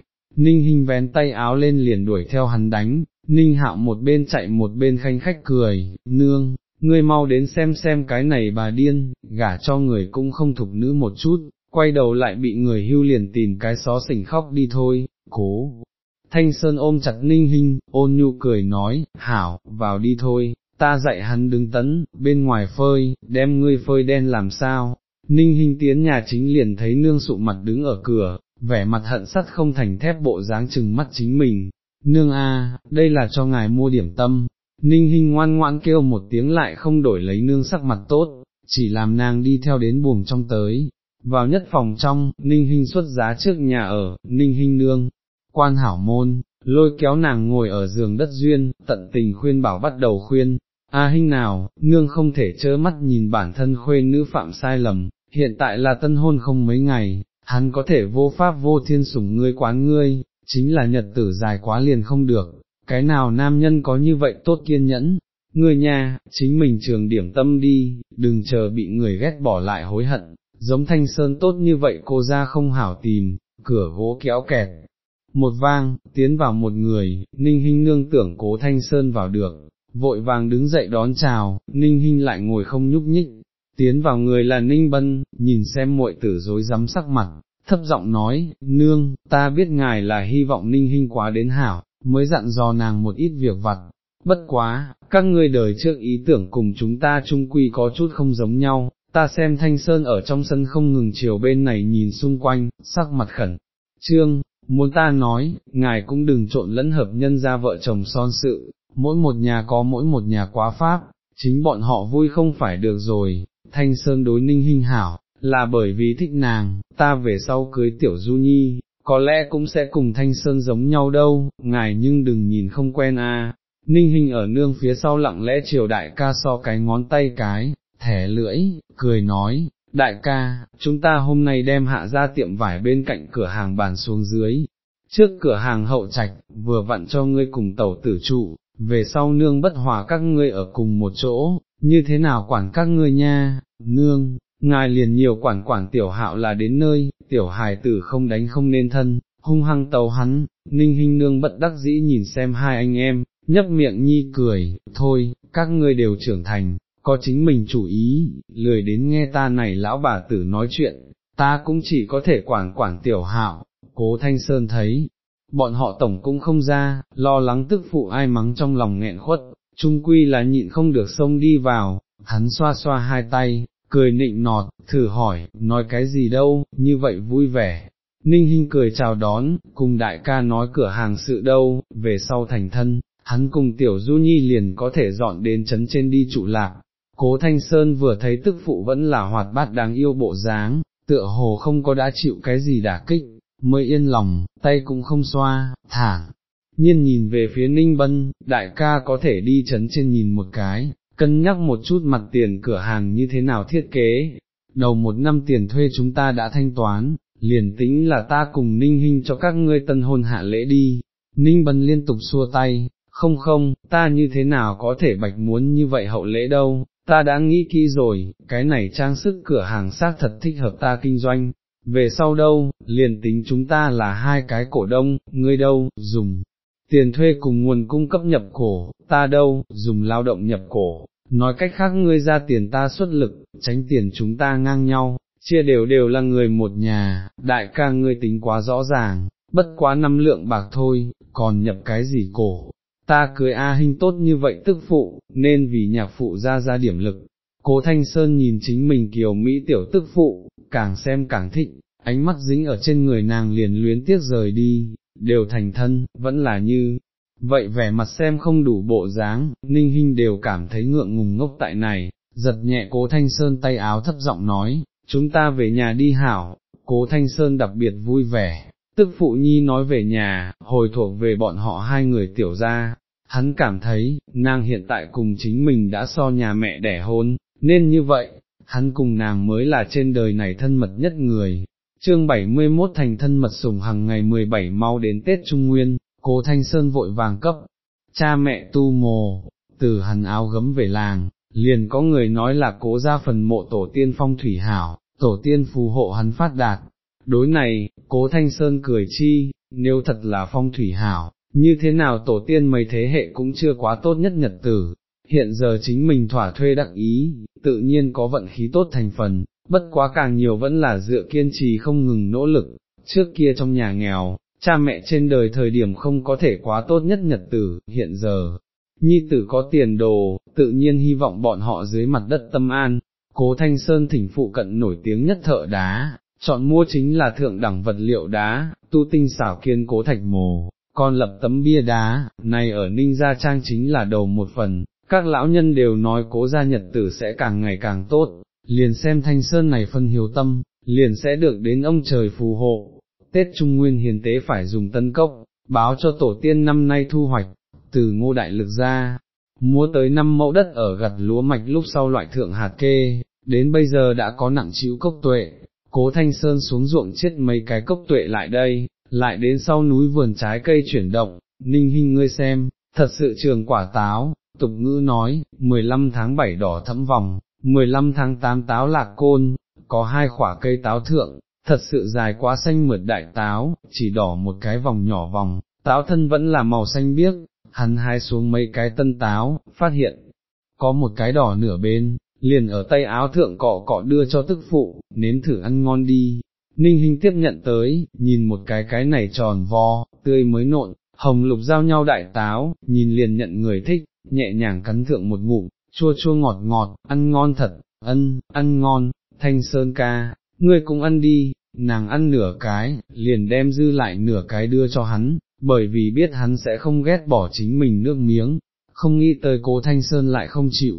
Ninh Hinh vén tay áo lên liền đuổi theo hắn đánh, Ninh Hạo một bên chạy một bên khanh khách cười, nương, ngươi mau đến xem xem cái này bà điên, gả cho người cũng không thục nữ một chút, quay đầu lại bị người hưu liền tìm cái xó xỉnh khóc đi thôi. Cố Thanh Sơn ôm chặt Ninh Hinh, ôn nhu cười nói, hảo, vào đi thôi, ta dạy hắn đứng tấn, bên ngoài phơi, đem ngươi phơi đen làm sao. Ninh Hinh tiến nhà chính liền thấy nương sụ mặt đứng ở cửa, vẻ mặt hận sắt không thành thép bộ dáng chừng mắt chính mình, nương a, à, đây là cho ngài mua điểm tâm. Ninh Hinh ngoan ngoãn kêu một tiếng lại không đổi lấy nương sắc mặt tốt, chỉ làm nàng đi theo đến buồng trong tới, vào nhất phòng trong, Ninh Hinh xuất giá trước nhà ở, Ninh Hinh nương, quan hảo môn, lôi kéo nàng ngồi ở giường đất duyên, tận tình khuyên bảo bắt đầu khuyên, a à Hinh nào, nương không thể trơ mắt nhìn bản thân khuê nữ phạm sai lầm, hiện tại là tân hôn không mấy ngày, hắn có thể vô pháp vô thiên sủng ngươi quán ngươi, chính là nhật tử dài quá liền không được, cái nào nam nhân có như vậy tốt kiên nhẫn, ngươi nha, chính mình trường điểm tâm đi, đừng chờ bị người ghét bỏ lại hối hận, giống Thanh Sơn tốt như vậy cô ra không hảo tìm. Cửa gỗ kéo kẹt một vang, tiến vào một người, Ninh Hinh nương tưởng Cố Thanh Sơn vào được, vội vàng đứng dậy đón chào, Ninh Hinh lại ngồi không nhúc nhích, tiến vào người là Ninh Bân, nhìn xem muội tử rối rắm sắc mặt, thấp giọng nói, nương, ta biết ngài là hy vọng Ninh Hinh quá đến hảo, mới dặn dò nàng một ít việc vặt, bất quá, các ngươi đời trước ý tưởng cùng chúng ta chung quy có chút không giống nhau, ta xem Thanh Sơn ở trong sân không ngừng chiều bên này nhìn xung quanh, sắc mặt khẩn trương. Muốn ta nói, ngài cũng đừng trộn lẫn hợp nhân gia vợ chồng son sự, mỗi một nhà có mỗi một nhà quá pháp, chính bọn họ vui không phải được rồi. Thanh Sơn đối Ninh Hinh hảo, là bởi vì thích nàng, ta về sau cưới Tiểu Du Nhi, có lẽ cũng sẽ cùng Thanh Sơn giống nhau đâu, ngài nhưng đừng nhìn không quen a. À. Ninh Hinh ở nương phía sau lặng lẽ chiều đại ca so cái ngón tay cái, thẻ lưỡi, cười nói. Đại ca, chúng ta hôm nay đem hạ ra tiệm vải bên cạnh cửa hàng bàn xuống dưới, trước cửa hàng hậu trạch, vừa vặn cho ngươi cùng tẩu tử trụ, về sau nương bất hòa các ngươi ở cùng một chỗ, như thế nào quản các ngươi nha, nương, ngài liền nhiều quản quản Tiểu Hạo là đến nơi, tiểu hài tử không đánh không nên thân, hung hăng tấu hắn. Ninh Hinh nương bất đắc dĩ nhìn xem hai anh em, nhấp miệng nhi cười, thôi, các ngươi đều trưởng thành. Có chính mình chủ ý, lười đến nghe ta này lão bà tử nói chuyện, ta cũng chỉ có thể quản quản Tiểu Hạo. Cố Thanh Sơn thấy, bọn họ tổng cũng không ra, lo lắng tức phụ ai mắng trong lòng nghẹn khuất, chung quy là nhịn không được xông đi vào, hắn xoa xoa hai tay, cười nịnh nọt, thử hỏi, nói cái gì đâu, như vậy vui vẻ. Ninh Hinh cười chào đón, cùng đại ca nói cửa hàng sự đâu, về sau thành thân, hắn cùng Tiểu Du Nhi liền có thể dọn đến trấn trên đi trụ lạc. Cố Thanh Sơn vừa thấy tức phụ vẫn là hoạt bát đáng yêu bộ dáng, tựa hồ không có đã chịu cái gì đả kích, mới yên lòng, tay cũng không xoa, thả nhiên nhìn về phía Ninh Bân, đại ca có thể đi trấn trên nhìn một cái, cân nhắc một chút mặt tiền cửa hàng như thế nào thiết kế, đầu một năm tiền thuê chúng ta đã thanh toán, liền tính là ta cùng Ninh Hinh cho các ngươi tân hôn hạ lễ đi. Ninh Bân liên tục xua tay, không không, ta như thế nào có thể bạch muốn như vậy hậu lễ đâu. Ta đã nghĩ kỹ rồi, cái này trang sức cửa hàng xác thật thích hợp ta kinh doanh, về sau đâu, liền tính chúng ta là hai cái cổ đông, ngươi đâu, dùng tiền thuê cùng nguồn cung cấp nhập cổ, ta đâu, dùng lao động nhập cổ, nói cách khác ngươi ra tiền ta xuất lực, tránh tiền chúng ta ngang nhau, chia đều đều là người một nhà, đại ca ngươi tính quá rõ ràng, bất quá năm lượng bạc thôi, còn nhập cái gì cổ. Ta cưới A Hinh tốt như vậy tức phụ, nên vì nhạc phụ ra ra điểm lực. Cố Thanh Sơn nhìn chính mình kiều mỹ tiểu tức phụ, càng xem càng thích, ánh mắt dính ở trên người nàng liền luyến tiếc rời đi, đều thành thân, vẫn là như vậy vẻ mặt xem không đủ bộ dáng, Ninh Hinh đều cảm thấy ngượng ngùng ngốc tại này, giật nhẹ Cố Thanh Sơn tay áo thấp giọng nói, chúng ta về nhà đi hảo. Cố Thanh Sơn đặc biệt vui vẻ. Tức phụ nhi nói về nhà, hồi thuộc về bọn họ hai người tiểu gia, hắn cảm thấy, nàng hiện tại cùng chính mình đã so nhà mẹ đẻ hôn, nên như vậy, hắn cùng nàng mới là trên đời này thân mật nhất người. Chương bảy mươi mốt thành thân mật sủng hằng ngày mười bảy mau đến Tết Trung Nguyên, Cố Thanh Sơn vội vàng cấp cha mẹ tu mồ, từ hắn áo gấm về làng, liền có người nói là Cố gia phần mộ tổ tiên phong thủy hảo, tổ tiên phù hộ hắn phát đạt. Đối này, Cố Thanh Sơn cười chi, nếu thật là phong thủy hảo, như thế nào tổ tiên mấy thế hệ cũng chưa quá tốt nhất nhật tử, hiện giờ chính mình thỏa thuê đắc ý, tự nhiên có vận khí tốt thành phần, bất quá càng nhiều vẫn là dựa kiên trì không ngừng nỗ lực, trước kia trong nhà nghèo, cha mẹ trên đời thời điểm không có thể quá tốt nhất nhật tử, hiện giờ, nhi tử có tiền đồ, tự nhiên hy vọng bọn họ dưới mặt đất tâm an. Cố Thanh Sơn thỉnh phụ cận nổi tiếng nhất thợ đá, chọn mua chính là thượng đẳng vật liệu đá, tu tinh xảo kiên cố thạch mồ, còn lập tấm bia đá, này ở Ninh Gia Trang chính là đầu một phần, các lão nhân đều nói Cố gia nhật tử sẽ càng ngày càng tốt, liền xem Thanh Sơn này phân hiếu tâm, liền sẽ được đến ông trời phù hộ. Tết Trung Nguyên hiến tế phải dùng tân cốc, báo cho tổ tiên năm nay thu hoạch, từ Ngô Đại Lực ra, mua tới năm mẫu đất ở gặt lúa mạch lúc sau loại thượng hạt kê, đến bây giờ đã có nặng trĩu cốc tuệ, Cố Thanh Sơn xuống ruộng chết mấy cái cốc tuệ lại đây, lại đến sau núi vườn trái cây chuyển động, Ninh Hinh ngươi xem, thật sự trường quả táo, tục ngữ nói, mười lăm tháng bảy đỏ thẫm vòng, mười lăm tháng tám táo lạc côn, có hai khỏa cây táo thượng, thật sự dài quá xanh mượt đại táo, chỉ đỏ một cái vòng nhỏ vòng, táo thân vẫn là màu xanh biếc. Hắn hái xuống mấy cái tân táo, phát hiện, có một cái đỏ nửa bên, liền ở tay áo thượng cọ cọ đưa cho tức phụ, nếm thử ăn ngon đi. Ninh Hinh tiếp nhận tới, nhìn một cái cái này tròn vo, tươi mới nộn, hồng lục giao nhau đại táo, nhìn liền nhận người thích, nhẹ nhàng cắn thượng một ngụm, chua chua ngọt ngọt, ăn ngon thật, ăn, ăn ngon, Thanh Sơn ca, ngươi cũng ăn đi, nàng ăn nửa cái, liền đem dư lại nửa cái đưa cho hắn. Bởi vì biết hắn sẽ không ghét bỏ chính mình nước miếng, không nghĩ tới Cố Thanh Sơn lại không chịu.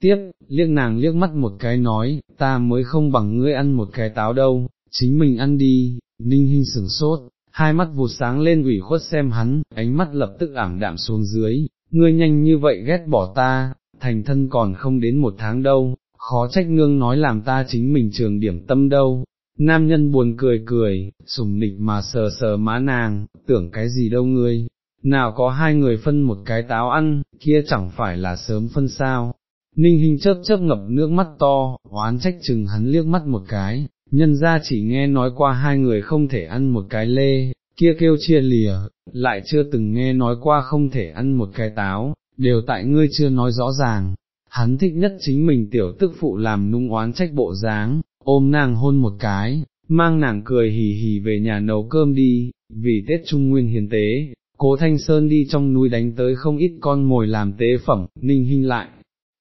Tiếp, liếc nàng liếc mắt một cái nói, ta mới không bằng ngươi ăn một cái táo đâu, chính mình ăn đi. Ninh Hinh sửng sốt, hai mắt vụt sáng lên ủy khuất xem hắn, ánh mắt lập tức ảm đạm xuống dưới, ngươi nhanh như vậy ghét bỏ ta, thành thân còn không đến một tháng đâu, khó trách nương nói làm ta chính mình trường điểm tâm đâu. Nam nhân buồn cười cười, sùng nịch mà sờ sờ má nàng, tưởng cái gì đâu ngươi, nào có hai người phân một cái táo ăn, kia chẳng phải là sớm phân sao. Ninh Hinh chớp chớp ngập nước mắt to, oán trách chừng hắn liếc mắt một cái, nhân ra chỉ nghe nói qua hai người không thể ăn một cái lê, kia kêu chia lìa, lại chưa từng nghe nói qua không thể ăn một cái táo, đều tại ngươi chưa nói rõ ràng. Hắn thích nhất chính mình tiểu tức phụ làm nung oán trách bộ dáng. Ôm nàng hôn một cái, mang nàng cười hì hì về nhà nấu cơm đi, vì Tết Trung Nguyên hiến tế, Cố Thanh Sơn đi trong núi đánh tới không ít con mồi làm tế phẩm, Ninh Hinh lại,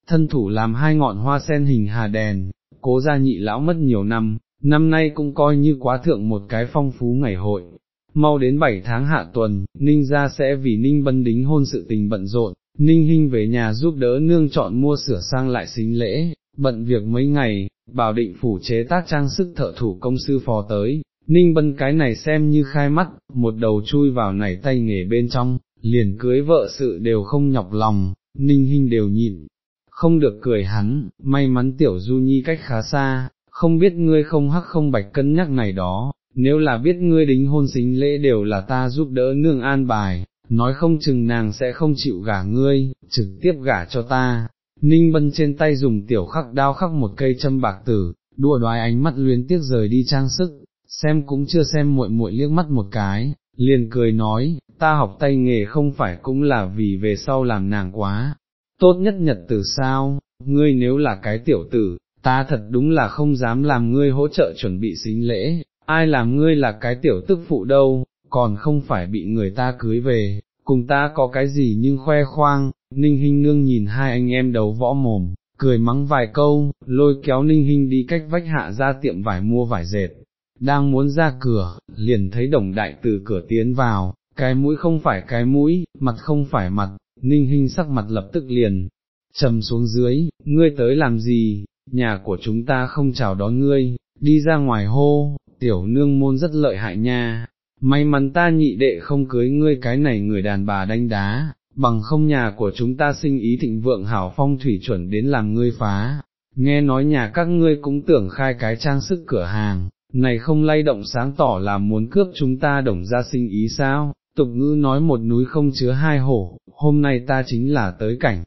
thân thủ làm hai ngọn hoa sen hình hà đèn, Cố gia nhị lão mất nhiều năm, năm nay cũng coi như quá thượng một cái phong phú ngày hội, mau đến bảy tháng hạ tuần, Ninh gia sẽ vì Ninh Bân đính hôn sự tình bận rộn, Ninh Hinh về nhà giúp đỡ nương chọn mua sửa sang lại sính lễ, bận việc mấy ngày. Bảo Định phủ chế tác trang sức thợ thủ công sư phó tới, Ninh Bân cái này xem như khai mắt, một đầu chui vào nảy tay nghề bên trong, liền cưới vợ sự đều không nhọc lòng, Ninh Hinh đều nhịn, không được cười hắn, may mắn tiểu Du Nhi cách khá xa, không biết ngươi không hắc không bạch cân nhắc này đó, nếu là biết ngươi đính hôn sính lễ đều là ta giúp đỡ nương an bài, nói không chừng nàng sẽ không chịu gả ngươi, trực tiếp gả cho ta. Ninh Bân trên tay dùng tiểu khắc đao khắc một cây châm bạc tử, đùa đoái ánh mắt luyến tiếc rời đi trang sức, xem cũng chưa xem muội muội liếc mắt một cái, liền cười nói, ta học tay nghề không phải cũng là vì về sau làm nàng quá tốt nhất nhật tử sao, ngươi nếu là cái tiểu tử, ta thật đúng là không dám làm ngươi hỗ trợ chuẩn bị sính lễ, ai làm ngươi là cái tiểu tức phụ đâu, còn không phải bị người ta cưới về. Cùng ta có cái gì nhưng khoe khoang. Ninh Hinh nương nhìn hai anh em đấu võ mồm, cười mắng vài câu, lôi kéo Ninh Hinh đi cách vách hạ ra tiệm vải mua vải dệt, đang muốn ra cửa, liền thấy Đồng Đại từ cửa tiến vào, cái mũi không phải cái mũi, mặt không phải mặt, Ninh Hinh sắc mặt lập tức liền trầm xuống dưới, ngươi tới làm gì, nhà của chúng ta không chào đón ngươi, đi ra ngoài hô, tiểu nương môn rất lợi hại nha. May mắn ta nhị đệ không cưới ngươi cái này người đàn bà đánh đá, bằng không nhà của chúng ta sinh ý thịnh vượng hảo phong thủy chuẩn đến làm ngươi phá, nghe nói nhà các ngươi cũng tưởng khai cái trang sức cửa hàng, này không lay động sáng tỏ là muốn cướp chúng ta Đồng ra sinh ý sao, tục ngữ nói một núi không chứa hai hổ, hôm nay ta chính là tới cảnh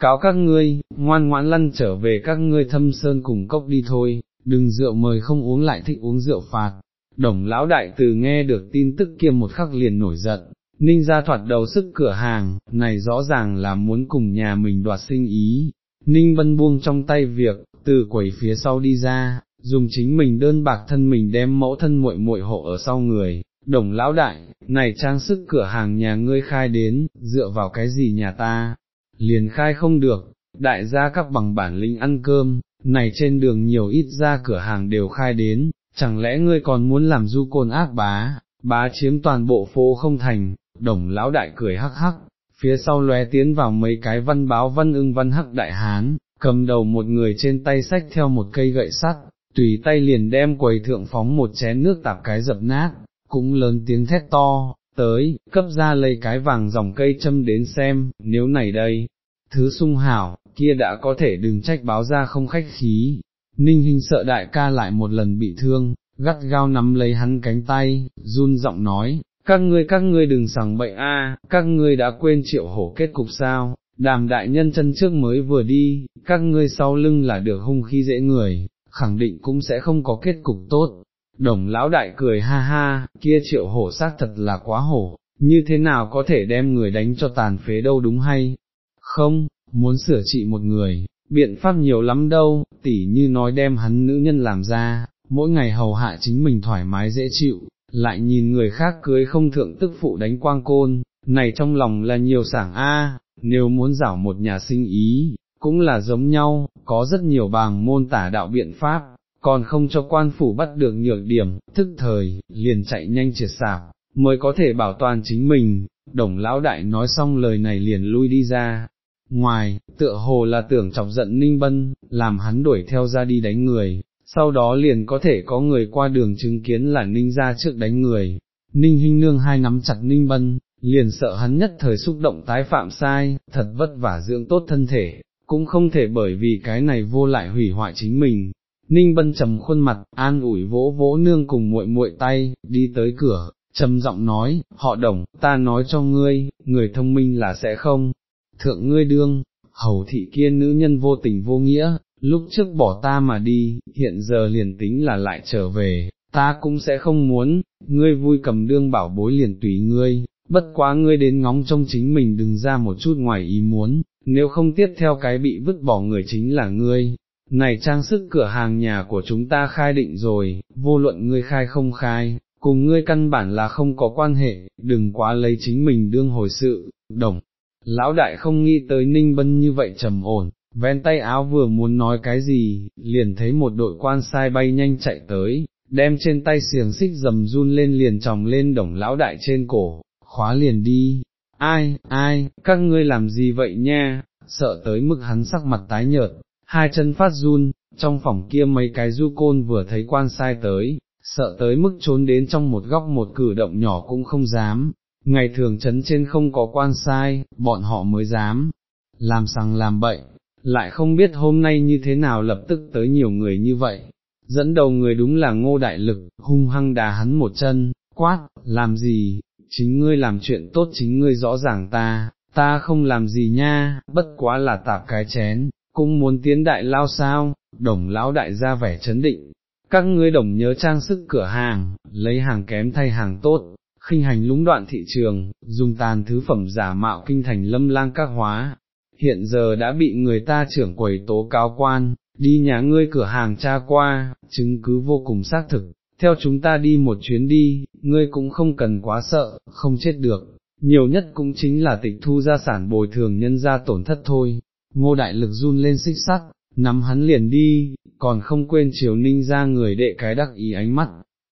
cáo các ngươi, ngoan ngoãn lăn trở về các ngươi Thâm Sơn cùng cốc đi thôi, đừng rượu mời không uống lại thích uống rượu phạt. Đồng lão đại từ nghe được tin tức kia một khắc liền nổi giận, Ninh gia thoạt đầu sức cửa hàng, này rõ ràng là muốn cùng nhà mình đoạt sinh ý. Ninh Bân buông trong tay việc, từ quầy phía sau đi ra, dùng chính mình đơn bạc thân mình đem mẫu thân muội muội hộ ở sau người. Đồng lão đại, này trang sức cửa hàng nhà ngươi khai đến, dựa vào cái gì nhà ta liền khai không được? Đại gia các bằng bản lĩnh ăn cơm, này trên đường nhiều ít ra cửa hàng đều khai đến, chẳng lẽ ngươi còn muốn làm du côn ác bá, bá chiếm toàn bộ phố không thành? Đồng lão đại cười hắc hắc, phía sau lóe tiến vào mấy cái văn báo văn ưng văn hắc đại hán, cầm đầu một người trên tay xách theo một cây gậy sắt, tùy tay liền đem quầy thượng phóng một chén nước tạp cái dập nát, cũng lớn tiếng thét to, tới, cấp ra lấy cái vàng dòng cây châm đến xem, nếu này đây, thứ sung hảo, kia đã có thể đừng trách báo ra không khách khí. Ninh Hinh sợ đại ca lại một lần bị thương, gắt gao nắm lấy hắn cánh tay, run giọng nói, các ngươi các ngươi đừng sằng bậy a, à, các ngươi đã quên Triệu Hổ kết cục sao? Đàm đại nhân chân trước mới vừa đi, các ngươi sau lưng là được hung khí dễ người, khẳng định cũng sẽ không có kết cục tốt. Đồng lão đại cười ha ha, kia Triệu Hổ xác thật là quá hổ, như thế nào có thể đem người đánh cho tàn phế đâu, đúng hay không? Muốn sửa trị một người, biện pháp nhiều lắm đâu, tỉ như nói đem hắn nữ nhân làm ra, mỗi ngày hầu hạ chính mình thoải mái dễ chịu, lại nhìn người khác cưới không thượng tức phụ đánh quang côn, này trong lòng là nhiều sảng a. À, nếu muốn giảo một nhà sinh ý, cũng là giống nhau, có rất nhiều bàng môn tả đạo biện pháp, còn không cho quan phủ bắt được nhược điểm, thức thời, liền chạy nhanh triệt sạp, mới có thể bảo toàn chính mình. Đồng lão đại nói xong lời này liền lui đi ra ngoài, tựa hồ là tưởng chọc giận Ninh Bân, làm hắn đuổi theo ra đi đánh người, sau đó liền có thể có người qua đường chứng kiến là Ninh gia trước đánh người. Ninh Hinh nương hai nắm chặt Ninh Bân, liền sợ hắn nhất thời xúc động tái phạm sai, thật vất vả dưỡng tốt thân thể, cũng không thể bởi vì cái này vô lại hủy hoại chính mình. Ninh Bân trầm khuôn mặt, an ủi vỗ vỗ nương cùng muội muội tay, đi tới cửa, trầm giọng nói, họ Đồng, ta nói cho ngươi, người thông minh là sẽ không thượng ngươi đương. Hầu thị kia nữ nhân vô tình vô nghĩa, lúc trước bỏ ta mà đi, hiện giờ liền tính là lại trở về, ta cũng sẽ không muốn, ngươi vui cầm đương bảo bối liền tùy ngươi, bất quá ngươi đến ngóng trông chính mình đừng ra một chút ngoài ý muốn, nếu không tiếp theo cái bị vứt bỏ người chính là ngươi. Này trang sức cửa hàng nhà của chúng ta khai định rồi, vô luận ngươi khai không khai, cùng ngươi căn bản là không có quan hệ, đừng quá lấy chính mình đương hồi sự. Đồng lão đại không nghĩ tới Ninh Bân như vậy trầm ổn, vén tay áo vừa muốn nói cái gì, liền thấy một đội quan sai bay nhanh chạy tới, đem trên tay xiềng xích rầm run lên liền tròng lên Đồng lão đại trên cổ, khóa liền đi. Ai, ai, các ngươi làm gì vậy nha? Sợ tới mức hắn sắc mặt tái nhợt, hai chân phát run. Trong phòng kia mấy cái du côn vừa thấy quan sai tới, sợ tới mức trốn đến trong một góc, một cử động nhỏ cũng không dám. Ngày thường trấn trên không có quan sai, bọn họ mới dám làm sằng làm bậy, lại không biết hôm nay như thế nào lập tức tới nhiều người như vậy. Dẫn đầu người đúng là Ngô Đại Lực, hung hăng đá hắn một chân, quát, làm gì? Chính ngươi làm chuyện tốt chính ngươi rõ ràng, ta, ta không làm gì nha, bất quá là tạp cái chén, cũng muốn tiến đại lao sao? Đồng lão đại ra vẻ chấn định, các ngươi Đồng nhớ trang sức cửa hàng, lấy hàng kém thay hàng tốt, khinh hành lũng đoạn thị trường, dùng tàn thứ phẩm giả mạo kinh thành lâm lang các hóa, hiện giờ đã bị người ta trưởng quầy tố cáo quan, đi nhà ngươi cửa hàng tra qua, chứng cứ vô cùng xác thực, theo chúng ta đi một chuyến đi, ngươi cũng không cần quá sợ, không chết được, nhiều nhất cũng chính là tịch thu gia sản bồi thường nhân gia tổn thất thôi. Ngô Đại Lực run lên xích sắt, nắm hắn liền đi, còn không quên chiều Ninh gia người đệ cái đắc ý ánh mắt.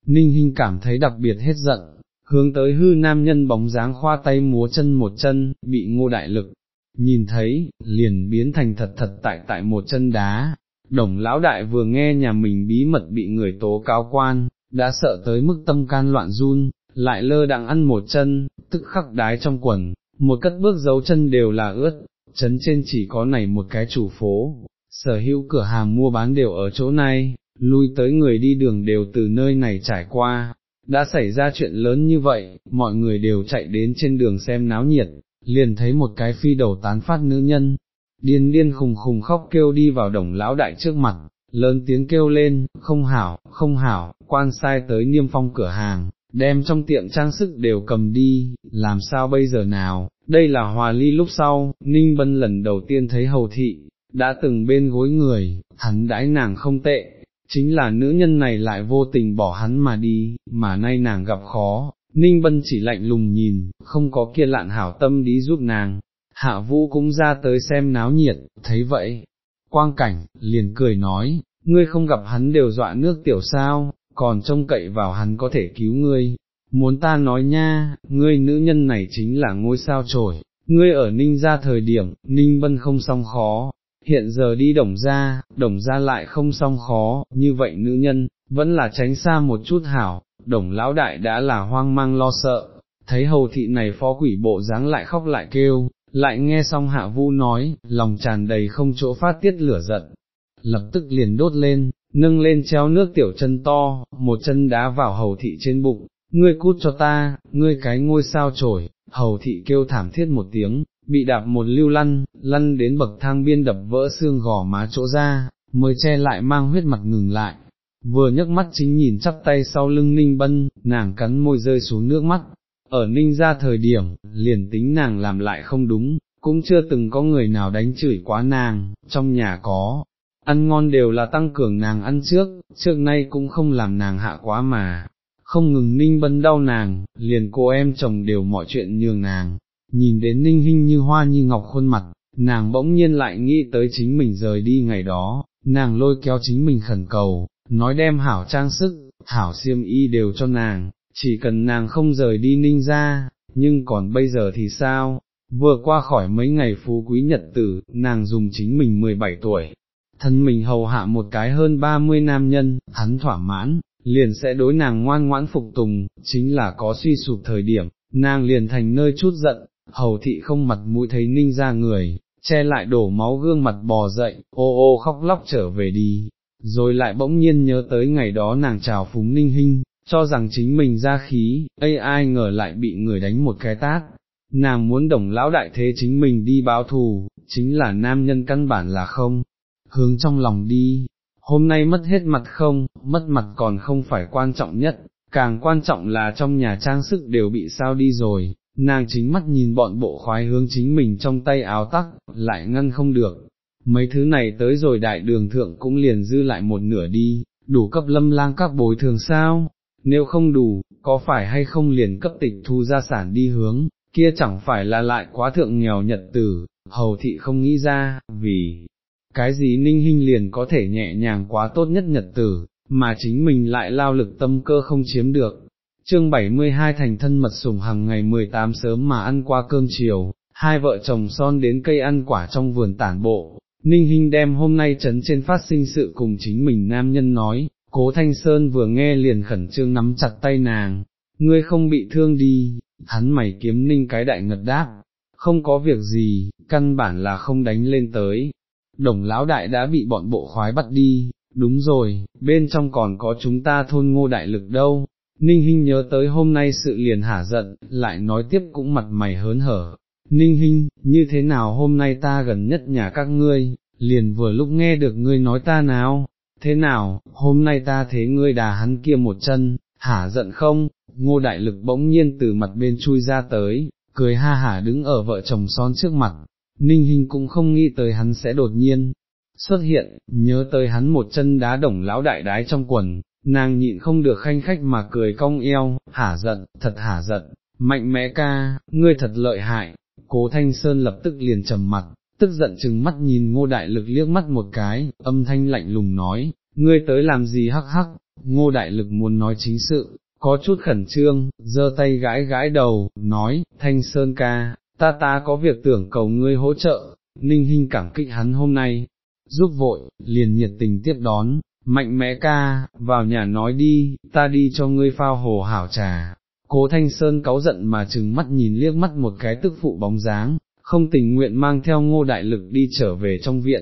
Ninh Hinh cảm thấy đặc biệt hết giận, hướng tới hư nam nhân bóng dáng khoa tay múa chân một chân, bị Ngô Đại Lực nhìn thấy, liền biến thành thật thật tại tại một chân đá. Đồng lão đại vừa nghe nhà mình bí mật bị người tố cáo quan, đã sợ tới mức tâm can loạn run, lại lơ đãng ăn một chân, tức khắc đái trong quần, một cất bước dấu chân đều là ướt. Trấn trên chỉ có này một cái chủ phố, sở hữu cửa hàng mua bán đều ở chỗ này, lui tới người đi đường đều từ nơi này trải qua. Đã xảy ra chuyện lớn như vậy, mọi người đều chạy đến trên đường xem náo nhiệt, liền thấy một cái phi đầu tán phát nữ nhân, điên điên khùng khùng khóc kêu đi vào Đồng lão đại trước mặt, lớn tiếng kêu lên, không hảo, không hảo, quan sai tới niêm phong cửa hàng, đem trong tiệm trang sức đều cầm đi, làm sao bây giờ nào, đây là Hòa Ly lúc sau, Ninh Bân lần đầu tiên thấy Hầu Thị, đã từng bên gối người, hắn đãi nàng không tệ, chính là nữ nhân này lại vô tình bỏ hắn mà đi, mà nay nàng gặp khó, Ninh Bân chỉ lạnh lùng nhìn, không có kia lạn hảo tâm đi giúp nàng. Hạ Vũ cũng ra tới xem náo nhiệt, thấy vậy, quang cảnh, liền cười nói, ngươi không gặp hắn đều dọa nước tiểu sao, còn trông cậy vào hắn có thể cứu ngươi, muốn ta nói nha, ngươi nữ nhân này chính là ngôi sao trổi, ngươi ở Ninh gia thời điểm, Ninh Bân không xong khó, hiện giờ đi Đồng gia, Đồng gia lại không xong khó, như vậy nữ nhân, vẫn là tránh xa một chút hảo. Đồng lão đại đã là hoang mang lo sợ, thấy Hầu Thị này phó quỷ bộ dáng lại khóc lại kêu. Lại nghe xong Hạ Vũ nói, lòng tràn đầy không chỗ phát tiết lửa giận, lập tức liền đốt lên, nâng lên chéo nước tiểu chân to, một chân đá vào Hầu Thị trên bụng, ngươi cút cho ta, ngươi cái ngôi sao trổi, Hầu Thị kêu thảm thiết một tiếng, bị đạp một lưu lăn, lăn đến bậc thang biên đập vỡ xương gò má chỗ ra, mới che lại mang huyết mặt ngừng lại, vừa nhấc mắt chính nhìn chắp tay sau lưng Ninh Bân, nàng cắn môi rơi xuống nước mắt. Ở Ninh gia thời điểm, liền tính nàng làm lại không đúng, cũng chưa từng có người nào đánh chửi quá nàng, trong nhà có, ăn ngon đều là tăng cường nàng ăn trước, trước nay cũng không làm nàng hạ quá mà, không ngừng Ninh Bân đau nàng, liền cô em chồng đều mọi chuyện nhường nàng, nhìn đến Ninh Hinh như hoa như ngọc khuôn mặt, nàng bỗng nhiên lại nghĩ tới chính mình rời đi ngày đó, nàng lôi kéo chính mình khẩn cầu, nói đem hảo trang sức, hảo xiêm y đều cho nàng. Chỉ cần nàng không rời đi Ninh gia, nhưng còn bây giờ thì sao, vừa qua khỏi mấy ngày phú quý nhật tử, nàng dùng chính mình mười bảy tuổi, thân mình hầu hạ một cái hơn ba mươi nam nhân, hắn thỏa mãn, liền sẽ đối nàng ngoan ngoãn phục tùng, chính là có suy sụp thời điểm, nàng liền thành nơi chút giận, Hầu Thị không mặt mũi thấy Ninh gia người, che lại đổ máu gương mặt bò dậy, ô ô khóc lóc trở về đi, rồi lại bỗng nhiên nhớ tới ngày đó nàng chào phúng Ninh Hinh. Cho rằng chính mình ra khí, ai ai ngờ lại bị người đánh một cái tát, nàng muốn Đồng lão đại thế chính mình đi báo thù, chính là nam nhân căn bản là không, hướng trong lòng đi, hôm nay mất hết mặt không, mất mặt còn không phải quan trọng nhất, càng quan trọng là trong nhà trang sức đều bị sao đi rồi, nàng chính mắt nhìn bọn bộ khoái hướng chính mình trong tay áo tắc, lại ngăn không được, mấy thứ này tới rồi đại đường thượng cũng liền dư lại một nửa đi, đủ cấp Lâm Lang các bồi thường sao? Nếu không đủ, có phải hay không liền cấp tịch thu gia sản đi hướng, kia chẳng phải là lại quá thượng nghèo nhật tử, Hầu Thị không nghĩ ra, vì cái gì Ninh Hinh liền có thể nhẹ nhàng quá tốt nhất nhật tử, mà chính mình lại lao lực tâm cơ không chiếm được. Chương bảy mươi hai thành thân mật sủng hằng ngày mười tám sớm mà ăn qua cơm chiều, hai vợ chồng son đến cây ăn quả trong vườn tản bộ, Ninh Hinh đem hôm nay trấn trên phát sinh sự cùng chính mình nam nhân nói. Cố Thanh Sơn vừa nghe liền khẩn trương nắm chặt tay nàng, ngươi không bị thương đi, hắn mày kiếm Ninh cái đại ngật đáp, không có việc gì, căn bản là không đánh lên tới, Đồng lão đại đã bị bọn bộ khoái bắt đi, đúng rồi, bên trong còn có chúng ta thôn Ngô Đại Lực đâu, Ninh Hinh nhớ tới hôm nay sự liền hả giận, lại nói tiếp cũng mặt mày hớn hở, Ninh Hinh, như thế nào hôm nay ta gần nhất nhà các ngươi, liền vừa lúc nghe được ngươi nói ta nào. Thế nào, hôm nay ta thế ngươi đà hắn kia một chân, hả giận không, Ngô Đại Lực bỗng nhiên từ mặt bên chui ra tới, cười ha hả đứng ở vợ chồng son trước mặt, Ninh Hinh cũng không nghĩ tới hắn sẽ đột nhiên xuất hiện, nhớ tới hắn một chân đá Đồng lão đại đái trong quần, nàng nhịn không được khanh khách mà cười cong eo, hả giận, thật hả giận, mạnh mẽ ca, ngươi thật lợi hại, Cố Thanh Sơn lập tức liền trầm mặt. Tức giận chừng mắt nhìn Ngô Đại Lực liếc mắt một cái, âm thanh lạnh lùng nói, ngươi tới làm gì hắc hắc, Ngô Đại Lực muốn nói chính sự, có chút khẩn trương, giơ tay gãi gãi đầu, nói, Thanh Sơn ca, ta ta có việc tưởng cầu ngươi hỗ trợ, Ninh Hinh cảm kích hắn hôm nay, giúp vội, liền nhiệt tình tiếp đón, mạnh mẽ ca, vào nhà nói đi, ta đi cho ngươi phao hồ hảo trà, Cố Thanh Sơn cáu giận mà chừng mắt nhìn liếc mắt một cái tức phụ bóng dáng. Không tình nguyện mang theo Ngô Đại Lực đi trở về trong viện,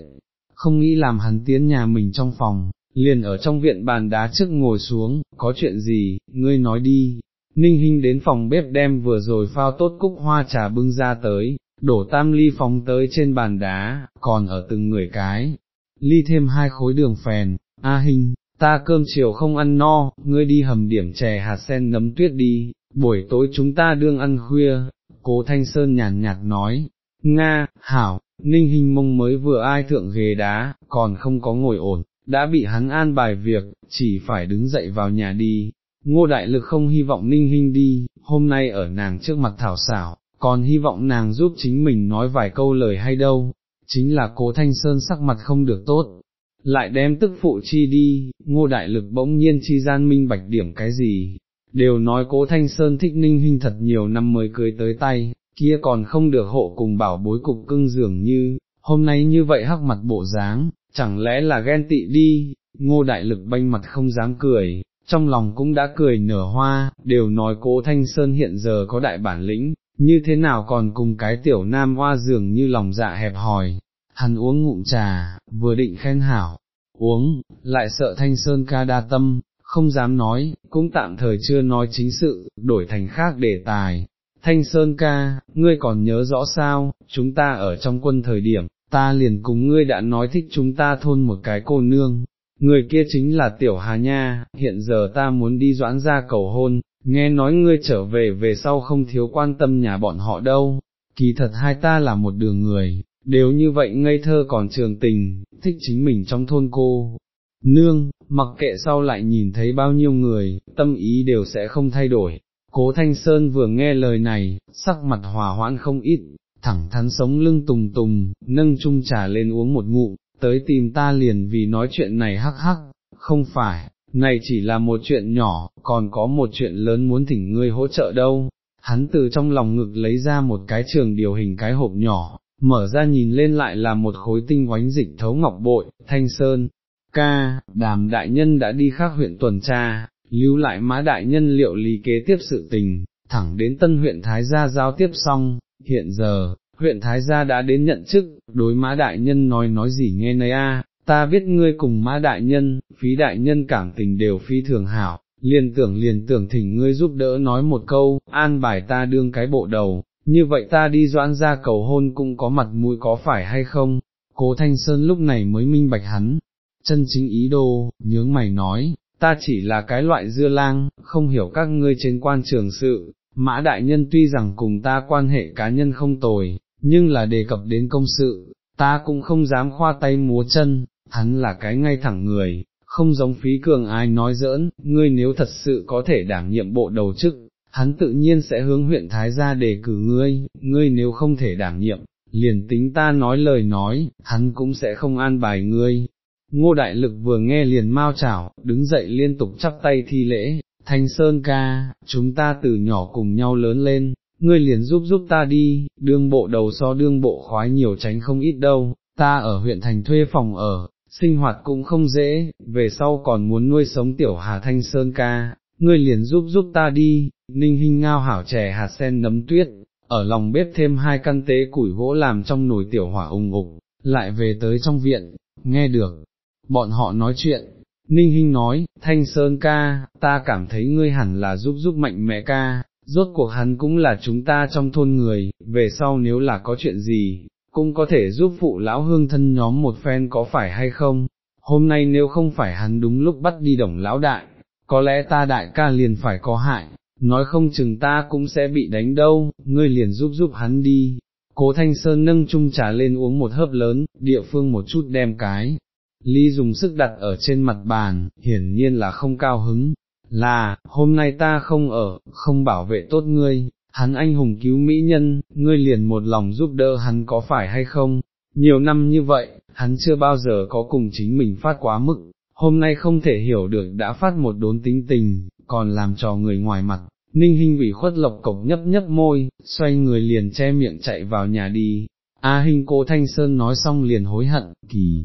không nghĩ làm hắn tiến nhà mình trong phòng, liền ở trong viện bàn đá trước ngồi xuống, có chuyện gì, ngươi nói đi, Ninh Hinh đến phòng bếp đem vừa rồi phao tốt cúc hoa trà bưng ra tới, đổ tam ly phóng tới trên bàn đá, còn ở từng người cái, ly thêm hai khối đường phèn. A Hinh, ta cơm chiều không ăn no, ngươi đi hầm điểm chè hạt sen nấm tuyết đi, buổi tối chúng ta đương ăn khuya. Cố Thanh Sơn nhàn nhạt nói. Nga, hảo. Ninh Hinh mông mới vừa ai thượng ghế đá, còn không có ngồi ổn, đã bị hắn an bài việc, chỉ phải đứng dậy vào nhà đi. Ngô Đại Lực không hy vọng Ninh Hinh đi, hôm nay ở nàng trước mặt thảo xảo, còn hy vọng nàng giúp chính mình nói vài câu lời hay đâu. Chính là Cố Thanh Sơn sắc mặt không được tốt, lại đem tức phụ chi đi. Ngô Đại Lực bỗng nhiên chi gian minh bạch điểm cái gì, đều nói Cố Thanh Sơn thích Ninh Hinh thật nhiều năm mới cưới tới tay, kia còn không được hộ cùng bảo bối cục cưng dường như, hôm nay như vậy hắc mặt bộ dáng, chẳng lẽ là ghen tị đi. Ngô Đại Lực banh mặt không dám cười, trong lòng cũng đã cười nở hoa, đều nói Cố Thanh Sơn hiện giờ có đại bản lĩnh, như thế nào còn cùng cái tiểu nam hoa dường như lòng dạ hẹp hòi. Hắn uống ngụm trà, vừa định khen hảo, uống, lại sợ Thanh Sơn ca đa tâm, không dám nói, cũng tạm thời chưa nói chính sự, đổi thành khác đề tài. Thanh Sơn ca, ngươi còn nhớ rõ sao, chúng ta ở trong quân thời điểm, ta liền cùng ngươi đã nói thích chúng ta thôn một cái cô nương, người kia chính là Tiểu Hà nha, hiện giờ ta muốn đi Doãn ra cầu hôn, nghe nói ngươi trở về về sau không thiếu quan tâm nhà bọn họ đâu. Kỳ thật hai ta là một đường người, đều như vậy ngây thơ còn trường tình, thích chính mình trong thôn cô nương, mặc kệ sau lại nhìn thấy bao nhiêu người, tâm ý đều sẽ không thay đổi. Cố Thanh Sơn vừa nghe lời này, sắc mặt hòa hoãn không ít, thẳng thắn sống lưng tùng tùng, nâng chung trà lên uống một ngụm, tới tìm ta liền vì nói chuyện này hắc hắc, không phải, này chỉ là một chuyện nhỏ, còn có một chuyện lớn muốn thỉnh ngươi hỗ trợ đâu. Hắn từ trong lòng ngực lấy ra một cái trường điều hình cái hộp nhỏ, mở ra nhìn lên lại là một khối tinh oánh dịch thấu ngọc bội. Thanh Sơn ca, Đàm đại nhân đã đi khác huyện tuần tra, lưu lại Mã đại nhân liệu lý kế tiếp sự tình, thẳng đến tân huyện Thái Gia giao tiếp xong, hiện giờ, huyện Thái Gia đã đến nhận chức, đối Mã đại nhân nói nói gì nghe nấy a. À, ta biết ngươi cùng Mã đại nhân, Phí đại nhân cảm tình đều phi thường hảo, liền tưởng liền tưởng thỉnh ngươi giúp đỡ nói một câu, an bài ta đương cái bộ đầu, như vậy ta đi Doãn ra cầu hôn cũng có mặt mũi có phải hay không. Cố Thanh Sơn lúc này mới minh bạch hắn chân chính ý đồ, nhướng mày nói. Ta chỉ là cái loại dưa lang, không hiểu các ngươi trên quan trường sự, Mã đại nhân tuy rằng cùng ta quan hệ cá nhân không tồi, nhưng là đề cập đến công sự, ta cũng không dám khoa tay múa chân, hắn là cái ngay thẳng người, không giống Phí Cường ai nói giỡn. Ngươi nếu thật sự có thể đảm nhiệm bộ đầu chức, hắn tự nhiên sẽ hướng huyện Thái Gia đề cử ngươi, ngươi nếu không thể đảm nhiệm, liền tính ta nói lời nói, hắn cũng sẽ không an bài ngươi. Ngô Đại Lực vừa nghe liền mau chảo, đứng dậy liên tục chắp tay thi lễ. Thanh Sơn ca, chúng ta từ nhỏ cùng nhau lớn lên, ngươi liền giúp giúp ta đi, đương bộ đầu so đương bộ khoái nhiều tránh không ít đâu, ta ở huyện thành thuê phòng ở, sinh hoạt cũng không dễ, về sau còn muốn nuôi sống Tiểu Hà. Thanh Sơn ca, ngươi liền giúp giúp ta đi. Ninh Hinh ngao hảo chè hạt sen nấm tuyết, ở lòng bếp thêm hai căn tế củi gỗ làm trong nồi tiểu hỏa ùng ục, lại về tới trong viện, nghe được bọn họ nói chuyện, Ninh Hinh nói, Thanh Sơn ca, ta cảm thấy ngươi hẳn là giúp giúp Mạnh mẽ ca, rốt cuộc hắn cũng là chúng ta trong thôn người, về sau nếu là có chuyện gì, cũng có thể giúp phụ lão hương thân nhóm một phen có phải hay không. Hôm nay nếu không phải hắn đúng lúc bắt đi Đồng lão đại, có lẽ ta đại ca liền phải có hại, nói không chừng ta cũng sẽ bị đánh đâu, ngươi liền giúp giúp hắn đi. Cố Thanh Sơn nâng chung trà lên uống một hớp lớn, địa phương một chút đem cái ly dùng sức đặt ở trên mặt bàn, hiển nhiên là không cao hứng. Là, hôm nay ta không ở, không bảo vệ tốt ngươi, hắn anh hùng cứu mỹ nhân, ngươi liền một lòng giúp đỡ hắn có phải hay không. Nhiều năm như vậy, hắn chưa bao giờ có cùng chính mình phát quá mức, hôm nay không thể hiểu được đã phát một đốn tính tình, còn làm trò người ngoài mặt. Ninh Hinh ủy khuất lộc cộc nhấp nhấp môi, xoay người liền che miệng chạy vào nhà đi. A Hinh Cố Thanh Sơn nói xong liền hối hận, kỳ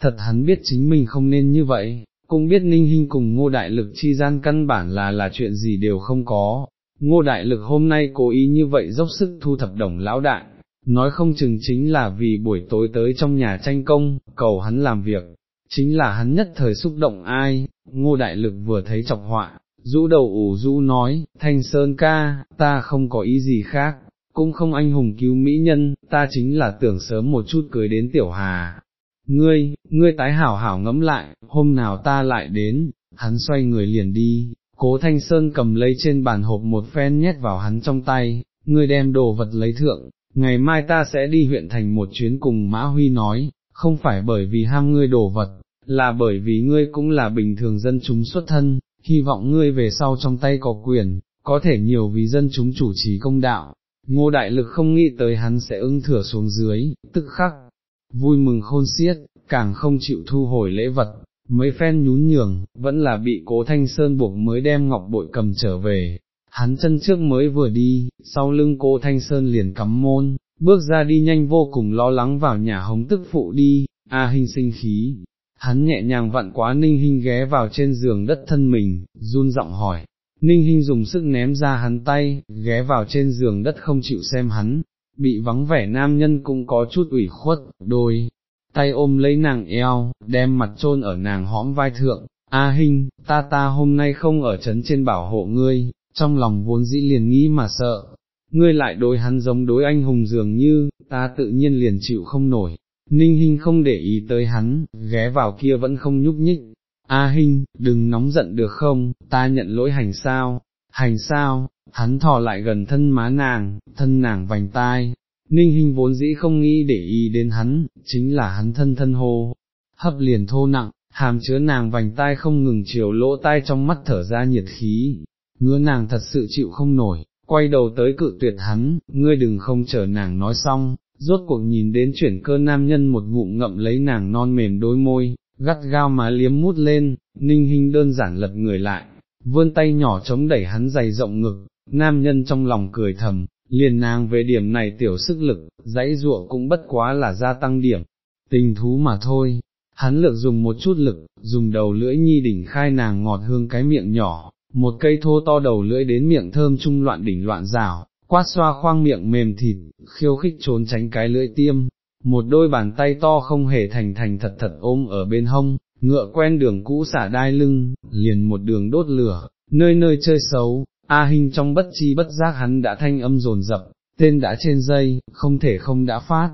thật hắn biết chính mình không nên như vậy, cũng biết Ninh Hinh cùng Ngô Đại Lực chi gian căn bản là là chuyện gì đều không có. Ngô Đại Lực hôm nay cố ý như vậy dốc sức thu thập Đồng lão đại, nói không chừng chính là vì buổi tối tới trong nhà tranh công, cầu hắn làm việc, chính là hắn nhất thời xúc động ai. Ngô Đại Lực vừa thấy chọc họa, rũ đầu ủ rũ nói, Thanh Sơn ca, ta không có ý gì khác, cũng không anh hùng cứu mỹ nhân, ta chính là tưởng sớm một chút cưới đến Tiểu Hà. ngươi, ngươi tái hảo hảo ngẫm lại, hôm nào ta lại đến. Hắn xoay người liền đi, Cố Thanh Sơn cầm lấy trên bàn hộp một phen nhét vào hắn trong tay, ngươi đem đồ vật lấy thượng, ngày mai ta sẽ đi huyện thành một chuyến cùng Mã Huy nói, không phải bởi vì ham ngươi đồ vật, là bởi vì ngươi cũng là bình thường dân chúng xuất thân, hy vọng ngươi về sau trong tay có quyền, có thể nhiều vì dân chúng chủ trì công đạo. Ngô Đại Lực không nghĩ tới hắn sẽ ưng thừa xuống dưới, tức khắc, vui mừng khôn xiết, càng không chịu thu hồi lễ vật, mấy phen nhún nhường, vẫn là bị Cố Thanh Sơn buộc mới đem ngọc bội cầm trở về, hắn chân trước mới vừa đi, sau lưng Cố Thanh Sơn liền cắm môn, bước ra đi nhanh vô cùng lo lắng vào nhà hống tức phụ đi, A Hinh sinh khí, hắn nhẹ nhàng vặn quá Ninh Hinh ghé vào trên giường đất thân mình, run giọng hỏi. Ninh Hinh dùng sức ném ra hắn tay, ghé vào trên giường đất không chịu xem hắn, bị vắng vẻ nam nhân cũng có chút ủy khuất, đôi tay ôm lấy nàng eo, đem mặt chôn ở nàng hõm vai thượng, A Hinh, ta ta hôm nay không ở trấn trên bảo hộ ngươi, trong lòng vốn dĩ liền nghĩ mà sợ, ngươi lại đối hắn giống đối anh hùng dường như, ta tự nhiên liền chịu không nổi. Ninh Hinh không để ý tới hắn, ghé vào kia vẫn không nhúc nhích. A Hinh, đừng nóng giận được không, ta nhận lỗi hành sao, hành sao, hắn thò lại gần thân má nàng, thân nàng vành tai, Ninh Hinh vốn dĩ không nghĩ để ý đến hắn, chính là hắn thân thân hô, hấp liền thô nặng, hàm chứa nàng vành tai không ngừng chiều lỗ tai trong mắt thở ra nhiệt khí, ngứa nàng thật sự chịu không nổi, quay đầu tới cự tuyệt hắn, ngươi đừng không chờ nàng nói xong, rốt cuộc nhìn đến chuyển cơ nam nhân một ngụm ngậm lấy nàng non mềm đôi môi. Gắt gao má liếm mút lên, Ninh Hinh đơn giản lật người lại, vươn tay nhỏ chống đẩy hắn dày rộng ngực, nam nhân trong lòng cười thầm, liền nàng về điểm này tiểu sức lực, dãy giụa cũng bất quá là gia tăng điểm tình thú mà thôi, hắn lược dùng một chút lực, dùng đầu lưỡi nhi đỉnh khai nàng ngọt hương cái miệng nhỏ, một cây thô to đầu lưỡi đến miệng thơm trung loạn đỉnh loạn rào, quát xoa khoang miệng mềm thịt, khiêu khích trốn tránh cái lưỡi tiêm. Một đôi bàn tay to không hề thành thành thật thật ôm ở bên hông, ngựa quen đường cũ xả đai lưng, liền một đường đốt lửa, nơi nơi chơi xấu. A Hinh trong bất chi bất giác hắn đã thanh âm dồn dập, tên đã trên dây, không thể không đã phát.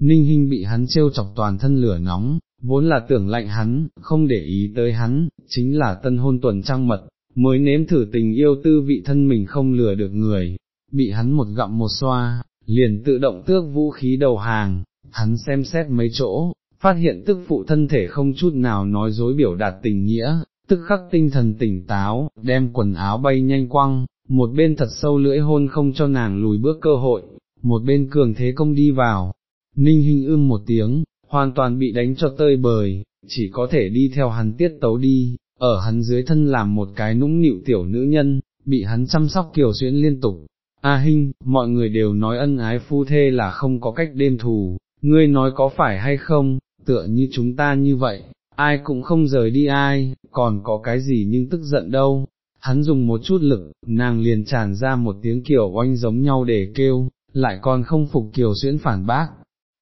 Ninh Hinh bị hắn trêu chọc toàn thân lửa nóng, vốn là tưởng lạnh hắn, không để ý tới hắn, chính là tân hôn tuần trăng mật, mới nếm thử tình yêu tư vị thân mình không lừa được người, bị hắn một gặm một xoa, liền tự động tước vũ khí đầu hàng. Hắn xem xét mấy chỗ, phát hiện tức phụ thân thể không chút nào nói dối biểu đạt tình nghĩa, tức khắc tinh thần tỉnh táo, đem quần áo bay nhanh quăng, một bên thật sâu lưỡi hôn không cho nàng lùi bước cơ hội, một bên cường thế công đi vào. Ninh Hinh ưm một tiếng, hoàn toàn bị đánh cho tơi bời, chỉ có thể đi theo hắn tiết tấu đi, ở hắn dưới thân làm một cái nũng nịu tiểu nữ nhân, bị hắn chăm sóc kiều xuyến liên tục. A Hinh, mọi người đều nói ân ái phu thê là không có cách đêm thù. Ngươi nói có phải hay không, tựa như chúng ta như vậy, ai cũng không rời đi ai, còn có cái gì nhưng tức giận đâu, hắn dùng một chút lực, nàng liền tràn ra một tiếng kiểu oanh giống nhau để kêu, lại còn không phục kiều xuyễn phản bác,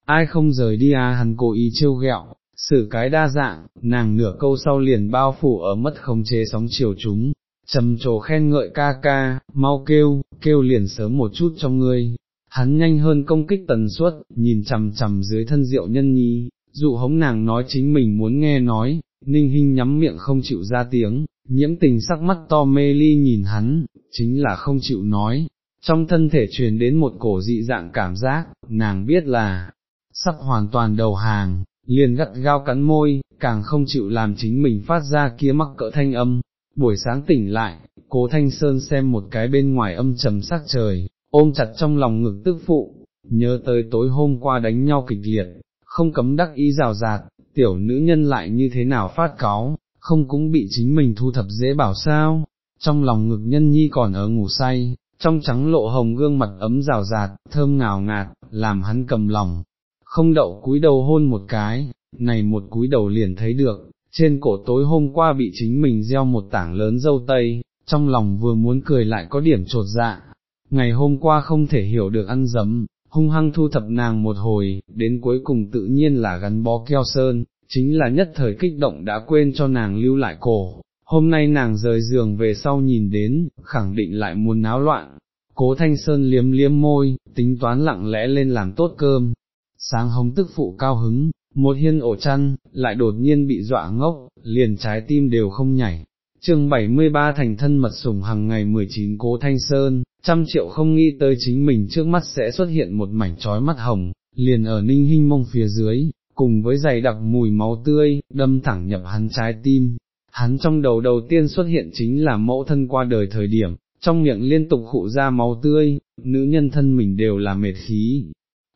ai không rời đi à hắn cố ý trêu ghẹo, xử cái đa dạng, nàng nửa câu sau liền bao phủ ở mất khống chế sóng chiều chúng, trầm trồ khen ngợi ca ca, mau kêu, kêu liền sớm một chút trong ngươi. Hắn nhanh hơn công kích tần suất, nhìn chằm chằm dưới thân rượu nhân nhi, dụ hống nàng nói chính mình muốn nghe nói. Ninh Hinh nhắm miệng không chịu ra tiếng, nhiễm tình sắc mắt to mê ly nhìn hắn, chính là không chịu nói, trong thân thể truyền đến một cổ dị dạng cảm giác, nàng biết là sắp hoàn toàn đầu hàng, liền gắt gao cắn môi, càng không chịu làm chính mình phát ra kia mắc cỡ thanh âm. Buổi sáng tỉnh lại, Cố Thanh Sơn xem một cái bên ngoài âm trầm sắc trời, ôm chặt trong lòng ngực tức phụ, nhớ tới tối hôm qua đánh nhau kịch liệt, không cấm đắc ý rào rạt, tiểu nữ nhân lại như thế nào phát cáu, không cũng bị chính mình thu thập dễ bảo sao, trong lòng ngực nhân nhi còn ở ngủ say, trong trắng lộ hồng gương mặt ấm rào rạt, thơm ngào ngạt, làm hắn cầm lòng, không đậu cúi đầu hôn một cái, này một cúi đầu liền thấy được, trên cổ tối hôm qua bị chính mình gieo một tảng lớn dâu tây, trong lòng vừa muốn cười lại có điểm trột dạ. Ngày hôm qua không thể hiểu được ăn dấm, hung hăng thu thập nàng một hồi, đến cuối cùng tự nhiên là gắn bó keo sơn, chính là nhất thời kích động đã quên cho nàng lưu lại cổ, hôm nay nàng rời giường về sau nhìn đến, khẳng định lại muốn náo loạn. Cố Thanh Sơn liếm liếm môi, tính toán lặng lẽ lên làm tốt cơm, sáng hống tức phụ cao hứng, một hiên ổ chăn, lại đột nhiên bị dọa ngốc, liền trái tim đều không nhảy. Chương bảy mươi ba thành thân mật sủng hằng ngày mười chín Cố Thanh Sơn, trăm triệu không nghĩ tới chính mình trước mắt sẽ xuất hiện một mảnh trói mắt hồng, liền ở Ninh Hinh mông phía dưới, cùng với dày đặc mùi máu tươi, đâm thẳng nhập hắn trái tim. Hắn trong đầu đầu tiên xuất hiện chính là mẫu thân qua đời thời điểm, trong miệng liên tục khụ ra máu tươi, nữ nhân thân mình đều là mệt khí,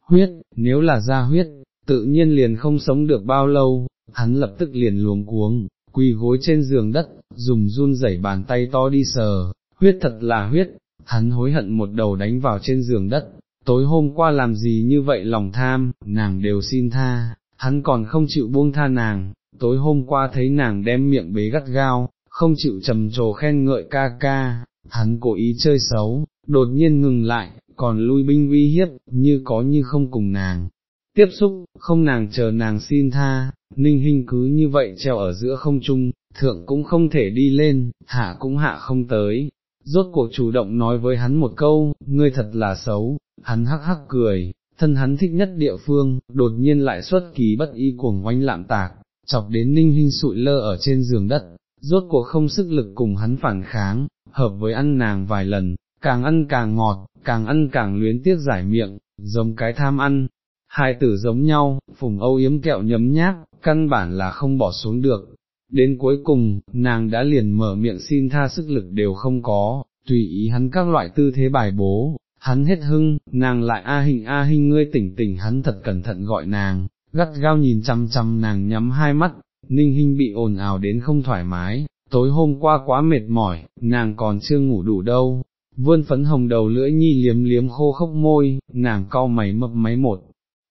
huyết, nếu là ra huyết, tự nhiên liền không sống được bao lâu, hắn lập tức liền luống cuống, quỳ gối trên giường đất, dùng run rẩy bàn tay to đi sờ, huyết thật là huyết, hắn hối hận một đầu đánh vào trên giường đất, tối hôm qua làm gì như vậy lòng tham, nàng đều xin tha, hắn còn không chịu buông tha nàng. Tối hôm qua thấy nàng đem miệng bế gắt gao, không chịu trầm trồ khen ngợi ca ca, hắn cố ý chơi xấu, đột nhiên ngừng lại, còn lui binh uy hiếp, như có như không cùng nàng tiếp xúc, không nàng chờ nàng xin tha. Ninh Hinh cứ như vậy treo ở giữa không trung, thượng cũng không thể đi lên, hạ cũng hạ không tới, rốt cuộc chủ động nói với hắn một câu, ngươi thật là xấu. Hắn hắc hắc cười, thân hắn thích nhất địa phương, đột nhiên lại xuất kỳ bất y cuồng oanh lạm tạc, chọc đến Ninh Hinh sụi lơ ở trên giường đất, rốt cuộc không sức lực cùng hắn phản kháng, hợp với ăn nàng vài lần, càng ăn càng ngọt, càng ăn càng luyến tiếc giải miệng, giống cái tham ăn, hai tử giống nhau, phùng âu yếm kẹo nhấm nháp, căn bản là không bỏ xuống được. Đến cuối cùng, nàng đã liền mở miệng xin tha sức lực đều không có, tùy ý hắn các loại tư thế bài bố, hắn hết hưng, nàng lại a hình a hình ngươi tỉnh tỉnh hắn thật cẩn thận gọi nàng. Gắt gao nhìn chằm chằm nàng nhắm hai mắt, Ninh Hinh bị ồn ào đến không thoải mái, tối hôm qua quá mệt mỏi, nàng còn chưa ngủ đủ đâu, vươn phấn hồng đầu lưỡi nhi liếm liếm khô khốc môi, nàng cau mày mấp máy một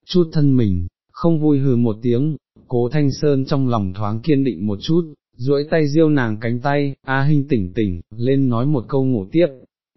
chút thân mình, không vui hừ một tiếng. Cố Thanh Sơn trong lòng thoáng kiên định một chút, duỗi tay diêu nàng cánh tay, a Hinh tỉnh tỉnh, lên nói một câu ngủ tiếp.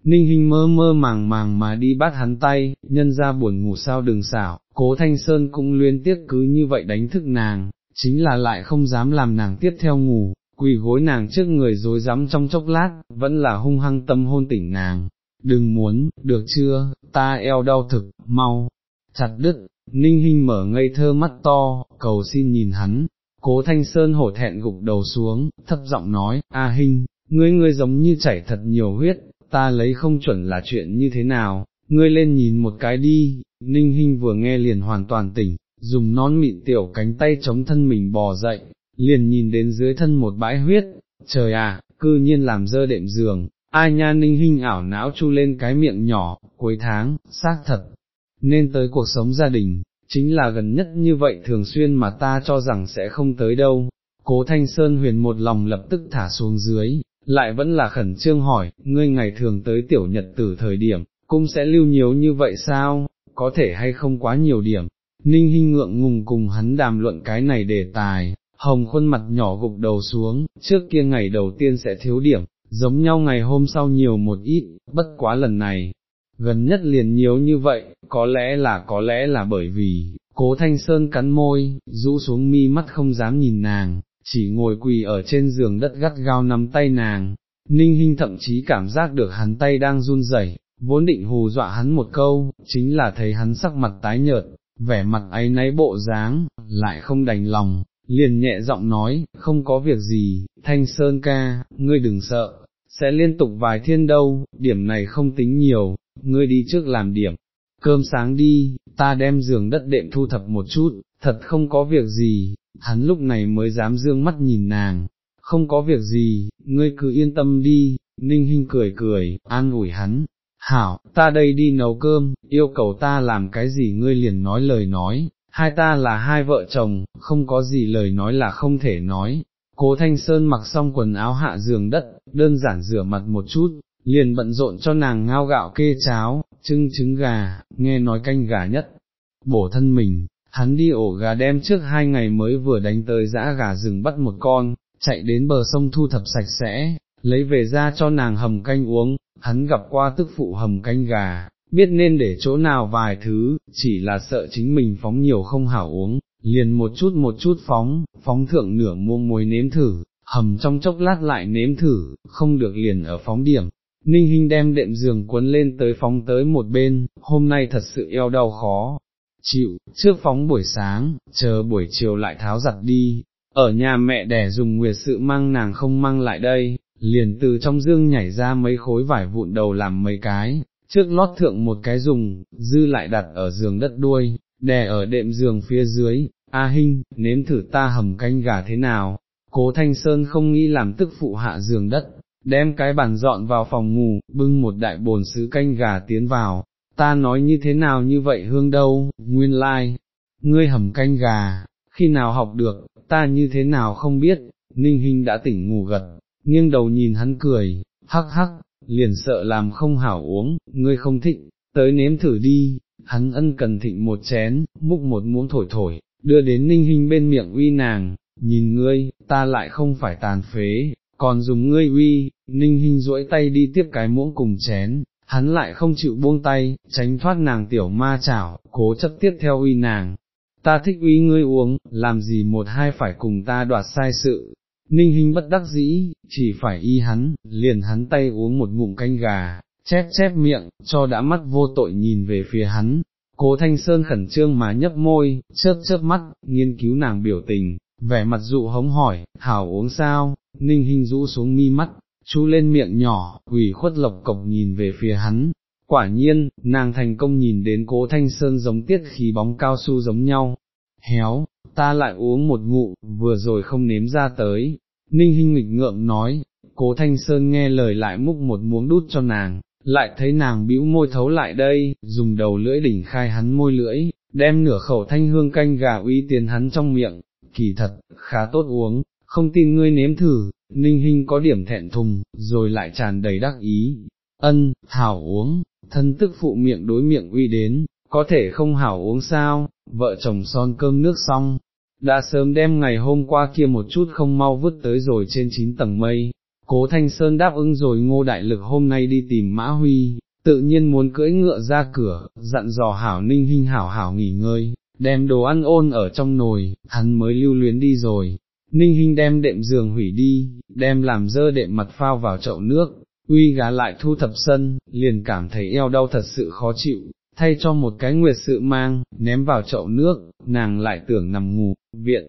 Ninh Hinh mơ mơ màng màng mà đi bắt hắn tay, nhân ra buồn ngủ sao đừng xảo. Cố Thanh Sơn cũng luyến tiếc cứ như vậy đánh thức nàng, chính là lại không dám làm nàng tiếp theo ngủ, quỳ gối nàng trước người rối rắm trong chốc lát, vẫn là hung hăng tâm hôn tỉnh nàng. Đừng muốn, được chưa, ta eo đau thực, mau, chặt đứt. Ninh Hinh mở ngây thơ mắt to, cầu xin nhìn hắn. Cố Thanh Sơn hổ thẹn gục đầu xuống, thấp giọng nói, a Hinh, ngươi ngươi giống như chảy thật nhiều huyết. Ta lấy không chuẩn là chuyện như thế nào, ngươi lên nhìn một cái đi. Ninh Hinh vừa nghe liền hoàn toàn tỉnh, dùng nón mịn tiểu cánh tay chống thân mình bò dậy, liền nhìn đến dưới thân một bãi huyết, trời à, cư nhiên làm dơ đệm giường, ai nha. Ninh Hinh ảo não chu lên cái miệng nhỏ, cuối tháng, xác thật, nên tới cuộc sống gia đình, chính là gần nhất như vậy thường xuyên mà ta cho rằng sẽ không tới đâu. Cố Thanh Sơn huyền một lòng lập tức thả xuống dưới. Lại vẫn là khẩn trương hỏi, ngươi ngày thường tới tiểu nhật tử thời điểm, cũng sẽ lưu nhiều như vậy sao, có thể hay không quá nhiều điểm. Ninh Hinh ngượng ngùng cùng hắn đàm luận cái này đề tài, hồng khuôn mặt nhỏ gục đầu xuống, trước kia ngày đầu tiên sẽ thiếu điểm, giống nhau ngày hôm sau nhiều một ít, bất quá lần này, gần nhất liền nhiều như vậy, có lẽ là có lẽ là bởi vì. Cố Thanh Sơn cắn môi, rũ xuống mi mắt không dám nhìn nàng. Chỉ ngồi quỳ ở trên giường đất gắt gao nắm tay nàng. Ninh Hinh thậm chí cảm giác được hắn tay đang run rẩy, vốn định hù dọa hắn một câu, chính là thấy hắn sắc mặt tái nhợt, vẻ mặt áy náy bộ dáng, lại không đành lòng, liền nhẹ giọng nói, không có việc gì, Thanh Sơn ca, ngươi đừng sợ, sẽ liên tục vài thiên đâu, điểm này không tính nhiều, ngươi đi trước làm điểm cơm sáng đi, ta đem giường đất đệm thu thập một chút, thật không có việc gì. Hắn lúc này mới dám dương mắt nhìn nàng, không có việc gì, ngươi cứ yên tâm đi. Ninh Hinh cười cười, an ủi hắn, hảo, ta đây đi nấu cơm, yêu cầu ta làm cái gì ngươi liền nói lời nói, hai ta là hai vợ chồng, không có gì lời nói là không thể nói. Cố Thanh Sơn mặc xong quần áo hạ giường đất, đơn giản rửa mặt một chút, liền bận rộn cho nàng ngao gạo kê cháo, trưng trứng gà, nghe nói canh gà nhất bổ thân mình. Hắn đi ổ gà đem trước hai ngày mới vừa đánh tới dã gà rừng bắt một con, chạy đến bờ sông thu thập sạch sẽ, lấy về ra cho nàng hầm canh uống. Hắn gặp qua tức phụ hầm canh gà, biết nên để chỗ nào vài thứ, chỉ là sợ chính mình phóng nhiều không hảo uống, liền một chút một chút phóng, phóng thượng nửa muỗng muối nếm thử, hầm trong chốc lát lại nếm thử, không được liền ở phóng điểm. Ninh Hinh đem đệm giường cuốn lên tới phóng tới một bên, hôm nay thật sự eo đau khó chịu, trước phóng buổi sáng, chờ buổi chiều lại tháo giặt đi, ở nhà mẹ đẻ dùng nguyệt sự mang nàng không mang lại đây, liền từ trong dương nhảy ra mấy khối vải vụn đầu làm mấy cái, trước lót thượng một cái dùng, dư lại đặt ở giường đất đuôi, đè ở đệm giường phía dưới, A Hinh, nếm thử ta hầm canh gà thế nào. Cố Thanh Sơn không nghĩ làm tức phụ hạ giường đất, đem cái bàn dọn vào phòng ngủ, bưng một đại bồn sứ canh gà tiến vào, ta nói như thế nào như vậy hương đâu, nguyên lai, like. Ngươi hầm canh gà, khi nào học được, ta như thế nào không biết, Ninh Hinh đã tỉnh ngủ gật, nghiêng đầu nhìn hắn cười, hắc hắc, liền sợ làm không hảo uống, ngươi không thích, tới nếm thử đi, hắn ân cần thịnh một chén, múc một muỗng thổi thổi, đưa đến Ninh Hinh bên miệng uy nàng. Nhìn ngươi, ta lại không phải tàn phế, còn dùng ngươi uy. Ninh Hinh duỗi tay đi tiếp cái muỗng cùng chén, hắn lại không chịu buông tay, tránh thoát nàng tiểu ma chảo, cố chấp tiếp theo uy nàng. Ta thích uy ngươi uống, làm gì một hai phải cùng ta đoạt sai sự. Ninh Hinh bất đắc dĩ, chỉ phải y hắn, liền hắn tay uống một ngụm canh gà, chép chép miệng, cho đã mắt vô tội nhìn về phía hắn. Cố Thanh Sơn khẩn trương mà nhấp môi, chớp chớp mắt, nghiên cứu nàng biểu tình. Vẻ mặt dụ hống hỏi, hảo uống sao? Ninh Hinh rũ xuống mi mắt, chú lên miệng nhỏ, ủy khuất lộc cộc nhìn về phía hắn. Quả nhiên, nàng thành công nhìn đến Cố Thanh Sơn giống tiết khí bóng cao su giống nhau. Héo, ta lại uống một ngụ, vừa rồi không nếm ra tới. Ninh Hinh nghịch ngợm nói, Cố Thanh Sơn nghe lời lại múc một muỗng đút cho nàng, lại thấy nàng bĩu môi thấu lại đây, dùng đầu lưỡi đỉnh khai hắn môi lưỡi, đem nửa khẩu thanh hương canh gà uy tiền hắn trong miệng. Kỳ thật, khá tốt uống, không tin ngươi nếm thử. Ninh Hinh có điểm thẹn thùng, rồi lại tràn đầy đắc ý, ân, hảo uống, thân tức phụ miệng đối miệng uy đến, có thể không hảo uống sao, vợ chồng son cơm nước xong, đã sớm đem ngày hôm qua kia một chút không mau vứt tới rồi trên chín tầng mây. Cố Thanh Sơn đáp ứng rồi Ngô Đại Lực hôm nay đi tìm Mã Huy, tự nhiên muốn cưỡi ngựa ra cửa, dặn dò hảo Ninh Hinh hảo hảo nghỉ ngơi. Đem đồ ăn ôn ở trong nồi, hắn mới lưu luyến đi rồi. Ninh Hinh đem đệm giường hủy đi, đem làm dơ đệm mặt phao vào chậu nước, uy gà lại thu thập sân, liền cảm thấy eo đau thật sự khó chịu, thay cho một cái nguyệt sự mang, ném vào chậu nước, nàng lại tưởng nằm ngủ. Viện,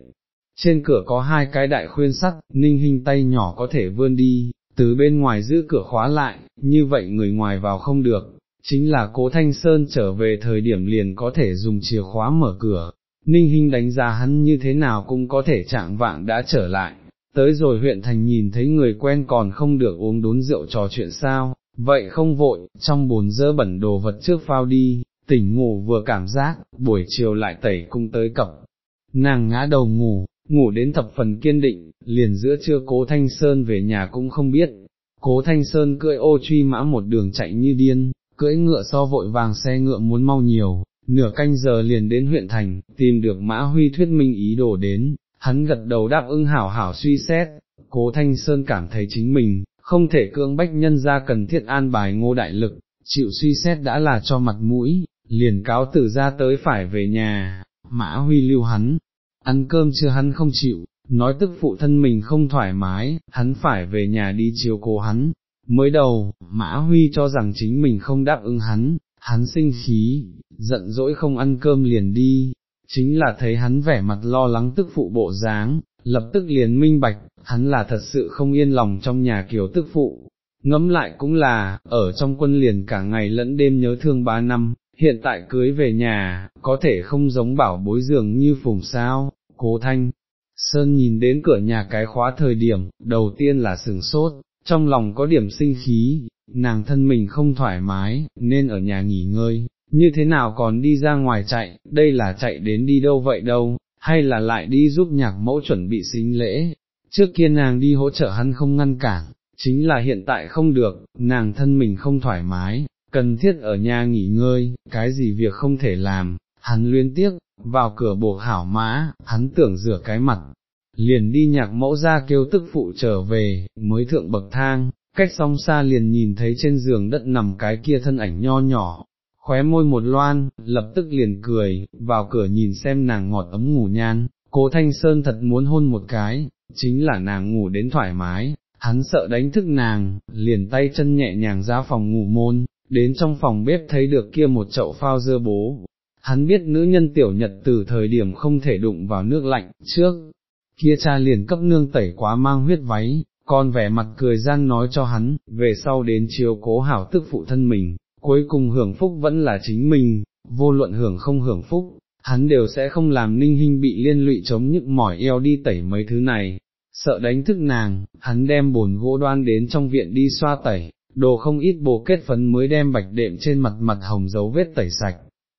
trên cửa có hai cái đại khuyên sắt, Ninh Hinh tay nhỏ có thể vươn đi, từ bên ngoài giữ cửa khóa lại, như vậy người ngoài vào không được. Chính là Cố Thanh Sơn trở về thời điểm liền có thể dùng chìa khóa mở cửa. Ninh Hinh đánh giá hắn như thế nào cũng có thể chạng vạng đã trở lại, tới rồi huyện thành nhìn thấy người quen còn không được uống đốn rượu trò chuyện sao, vậy không vội, trong bồn dơ bẩn đồ vật trước phao đi, tỉnh ngủ vừa cảm giác, buổi chiều lại tẩy cung tới cập. Nàng ngã đầu ngủ, ngủ đến thập phần kiên định, liền giữa trưa Cố Thanh Sơn về nhà cũng không biết. Cố Thanh Sơn cưỡi ô truy mã một đường chạy như điên. Cưỡi ngựa so vội vàng xe ngựa muốn mau nhiều, nửa canh giờ liền đến huyện thành, tìm được Mã Huy thuyết minh ý đồ đến, hắn gật đầu đáp ứng hảo hảo suy xét. Cố Thanh Sơn cảm thấy chính mình, không thể cưỡng bách nhân ra cần thiết an bài Ngô Đại Lực, chịu suy xét đã là cho mặt mũi, liền cáo từ ra tới phải về nhà. Mã Huy lưu hắn, ăn cơm chưa hắn không chịu, nói tức phụ thân mình không thoải mái, hắn phải về nhà đi chiếu cố hắn. Mới đầu, Mã Huy cho rằng chính mình không đáp ứng hắn, hắn sinh khí, giận dỗi không ăn cơm liền đi, chính là thấy hắn vẻ mặt lo lắng tức phụ bộ dáng, lập tức liền minh bạch, hắn là thật sự không yên lòng trong nhà kiều tức phụ. Ngẫm lại cũng là, ở trong quân liền cả ngày lẫn đêm nhớ thương ba năm, hiện tại cưới về nhà, có thể không giống bảo bối dường như phùng sao. Cố Thanh Sơn nhìn đến cửa nhà cái khóa thời điểm, đầu tiên là sửng sốt. Trong lòng có điểm sinh khí, nàng thân mình không thoải mái, nên ở nhà nghỉ ngơi, như thế nào còn đi ra ngoài chạy, đây là chạy đến đi đâu vậy đâu, hay là lại đi giúp nhạc mẫu chuẩn bị sính lễ. Trước kia nàng đi hỗ trợ hắn không ngăn cản, chính là hiện tại không được, nàng thân mình không thoải mái, cần thiết ở nhà nghỉ ngơi, cái gì việc không thể làm, hắn luyến tiếc, vào cửa buộc hảo mã, hắn tưởng rửa cái mặt. Liền đi nhạc mẫu ra kêu tức phụ trở về, mới thượng bậc thang, cách song xa liền nhìn thấy trên giường đất nằm cái kia thân ảnh nho nhỏ, khóe môi một loan, lập tức liền cười, vào cửa nhìn xem nàng ngọt ấm ngủ nhan. Cố Thanh Sơn thật muốn hôn một cái, chính là nàng ngủ đến thoải mái, hắn sợ đánh thức nàng, liền tay chân nhẹ nhàng ra phòng ngủ môn, đến trong phòng bếp thấy được kia một chậu phao dưa bố. hắn biết nữ nhân tiểu nhật từ thời điểm không thể đụng vào nước lạnh, trước kia cha liền cấp nương tẩy quá mang huyết váy, còn vẻ mặt cười gian nói cho hắn, về sau đến chiếu cố hảo tức phụ thân mình, cuối cùng hưởng phúc vẫn là chính mình, vô luận hưởng không hưởng phúc, hắn đều sẽ không làm Ninh Hinh bị liên lụy chống nhức mỏi eo đi tẩy mấy thứ này, sợ đánh thức nàng, hắn đem bồn gỗ đoan đến trong viện đi xoa tẩy, đồ không ít bồ kết phấn mới đem bạch đệm trên mặt mặt hồng dấu vết tẩy sạch,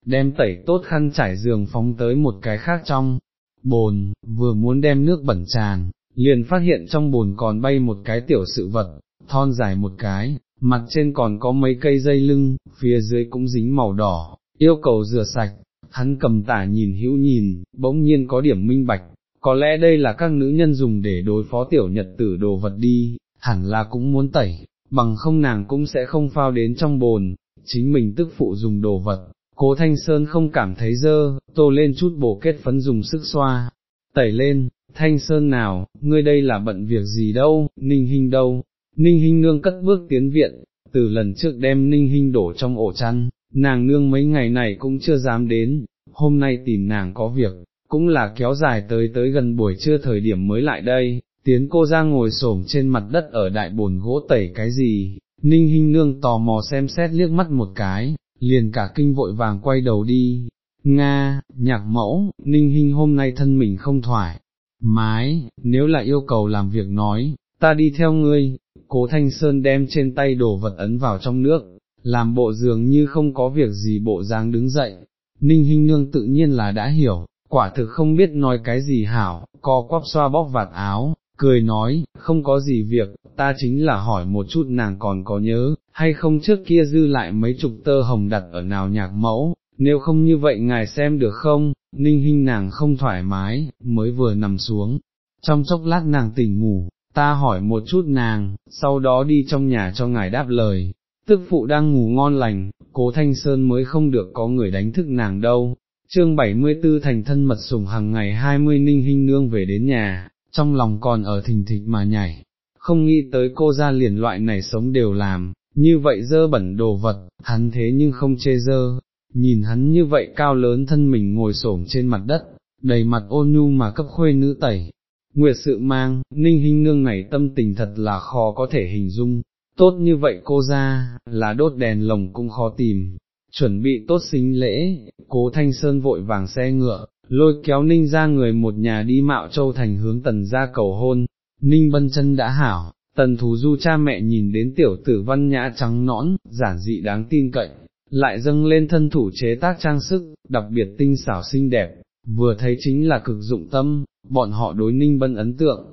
đem tẩy tốt khăn trải giường phóng tới một cái khác trong bồn, vừa muốn đem nước bẩn tràn, liền phát hiện trong bồn còn bay một cái tiểu sự vật, thon dài một cái, mặt trên còn có mấy cây dây lưng, phía dưới cũng dính màu đỏ, yêu cầu rửa sạch. Hắn cầm tả nhìn hữu nhìn, bỗng nhiên có điểm minh bạch, có lẽ đây là các nữ nhân dùng để đối phó tiểu nhật tử đồ vật đi, hẳn là cũng muốn tẩy, bằng không nàng cũng sẽ không phao đến trong bồn, chính mình tức phụ dùng đồ vật, Cố Thanh Sơn không cảm thấy dơ, tô lên chút bổ kết phấn dùng sức xoa, tẩy lên. Thanh Sơn nào, ngươi đây là bận việc gì đâu, Ninh Hinh đâu? Ninh Hinh nương cất bước tiến viện, từ lần trước đem Ninh Hinh đổ trong ổ chăn, nàng nương mấy ngày này cũng chưa dám đến, hôm nay tìm nàng có việc, cũng là kéo dài tới tới gần buổi trưa thời điểm mới lại đây. Tiến cô ra ngồi xổm trên mặt đất ở đại bồn gỗ tẩy cái gì, Ninh Hinh nương tò mò xem xét liếc mắt một cái, liền cả kinh vội vàng quay đầu đi. Nga, nhạc mẫu, Ninh Hinh hôm nay thân mình không thoải mái, nếu là yêu cầu làm việc nói, ta đi theo ngươi. Cố Thanh Sơn đem trên tay đồ vật ấn vào trong nước, làm bộ dường như không có việc gì bộ dáng đứng dậy. Ninh Hinh nương tự nhiên là đã hiểu, quả thực không biết nói cái gì hảo, co quắp xoa bóp vạt áo, cười nói, không có gì việc, ta chính là hỏi một chút nàng còn có nhớ, hay không trước kia dư lại mấy chục tơ hồng đặt ở nào nhạc mẫu, nếu không như vậy ngài xem được không. Ninh Hinh nàng không thoải mái, mới vừa nằm xuống, trong chốc lát nàng tỉnh ngủ, ta hỏi một chút nàng, sau đó đi trong nhà cho ngài đáp lời. Tức phụ đang ngủ ngon lành, Cố Thanh Sơn mới không được có người đánh thức nàng đâu. Chương bảy mươi tư thành thân mật sủng hàng ngày hai mươi. Ninh Hinh nương về đến nhà, trong lòng còn ở thình thịch mà nhảy, không nghĩ tới cô ra liền loại này sống đều làm, như vậy dơ bẩn đồ vật, hắn thế nhưng không chê dơ. Nhìn hắn như vậy cao lớn thân mình ngồi xổm trên mặt đất, đầy mặt ôn nhu mà cấp khuê nữ tẩy nguyệt sự mang, Ninh Hinh nương này tâm tình thật là khó có thể hình dung. Tốt như vậy cô ra, là đốt đèn lồng cũng khó tìm. Chuẩn bị tốt sính lễ, Cố Thanh Sơn vội vàng xe ngựa, lôi kéo Ninh ra người một nhà đi Mạo Châu thành hướng Tần ra cầu hôn. Ninh Bân chân đã hảo, Tần Thủ Du cha mẹ nhìn đến tiểu tử văn nhã trắng nõn, giản dị đáng tin cậy, lại dâng lên thân thủ chế tác trang sức, đặc biệt tinh xảo xinh đẹp, vừa thấy chính là cực dụng tâm, bọn họ đối Ninh Bân ấn tượng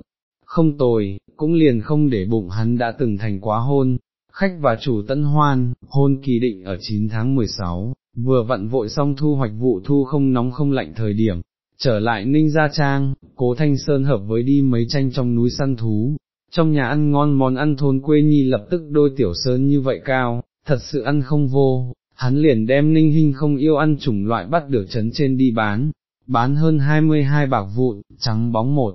không tồi, cũng liền không để bụng hắn đã từng thành quá hôn, khách và chủ tẫn hoan, hôn kỳ định ở chín tháng mười sáu, vừa vặn vội xong thu hoạch vụ thu không nóng không lạnh thời điểm. Trở lại Ninh Gia Trang, Cố Thanh Sơn hợp với đi mấy tranh trong núi săn thú, trong nhà ăn ngon món ăn thôn quê nhi lập tức đôi tiểu sơn như vậy cao, thật sự ăn không vô, hắn liền đem Ninh Hinh không yêu ăn chủng loại bắt được trấn trên đi bán, bán hơn hai mươi hai bạc vụn, trắng bóng một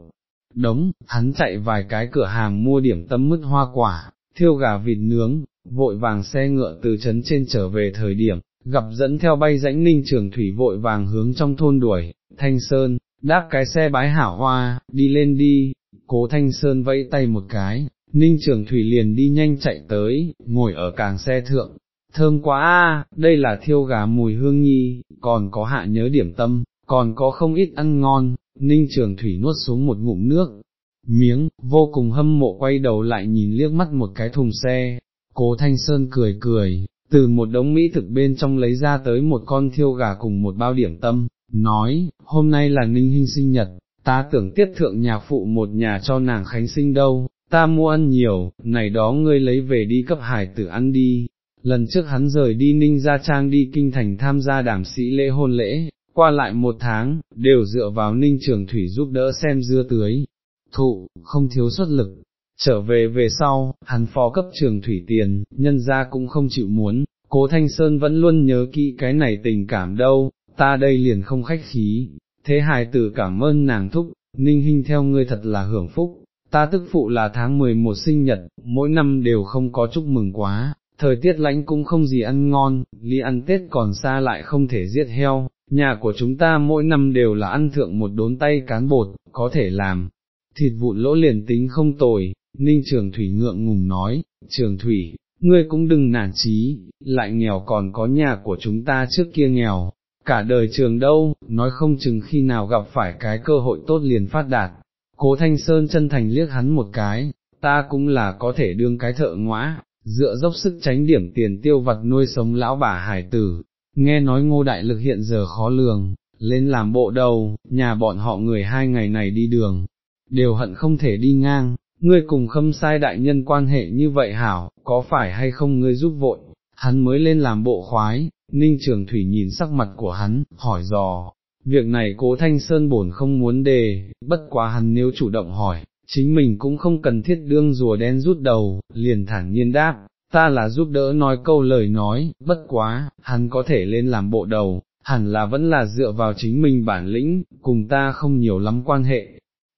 đống, hắn chạy vài cái cửa hàng mua điểm tâm mứt hoa quả, thiêu gà vịt nướng, vội vàng xe ngựa từ trấn trên trở về thời điểm, gặp dẫn theo bay rãnh Ninh Trường Thủy vội vàng hướng trong thôn đuổi. Thanh Sơn, đáp cái xe bái hảo hoa, đi lên đi. Cố Thanh Sơn vẫy tay một cái, Ninh Trường Thủy liền đi nhanh chạy tới, ngồi ở càng xe thượng. Thơm quá a, đây là thiêu gà mùi hương nhi, còn có hạ nhớ điểm tâm, còn có không ít ăn ngon. Ninh Trường Thủy nuốt xuống một ngụm nước miếng, vô cùng hâm mộ quay đầu lại nhìn liếc mắt một cái thùng xe. Cố Thanh Sơn cười cười, từ một đống mỹ thực bên trong lấy ra tới một con thiêu gà cùng một bao điểm tâm, nói, hôm nay là Ninh Hinh sinh nhật, ta tưởng tiết thượng nhà phụ một nhà cho nàng khánh sinh đâu, ta mua ăn nhiều, này đó ngươi lấy về đi cấp hải tử ăn đi. Lần trước hắn rời đi Ninh Gia Trang đi kinh thành tham gia Đàm Sĩ Lễ hôn lễ, qua lại một tháng, đều dựa vào Ninh Trường Thủy giúp đỡ xem dưa tưới thụ, không thiếu xuất lực. Trở về về sau, hắn phó cấp Trường Thủy tiền, nhân gia cũng không chịu muốn, Cố Thanh Sơn vẫn luôn nhớ kỹ cái này tình cảm đâu. Ta đây liền không khách khí, thế hài tử cảm ơn nàng thúc, Ninh Hinh theo ngươi thật là hưởng phúc, ta tức phụ là tháng mười một sinh nhật, mỗi năm đều không có chúc mừng quá, thời tiết lạnh cũng không gì ăn ngon, ly ăn Tết còn xa lại không thể giết heo, nhà của chúng ta mỗi năm đều là ăn thượng một đốn tay cán bột, có thể làm thịt vụn lỗ liền tính không tồi. Ninh Trường Thủy ngượng ngùng nói, Trường Thủy, ngươi cũng đừng nản chí, lại nghèo còn có nhà của chúng ta trước kia nghèo, cả đời trường đâu, nói không chừng khi nào gặp phải cái cơ hội tốt liền phát đạt. Cố Thanh Sơn chân thành liếc hắn một cái, ta cũng là có thể đương cái thợ ngõa, dựa dốc sức tránh điểm tiền tiêu vặt nuôi sống lão bà hải tử. Nghe nói Ngô Đại Lực hiện giờ khó lường, lên làm bộ đầu, nhà bọn họ người hai ngày này đi đường, đều hận không thể đi ngang. Ngươi cùng Khâm Sai đại nhân quan hệ như vậy hảo, có phải hay không ngươi giúp vội, hắn mới lên làm bộ khoái. Ninh Trường Thủy nhìn sắc mặt của hắn, hỏi dò, việc này Cố Thanh Sơn bổn không muốn đề, bất quá hắn nếu chủ động hỏi, chính mình cũng không cần thiết đương rùa đen rút đầu, liền thản nhiên đáp, ta là giúp đỡ nói câu lời nói, bất quá, hắn có thể lên làm bộ đầu, hẳn là vẫn là dựa vào chính mình bản lĩnh, cùng ta không nhiều lắm quan hệ.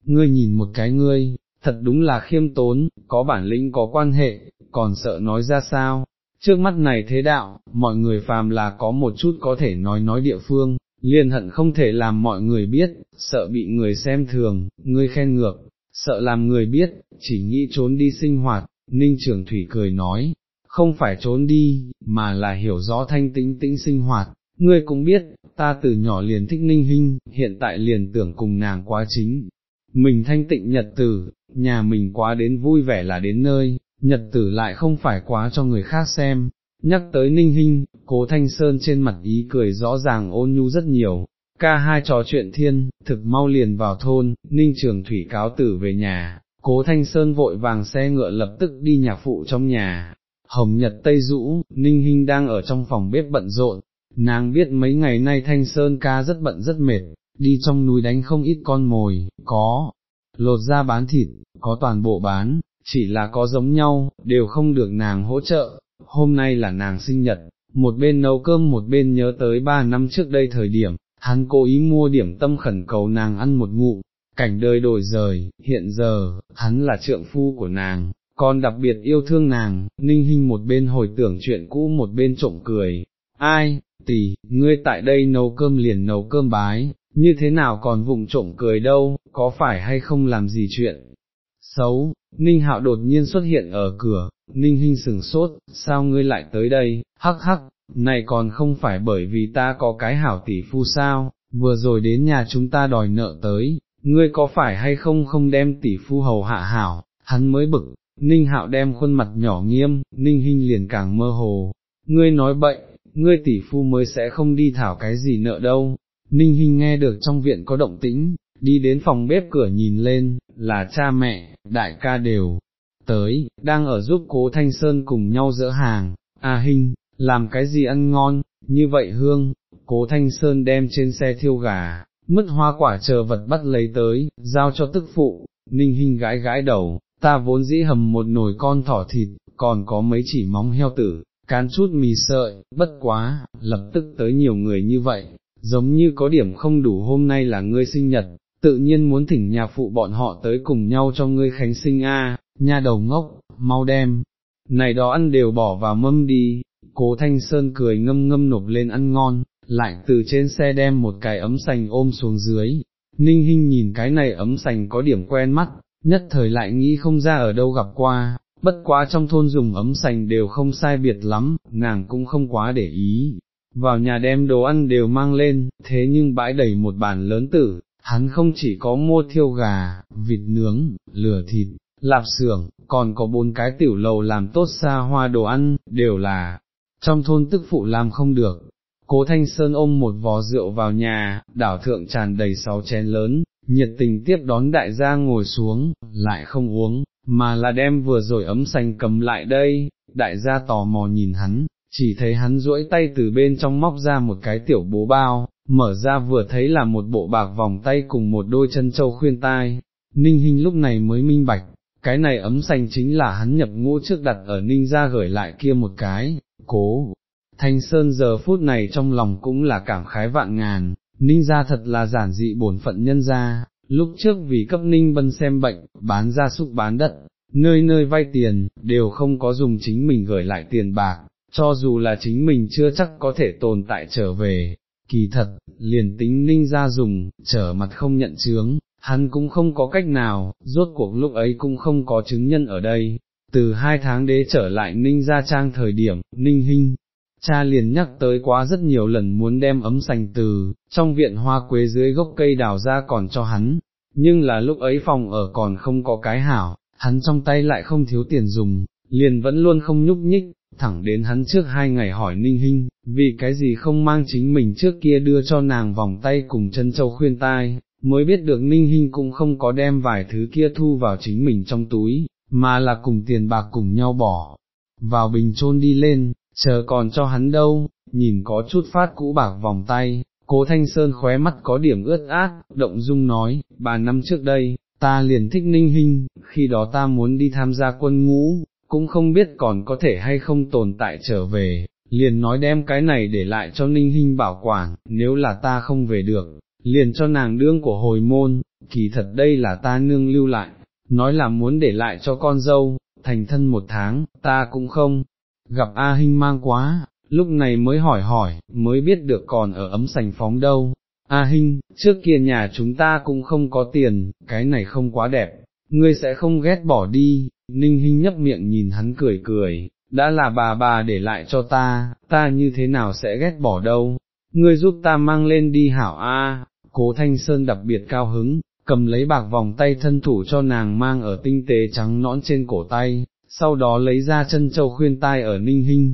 Ngươi nhìn một cái ngươi. Thật đúng là khiêm tốn, có bản lĩnh có quan hệ, còn sợ nói ra sao, trước mắt này thế đạo, mọi người phàm là có một chút có thể nói nói địa phương, liền hận không thể làm mọi người biết, sợ bị người xem thường, người khen ngược, sợ làm người biết, chỉ nghĩ trốn đi sinh hoạt. Ninh Trường Thủy cười nói, không phải trốn đi, mà là hiểu rõ thanh tĩnh tĩnh sinh hoạt, ngươi cũng biết, ta từ nhỏ liền thích Ninh Hinh, hiện tại liền tưởng cùng nàng quá chính mình thanh tịnh nhật tử, nhà mình quá đến vui vẻ là đến nơi, nhật tử lại không phải quá cho người khác xem. Nhắc tới Ninh Hinh, Cố Thanh Sơn trên mặt ý cười rõ ràng ôn nhu rất nhiều, ca hai trò chuyện thiên, thực mau liền vào thôn. Ninh Trường Thủy cáo tử về nhà, Cố Thanh Sơn vội vàng xe ngựa lập tức đi nhạc phụ trong nhà. Hồng nhật tây rũ, Ninh Hinh đang ở trong phòng bếp bận rộn, nàng biết mấy ngày nay Thanh Sơn ca rất bận rất mệt, đi trong núi đánh không ít con mồi, có lột ra bán thịt, có toàn bộ bán, chỉ là có giống nhau, đều không được nàng hỗ trợ. Hôm nay là nàng sinh nhật, một bên nấu cơm một bên nhớ tới ba năm trước đây thời điểm, hắn cố ý mua điểm tâm khẩn cầu nàng ăn một ngụm. Cảnh đời đổi rời, hiện giờ, hắn là trượng phu của nàng, còn đặc biệt yêu thương nàng. Ninh Hinh một bên hồi tưởng chuyện cũ một bên trộm cười, ai, tỷ, ngươi tại đây nấu cơm liền nấu cơm bái. Như thế nào còn vụng trộm cười đâu, có phải hay không làm gì chuyện xấu? Ninh Hạo đột nhiên xuất hiện ở cửa, Ninh Hinh sửng sốt, sao ngươi lại tới đây? Hắc hắc, này còn không phải bởi vì ta có cái hảo tỷ phu sao, vừa rồi đến nhà chúng ta đòi nợ tới, ngươi có phải hay không không đem tỷ phu hầu hạ hảo, hắn mới bực. Ninh Hạo đem khuôn mặt nhỏ nghiêm, Ninh Hinh liền càng mơ hồ, ngươi nói bậy, ngươi tỷ phu mới sẽ không đi thảo cái gì nợ đâu. Ninh Hinh nghe được trong viện có động tĩnh, đi đến phòng bếp cửa nhìn lên, là cha mẹ, đại ca đều tới, đang ở giúp Cố Thanh Sơn cùng nhau dỡ hàng. A Hinh, làm cái gì ăn ngon, như vậy hương? Cố Thanh Sơn đem trên xe thiêu gà, mứt hoa quả chờ vật bắt lấy tới, giao cho tức phụ. Ninh Hinh gãi gãi đầu, ta vốn dĩ hầm một nồi con thỏ thịt, còn có mấy chỉ móng heo tử, cán chút mì sợi, bất quá, lập tức tới nhiều người như vậy, giống như có điểm không đủ. Hôm nay là ngươi sinh nhật, tự nhiên muốn thỉnh nhà phụ bọn họ tới cùng nhau cho ngươi khánh sinh a. À, nha đầu ngốc, mau đem này đó ăn đều bỏ vào mâm đi. Cố Thanh Sơn cười ngâm ngâm nộp lên ăn ngon, lại từ trên xe đem một cái ấm sành ôm xuống dưới. Ninh Hinh nhìn cái này ấm sành có điểm quen mắt, nhất thời lại nghĩ không ra ở đâu gặp qua, bất quá trong thôn dùng ấm sành đều không sai biệt lắm, nàng cũng không quá để ý. Vào nhà đem đồ ăn đều mang lên, thế nhưng bãi đầy một bàn lớn tử, hắn không chỉ có mua thiêu gà, vịt nướng, lửa thịt, lạp xưởng, còn có bốn cái tiểu lầu làm tốt xa hoa đồ ăn, đều là trong thôn tức phụ làm không được. Cố Thanh Sơn ôm một vò rượu vào nhà, đảo thượng tràn đầy sáu chén lớn, nhiệt tình tiếp đón đại gia ngồi xuống, lại không uống, mà là đem vừa rồi ấm sành cầm lại đây. Đại gia tò mò nhìn hắn, chỉ thấy hắn duỗi tay từ bên trong móc ra một cái tiểu bố bao, mở ra vừa thấy là một bộ bạc vòng tay cùng một đôi chân châu khuyên tai. Ninh Hinh lúc này mới minh bạch, cái này ấm sành chính là hắn nhập ngũ trước đặt ở Ninh gia gửi lại kia một cái. Cố Thanh Sơn giờ phút này trong lòng cũng là cảm khái vạn ngàn, Ninh gia thật là giản dị bổn phận nhân gia, lúc trước vì cấp Ninh Bân xem bệnh, bán gia súc bán đất, nơi nơi vay tiền, đều không có dùng chính mình gửi lại tiền bạc. Cho dù là chính mình chưa chắc có thể tồn tại trở về, Kỳ thật, liền tính Ninh gia dùng, trở mặt không nhận chướng, hắn cũng không có cách nào, rốt cuộc lúc ấy cũng không có chứng nhân ở đây. Từ hai tháng đế trở lại Ninh gia trang thời điểm, Ninh Hinh, cha liền nhắc tới quá rất nhiều lần muốn đem ấm sành từ, trong viện hoa quế dưới gốc cây đào ra còn cho hắn, nhưng là lúc ấy phòng ở còn không có cái hảo, hắn trong tay lại không thiếu tiền dùng, liền vẫn luôn không nhúc nhích, thẳng đến hắn trước hai ngày hỏi Ninh Hinh, vì cái gì không mang chính mình trước kia đưa cho nàng vòng tay cùng chân châu khuyên tai, mới biết được Ninh Hinh cũng không có đem vài thứ kia thu vào chính mình trong túi, mà là cùng tiền bạc cùng nhau bỏ vào bình chôn đi lên, chờ còn cho hắn đâu. Nhìn có chút phát cũ bạc vòng tay, Cố Thanh Sơn khóe mắt có điểm ướt át, động dung nói, ba năm trước đây, ta liền thích Ninh Hinh, khi đó ta muốn đi tham gia quân ngũ, cũng không biết còn có thể hay không tồn tại trở về, liền nói đem cái này để lại cho Ninh Hinh bảo quản, nếu là ta không về được, liền cho nàng đương của hồi môn, kỳ thật đây là ta nương lưu lại, nói là muốn để lại cho con dâu, thành thân một tháng, ta cũng không gặp A Hinh mang quá, lúc này mới hỏi hỏi, mới biết được còn ở ấm sành phóng đâu. A Hinh, trước kia nhà chúng ta cũng không có tiền, cái này không quá đẹp, ngươi sẽ không ghét bỏ đi. Ninh Hinh nhấp miệng nhìn hắn cười cười, đã là bà bà để lại cho ta, ta như thế nào sẽ ghét bỏ đâu, ngươi giúp ta mang lên đi hảo a. Cố Thanh Sơn đặc biệt cao hứng, cầm lấy bạc vòng tay thân thủ cho nàng mang ở tinh tế trắng nõn trên cổ tay, sau đó lấy ra chân châu khuyên tai ở Ninh Hinh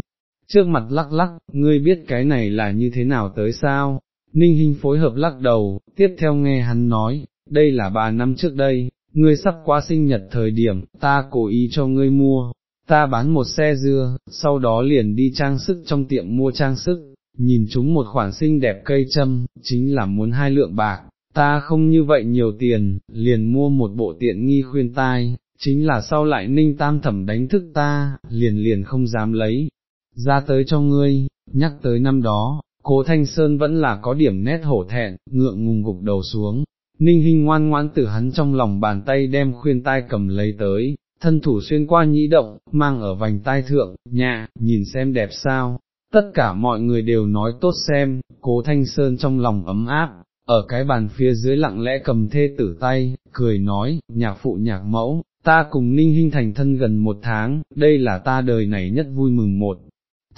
trước mặt lắc lắc, ngươi biết cái này là như thế nào tới sao? Ninh Hinh phối hợp lắc đầu, tiếp theo nghe hắn nói, đây là ba năm trước đây, ngươi sắp qua sinh nhật thời điểm, ta cố ý cho ngươi mua, ta bán một xe dưa, sau đó liền đi trang sức trong tiệm mua trang sức, nhìn chúng một khoản xinh đẹp cây châm, chính là muốn hai lượng bạc, ta không như vậy nhiều tiền, liền mua một bộ tiện nghi khuyên tai, chính là sau lại Ninh Tam Thẩm đánh thức ta, liền liền không dám lấy ra tới cho ngươi. Nhắc tới năm đó, Cố Thanh Sơn vẫn là có điểm nét hổ thẹn, ngượng ngùng gục đầu xuống. Ninh Hinh ngoan ngoãn từ hắn trong lòng bàn tay đem khuyên tai cầm lấy tới, thân thủ xuyên qua nhĩ động, mang ở vành tai thượng, nhạ, nhìn xem đẹp sao. Tất cả mọi người đều nói tốt xem, Cố Thanh Sơn trong lòng ấm áp, ở cái bàn phía dưới lặng lẽ cầm thê tử tay, cười nói, nhạc phụ nhạc mẫu, ta cùng Ninh Hinh thành thân gần một tháng, đây là ta đời này nhất vui mừng một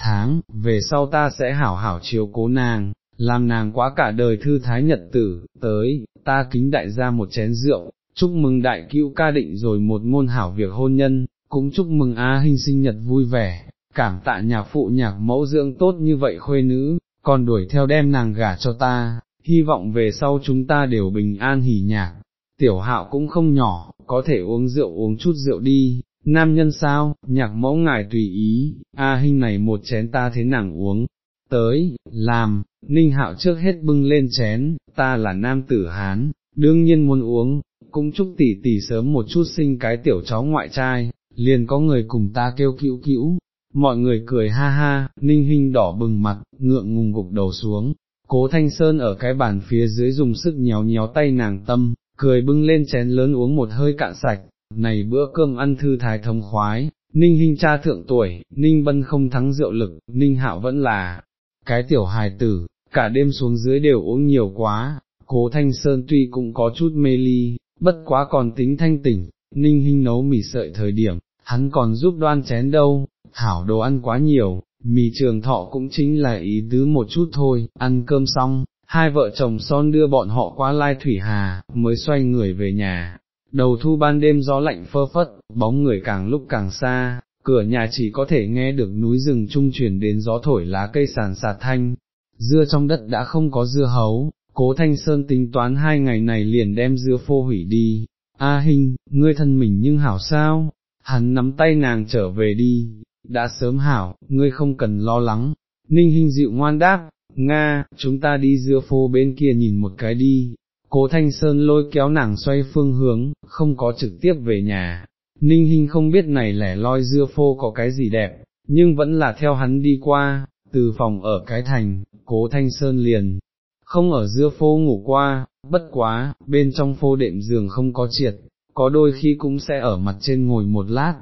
tháng, về sau ta sẽ hảo hảo chiếu cố nàng, làm nàng quá cả đời thư thái nhật tử. Tới, ta kính đại gia một chén rượu, chúc mừng đại cữu ca định rồi một môn hảo việc hôn nhân, cũng chúc mừng A Hinh sinh nhật vui vẻ, cảm tạ nhạc phụ nhạc mẫu dưỡng tốt như vậy khuê nữ, còn đuổi theo đem nàng gả cho ta, hy vọng về sau chúng ta đều bình an hỉ nhạc. Tiểu Hạo cũng không nhỏ, có thể uống rượu uống chút rượu đi, nam nhân sao, nhạc mẫu ngài tùy ý, A Hinh này một chén ta thế nàng uống tới, làm. Ninh Hạo trước hết bưng lên chén, ta là nam tử Hán, đương nhiên muốn uống, cũng chúc tỷ tỷ sớm một chút sinh cái tiểu cháu ngoại trai, liền có người cùng ta kêu cữu cữu. Mọi người cười ha ha, Ninh Hinh đỏ bừng mặt, ngượng ngùng gục đầu xuống. Cố Thanh Sơn ở cái bàn phía dưới dùng sức nhéo nhéo tay nàng tâm, cười bưng lên chén lớn uống một hơi cạn sạch. Này bữa cơm ăn thư thái thống khoái, Ninh Hinh cha thượng tuổi, Ninh Bân không thắng rượu lực, Ninh Hạo vẫn là cái tiểu hài tử, cả đêm xuống dưới đều uống nhiều quá. Cố Thanh Sơn tuy cũng có chút mê ly, bất quá còn tính thanh tỉnh. Ninh Hinh nấu mì sợi thời điểm, hắn còn giúp đoan chén đâu, hảo đồ ăn quá nhiều, mì trường thọ cũng chính là ý tứ một chút thôi. Ăn cơm xong, hai vợ chồng son đưa bọn họ qua Lai Thủy Hà, mới xoay người về nhà. Đầu thu ban đêm gió lạnh phơ phất, bóng người càng lúc càng xa, cửa nhà chỉ có thể nghe được núi rừng trung truyền đến gió thổi lá cây sàn sạt thanh, dưa trong đất đã không có dưa hấu. Cố Thanh Sơn tính toán hai ngày này liền đem dưa phô hủy đi. A Hinh, ngươi thân mình nhưng hảo sao? Hắn nắm tay nàng trở về đi, đã sớm hảo, ngươi không cần lo lắng. Ninh Hinh dịu ngoan đáp, nga, chúng ta đi dưa phô bên kia nhìn một cái đi. Cố Thanh Sơn lôi kéo nàng xoay phương hướng, không có trực tiếp về nhà. Ninh Hinh không biết này lẻ loi dưa phô có cái gì đẹp, nhưng vẫn là theo hắn đi qua. Từ phòng ở cái thành, Cố Thanh Sơn liền không ở dưa phô ngủ qua, bất quá, bên trong phô đệm giường không có triệt, có đôi khi cũng sẽ ở mặt trên ngồi một lát.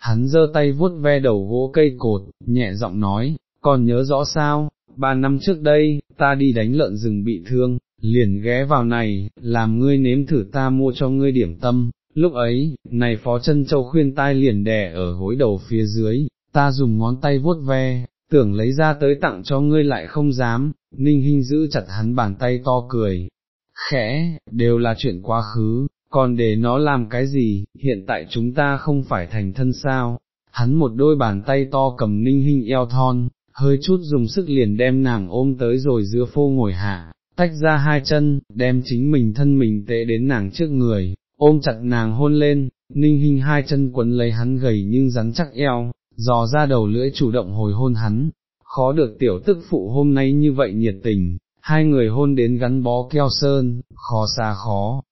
Hắn giơ tay vuốt ve đầu gỗ cây cột, nhẹ giọng nói, còn nhớ rõ sao, ba năm trước đây, ta đi đánh lợn rừng bị thương, liền ghé vào này, làm ngươi nếm thử ta mua cho ngươi điểm tâm, lúc ấy, này phó chân châu khuyên tai liền đè ở gối đầu phía dưới, ta dùng ngón tay vuốt ve, tưởng lấy ra tới tặng cho ngươi lại không dám. Ninh Hinh giữ chặt hắn bàn tay to cười khẽ, đều là chuyện quá khứ, còn để nó làm cái gì, hiện tại chúng ta không phải thành thân sao. Hắn một đôi bàn tay to cầm Ninh Hinh eo thon, hơi chút dùng sức liền đem nàng ôm tới rồi giữa phô ngồi hạ, tách ra hai chân, đem chính mình thân mình tệ đến nàng trước người, ôm chặt nàng hôn lên. Ninh Hinh hai chân quấn lấy hắn gầy nhưng rắn chắc eo, dò ra đầu lưỡi chủ động hồi hôn hắn, khó được tiểu tức phụ hôm nay như vậy nhiệt tình, hai người hôn đến gắn bó keo sơn, khó xa khó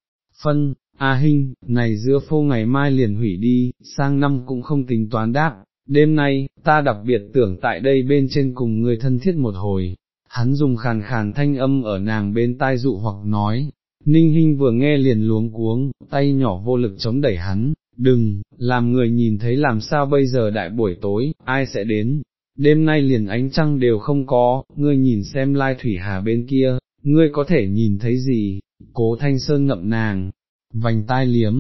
phân. A Hinh, này dưa phô ngày mai liền hủy đi, sang năm cũng không tính toán đáp, đêm nay, ta đặc biệt tưởng tại đây bên trên cùng người thân thiết một hồi. Hắn dùng khàn khàn thanh âm ở nàng bên tai dụ hoặc nói. Ninh Hinh vừa nghe liền luống cuống, tay nhỏ vô lực chống đẩy hắn, đừng, làm người nhìn thấy làm sao bây giờ, đại buổi tối, ai sẽ đến, đêm nay liền ánh trăng đều không có, ngươi nhìn xem Lai Thủy Hà bên kia, ngươi có thể nhìn thấy gì. Cố Thanh Sơn ngậm nàng vành tai liếm,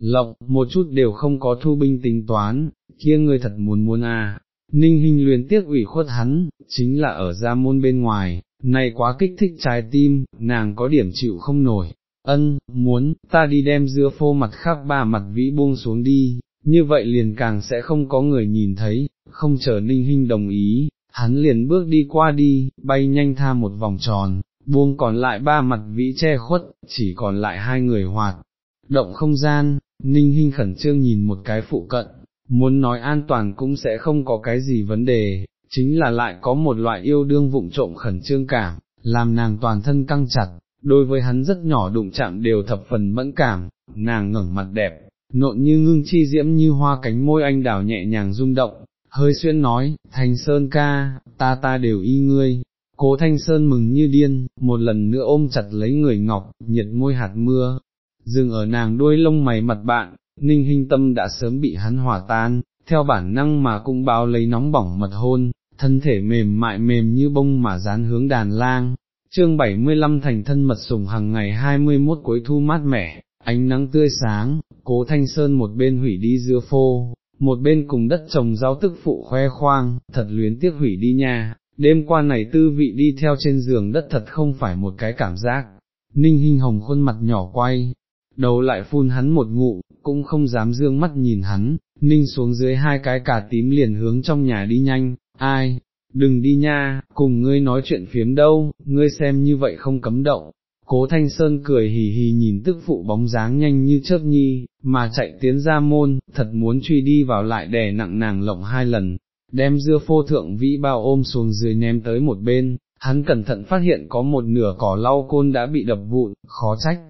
lộng, một chút đều không có thu binh tính toán, kia ngươi thật muốn muốn à. Ninh Hinh luyến tiếc ủy khuất hắn, chính là ở ra môn bên ngoài, này quá kích thích trái tim, nàng có điểm chịu không nổi. Ân, muốn, ta đi đem dưa phô mặt khác ba mặt vĩ buông xuống đi, như vậy liền càng sẽ không có người nhìn thấy. Không chờ Ninh Hinh đồng ý, hắn liền bước đi qua đi, bay nhanh tha một vòng tròn, buông còn lại ba mặt vĩ che khuất, chỉ còn lại hai người hoạt động không gian. Ninh Hinh khẩn trương nhìn một cái phụ cận, muốn nói an toàn cũng sẽ không có cái gì vấn đề, chính là lại có một loại yêu đương vụng trộm khẩn trương cảm, làm nàng toàn thân căng chặt, đối với hắn rất nhỏ đụng chạm đều thập phần mẫn cảm. Nàng ngẩng mặt đẹp, nộn như ngưng chi diễm như hoa, cánh môi anh đào nhẹ nhàng rung động, hơi xuyên nói, Thanh Sơn ca, ta ta đều y ngươi. Cố Thanh Sơn mừng như điên, một lần nữa ôm chặt lấy người ngọc, nhiệt môi hạt mưa dừng ở nàng đuôi lông mày mặt bạn. Ninh Hinh tâm đã sớm bị hắn hòa tan, theo bản năng mà cũng bao lấy nóng bỏng mật hôn, thân thể mềm mại mềm như bông mà dán hướng đàn lang. Chương bảy mươi lăm thành thân mật sủng hàng ngày hai mươi mốt cuối thu mát mẻ, ánh nắng tươi sáng. Cố Thanh Sơn một bên hủy đi dưa phô, một bên cùng đất trồng rau tức phụ khoe khoang, thật luyến tiếc hủy đi nha, đêm qua này tư vị đi theo trên giường đất thật không phải một cái cảm giác. Ninh Hinh hồng khuôn mặt nhỏ quay đầu lại phun hắn một ngụ, cũng không dám dương mắt nhìn hắn, ninh xuống dưới hai cái cà tím liền hướng trong nhà đi nhanh. Ai, đừng đi nha, cùng ngươi nói chuyện phiếm đâu, ngươi xem như vậy không cấm động. Cố Thanh Sơn cười hì hì nhìn tức phụ bóng dáng nhanh như chớp nhi, mà chạy tiến ra môn, thật muốn truy đi vào lại đè nặng nàng lộng hai lần, đem dưa phô thượng vĩ bao ôm xuống dưới ném tới một bên. Hắn cẩn thận phát hiện có một nửa cỏ lau côn đã bị đập vụn, khó trách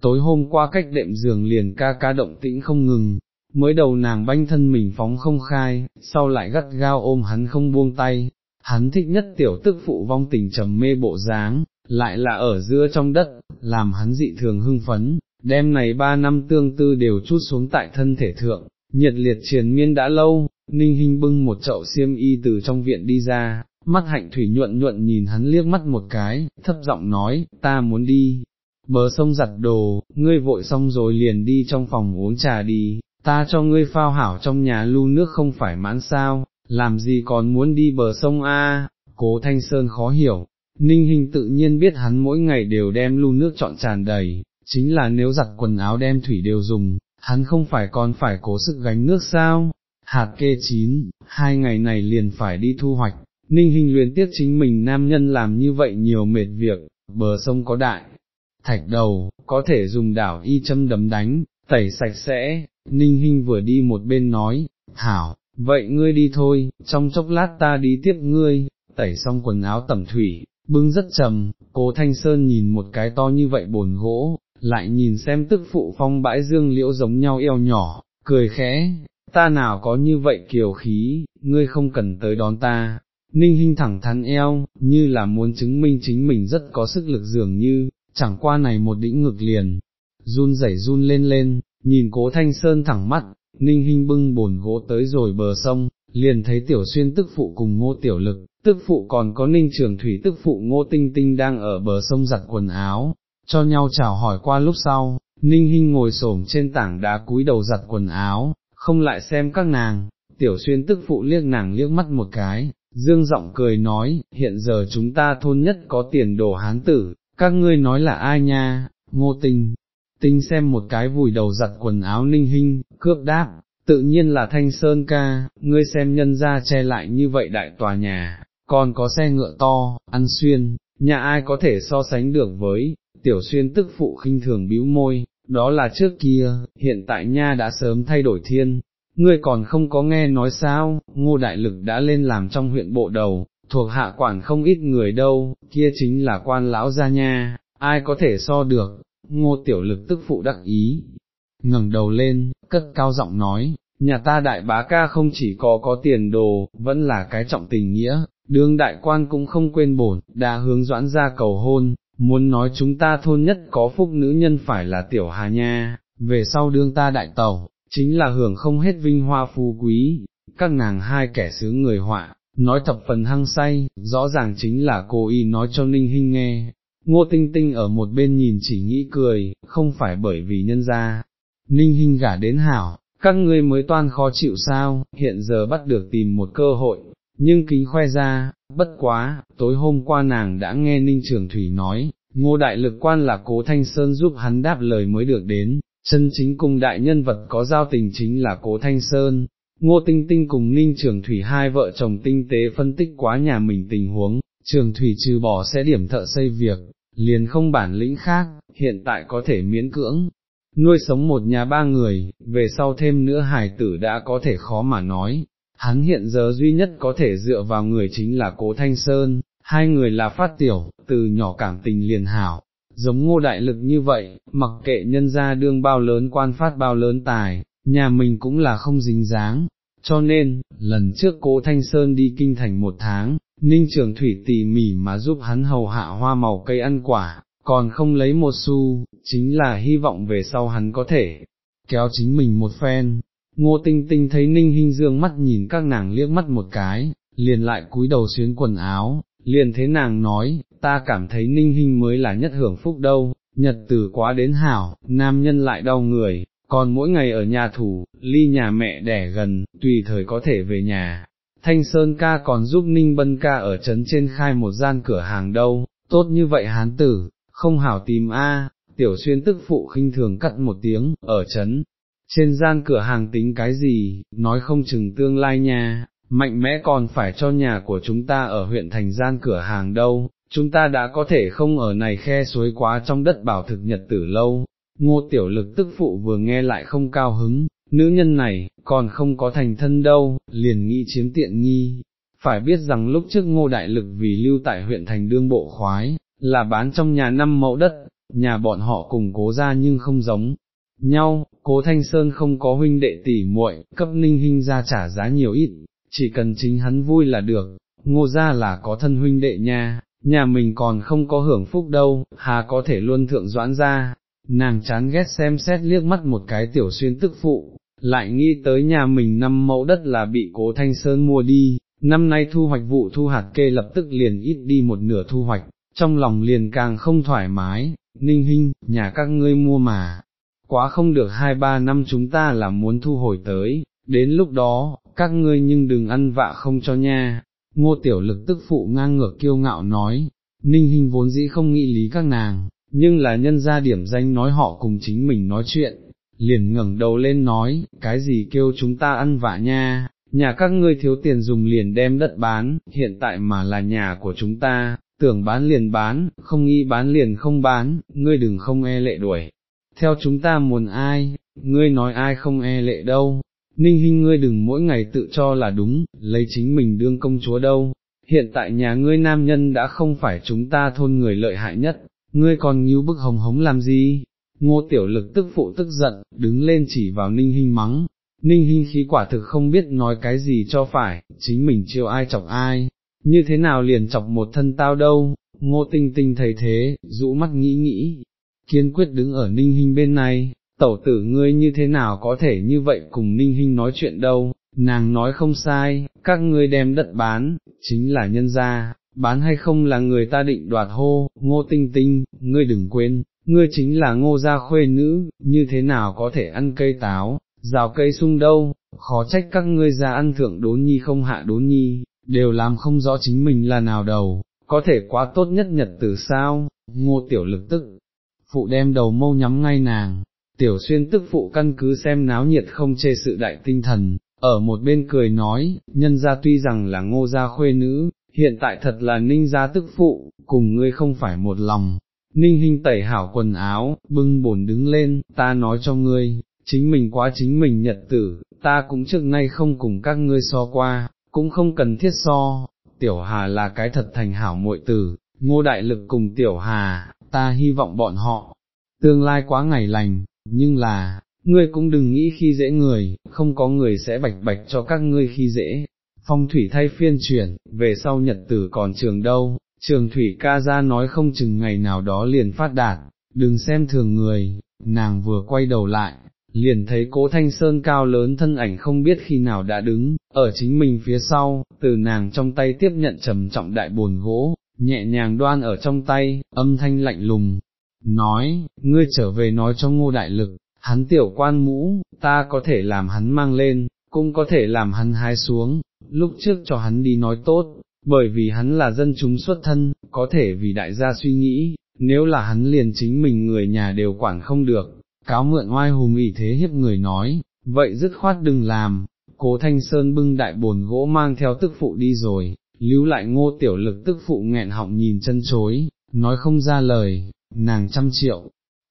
tối hôm qua cách đệm giường liền ca ca động tĩnh không ngừng, mới đầu nàng banh thân mình phóng không khai, sau lại gắt gao ôm hắn không buông tay. Hắn thích nhất tiểu tức phụ vong tình trầm mê bộ dáng, lại là ở giữa trong đất, làm hắn dị thường hưng phấn, đêm này ba năm tương tư đều trút xuống tại thân thể thượng, nhiệt liệt triền miên đã lâu. Ninh Hinh bưng một chậu xiêm y từ trong viện đi ra, mắt hạnh thủy nhuận nhuận nhìn hắn liếc mắt một cái, thấp giọng nói, ta muốn đi bờ sông giặt đồ, ngươi vội xong rồi liền đi trong phòng uống trà đi, ta cho ngươi phao hảo trong nhà lu nước không phải mãn sao, làm gì còn muốn đi bờ sông a? Cố Thanh Sơn khó hiểu, Ninh Hinh tự nhiên biết hắn mỗi ngày đều đem lu nước trọn tràn đầy, chính là nếu giặt quần áo đem thủy đều dùng, hắn không phải còn phải cố sức gánh nước sao? Hạt kê chín, hai ngày này liền phải đi thu hoạch, Ninh Hinh luyến tiếc chính mình nam nhân làm như vậy nhiều mệt việc. Bờ sông có đại thạch đầu, có thể dùng đảo y châm đấm đánh, tẩy sạch sẽ. Ninh Hinh vừa đi một bên nói, hảo, vậy ngươi đi thôi, trong chốc lát ta đi tiếp ngươi. Tẩy xong quần áo tẩm thủy, bưng rất trầm. Cố Thanh Sơn nhìn một cái to như vậy bồn gỗ, lại nhìn xem tức phụ phong bãi dương liễu giống nhau eo nhỏ, cười khẽ, ta nào có như vậy kiều khí, ngươi không cần tới đón ta. Ninh Hinh thẳng thắn eo, như là muốn chứng minh chính mình rất có sức lực dường như, chẳng qua này một đĩnh ngực liền run rẩy run lên lên, nhìn Cố Thanh Sơn thẳng mắt. Ninh Hinh bưng bồn gỗ tới rồi bờ sông, liền thấy Tiểu Xuyên tức phụ cùng Ngô Tiểu Lực, tức phụ còn có Ninh Trường Thủy tức phụ Ngô Tinh Tinh đang ở bờ sông giặt quần áo, cho nhau chào hỏi qua lúc sau, Ninh Hinh ngồi xổm trên tảng đá cúi đầu giặt quần áo, không lại xem các nàng. Tiểu Xuyên tức phụ liếc nàng liếc mắt một cái, dương giọng cười nói, hiện giờ chúng ta thôn nhất có tiền đồ hán tử, các ngươi nói là ai nha? Ngô Tinh Tinh xem một cái vùi đầu giặt quần áo Ninh Hinh, cướp đáp, tự nhiên là Thanh Sơn ca, ngươi xem nhân ra che lại như vậy đại tòa nhà, còn có xe ngựa to, ăn xuyên, nhà ai có thể so sánh được với. Tiểu Xuyên tức phụ khinh thường bĩu môi, đó là trước kia, hiện tại nha đã sớm thay đổi thiên. Ngươi còn không có nghe nói sao, Ngô Đại Lực đã lên làm trong huyện bộ đầu, thuộc hạ quản không ít người đâu, kia chính là quan lão gia nha, ai có thể so được. Ngô Tiểu Lực tức phụ đắc ý, ngẩng đầu lên, cất cao giọng nói, nhà ta đại bá ca không chỉ có có tiền đồ, vẫn là cái trọng tình nghĩa, đương đại quan cũng không quên bổn, đã hướng Doãn ra cầu hôn, muốn nói chúng ta thôn nhất có phúc nữ nhân phải là Tiểu Hà nha, về sau đương ta đại tẩu chính là hưởng không hết vinh hoa phú quý. Các nàng hai kẻ sướng người họa, nói thập phần hăng say, rõ ràng chính là cô y nói cho Ninh Hinh nghe. Ngô Tinh Tinh ở một bên nhìn chỉ nghĩ cười, không phải bởi vì nhân gia Ninh Hinh gả đến hảo, các ngươi mới toan khó chịu sao, hiện giờ bắt được tìm một cơ hội, nhưng kính khoe ra. Bất quá, tối hôm qua nàng đã nghe Ninh Trường Thủy nói, Ngô Đại Lực quan là Cố Thanh Sơn giúp hắn đáp lời mới được đến. Chân chính cùng đại nhân vật có giao tình chính là Cố Thanh Sơn. Ngô Tinh Tinh cùng Ninh Trường Thủy hai vợ chồng tinh tế phân tích quá nhà mình tình huống, Trường Thủy trừ bỏ sẽ điểm thợ xây việc, liền không bản lĩnh khác, hiện tại có thể miễn cưỡng nuôi sống một nhà ba người, về sau thêm nữa hài tử đã có thể khó mà nói. Hắn hiện giờ duy nhất có thể dựa vào người chính là Cố Thanh Sơn, hai người là phát tiểu, từ nhỏ cảm tình liền hảo. Giống Ngô Đại Lực như vậy, mặc kệ nhân gia đương bao lớn quan phát bao lớn tài, nhà mình cũng là không dính dáng. Cho nên, lần trước Cố Thanh Sơn đi kinh thành một tháng, Ninh Trường Thủy tỉ mỉ mà giúp hắn hầu hạ hoa màu cây ăn quả, còn không lấy một xu, chính là hy vọng về sau hắn có thể kéo chính mình một phen. Ngô Tinh Tinh thấy Ninh Hinh dương mắt nhìn các nàng liếc mắt một cái, liền lại cúi đầu xuyến quần áo, liền thế nàng nói, ta cảm thấy Ninh Hinh mới là nhất hưởng phúc đâu, nhật tử quá đến hảo, nam nhân lại đau người, còn mỗi ngày ở nhà thủ, ly nhà mẹ đẻ gần, tùy thời có thể về nhà. Thanh Sơn ca còn giúp Ninh Bân ca ở trấn trên khai một gian cửa hàng đâu, tốt như vậy hán tử, không hảo tìm a. À. Tiểu Xuyên tức phụ khinh thường cắt một tiếng, ở trấn trên gian cửa hàng tính cái gì, nói không chừng tương lai nha, mạnh mẽ còn phải cho nhà của chúng ta ở huyện thành gian cửa hàng đâu, chúng ta đã có thể không ở này khe suối quá trong đất bảo thực nhật tử lâu. Ngô Tiểu Lực tức phụ vừa nghe lại không cao hứng, nữ nhân này, còn không có thành thân đâu, liền nghĩ chiếm tiện nghi. Phải biết rằng lúc trước Ngô Đại Lực vì lưu tại huyện thành đương bộ khoái, là bán trong nhà năm mẫu đất, nhà bọn họ cùng Cố gia nhưng không giống nhau, Cố Thanh Sơn không có huynh đệ tỷ muội, cấp Ninh Hinh ra trả giá nhiều ít, chỉ cần chính hắn vui là được. Ngô gia là có thân huynh đệ nha, nhà mình còn không có hưởng phúc đâu, hà có thể luôn thượng Doãn ra. Nàng chán ghét xem xét liếc mắt một cái Tiểu Xuyên tức phụ, lại nghĩ tới nhà mình năm mẫu đất là bị Cố Thanh Sơn mua đi, năm nay thu hoạch vụ thu hạt kê lập tức liền ít đi một nửa thu hoạch, trong lòng liền càng không thoải mái. Ninh Hinh, nhà các ngươi mua mà quá không được hai ba năm chúng ta là muốn thu hồi tới, đến lúc đó, các ngươi nhưng đừng ăn vạ không cho nha. Ngô Tiểu Lực tức phụ ngang ngược kiêu ngạo nói. Ninh Hinh vốn dĩ không nghĩ lý các nàng, nhưng là nhân ra điểm danh nói họ cùng chính mình nói chuyện, liền ngẩng đầu lên nói, cái gì kêu chúng ta ăn vạ nha, nhà các ngươi thiếu tiền dùng liền đem đất bán, hiện tại mà là nhà của chúng ta, tưởng bán liền bán, không nghĩ bán liền không bán, ngươi đừng không e lệ đuổi theo chúng ta muốn ai, ngươi nói ai không e lệ đâu. Ninh Hinh ngươi đừng mỗi ngày tự cho là đúng, lấy chính mình đương công chúa đâu, hiện tại nhà ngươi nam nhân đã không phải chúng ta thôn người lợi hại nhất, ngươi còn nhíu bức hồng hống làm gì. Ngô Tiểu Lực tức phụ tức giận, đứng lên chỉ vào Ninh Hinh mắng. Ninh Hinh khí quả thực không biết nói cái gì cho phải, chính mình chiêu ai chọc ai, như thế nào liền chọc một thân tao đâu. Ngô Tinh Tinh thấy thế, rũ mắt nghĩ nghĩ, kiên quyết đứng ở Ninh Hinh bên này, tẩu tử ngươi như thế nào có thể như vậy cùng Ninh Hinh nói chuyện đâu, nàng nói không sai, các ngươi đem đất bán, chính là nhân gia, bán hay không là người ta định đoạt. Hô, Ngô Tinh Tinh, ngươi đừng quên, ngươi chính là Ngô gia khuê nữ, như thế nào có thể ăn cây táo, rào cây sung đâu, khó trách các ngươi ra ăn thượng đốn nhi không hạ đốn nhi, đều làm không rõ chính mình là nào đầu, có thể quá tốt nhất nhật tử sao. Ngô Tiểu Lực tức phụ đem đầu mâu nhắm ngay nàng, Tiểu Xuyên tức phụ căn cứ xem náo nhiệt không chê sự đại tinh thần, ở một bên cười nói, nhân gia tuy rằng là Ngô gia khuê nữ, hiện tại thật là Ninh gia tức phụ, cùng ngươi không phải một lòng. Ninh Hinh tẩy hảo quần áo, bưng bổn đứng lên, ta nói cho ngươi, chính mình quá chính mình nhật tử, ta cũng trước nay không cùng các ngươi so qua, cũng không cần thiết so. Tiểu Hà là cái thật thành hảo muội tử, Ngô Đại Lực cùng Tiểu Hà, ta hy vọng bọn họ tương lai quá ngày lành, nhưng là, ngươi cũng đừng nghĩ khi dễ người, không có người sẽ bạch bạch cho các ngươi khi dễ. Phong thủy thay phiên chuyển, về sau nhật tử còn trường đâu, Trường Thủy ca ra nói không chừng ngày nào đó liền phát đạt, đừng xem thường người. Nàng vừa quay đầu lại, liền thấy Cố Thanh Sơn cao lớn thân ảnh không biết khi nào đã đứng, ở chính mình phía sau, từ nàng trong tay tiếp nhận trầm trọng đại bồn gỗ, nhẹ nhàng đoan ở trong tay, âm thanh lạnh lùng, nói, ngươi trở về nói cho Ngô Đại Lực, hắn tiểu quan mũ, ta có thể làm hắn mang lên, cũng có thể làm hắn hái xuống, lúc trước cho hắn đi nói tốt, bởi vì hắn là dân chúng xuất thân, có thể vì đại gia suy nghĩ, nếu là hắn liền chính mình người nhà đều quản không được, cáo mượn oai hùng ỷ thế hiếp người nói, vậy dứt khoát đừng làm. Cố Thanh Sơn bưng đại bồn gỗ mang theo tức phụ đi rồi, lưu lại Ngô Tiểu Lực tức phụ nghẹn họng nhìn chân chối, nói không ra lời, nàng trăm triệu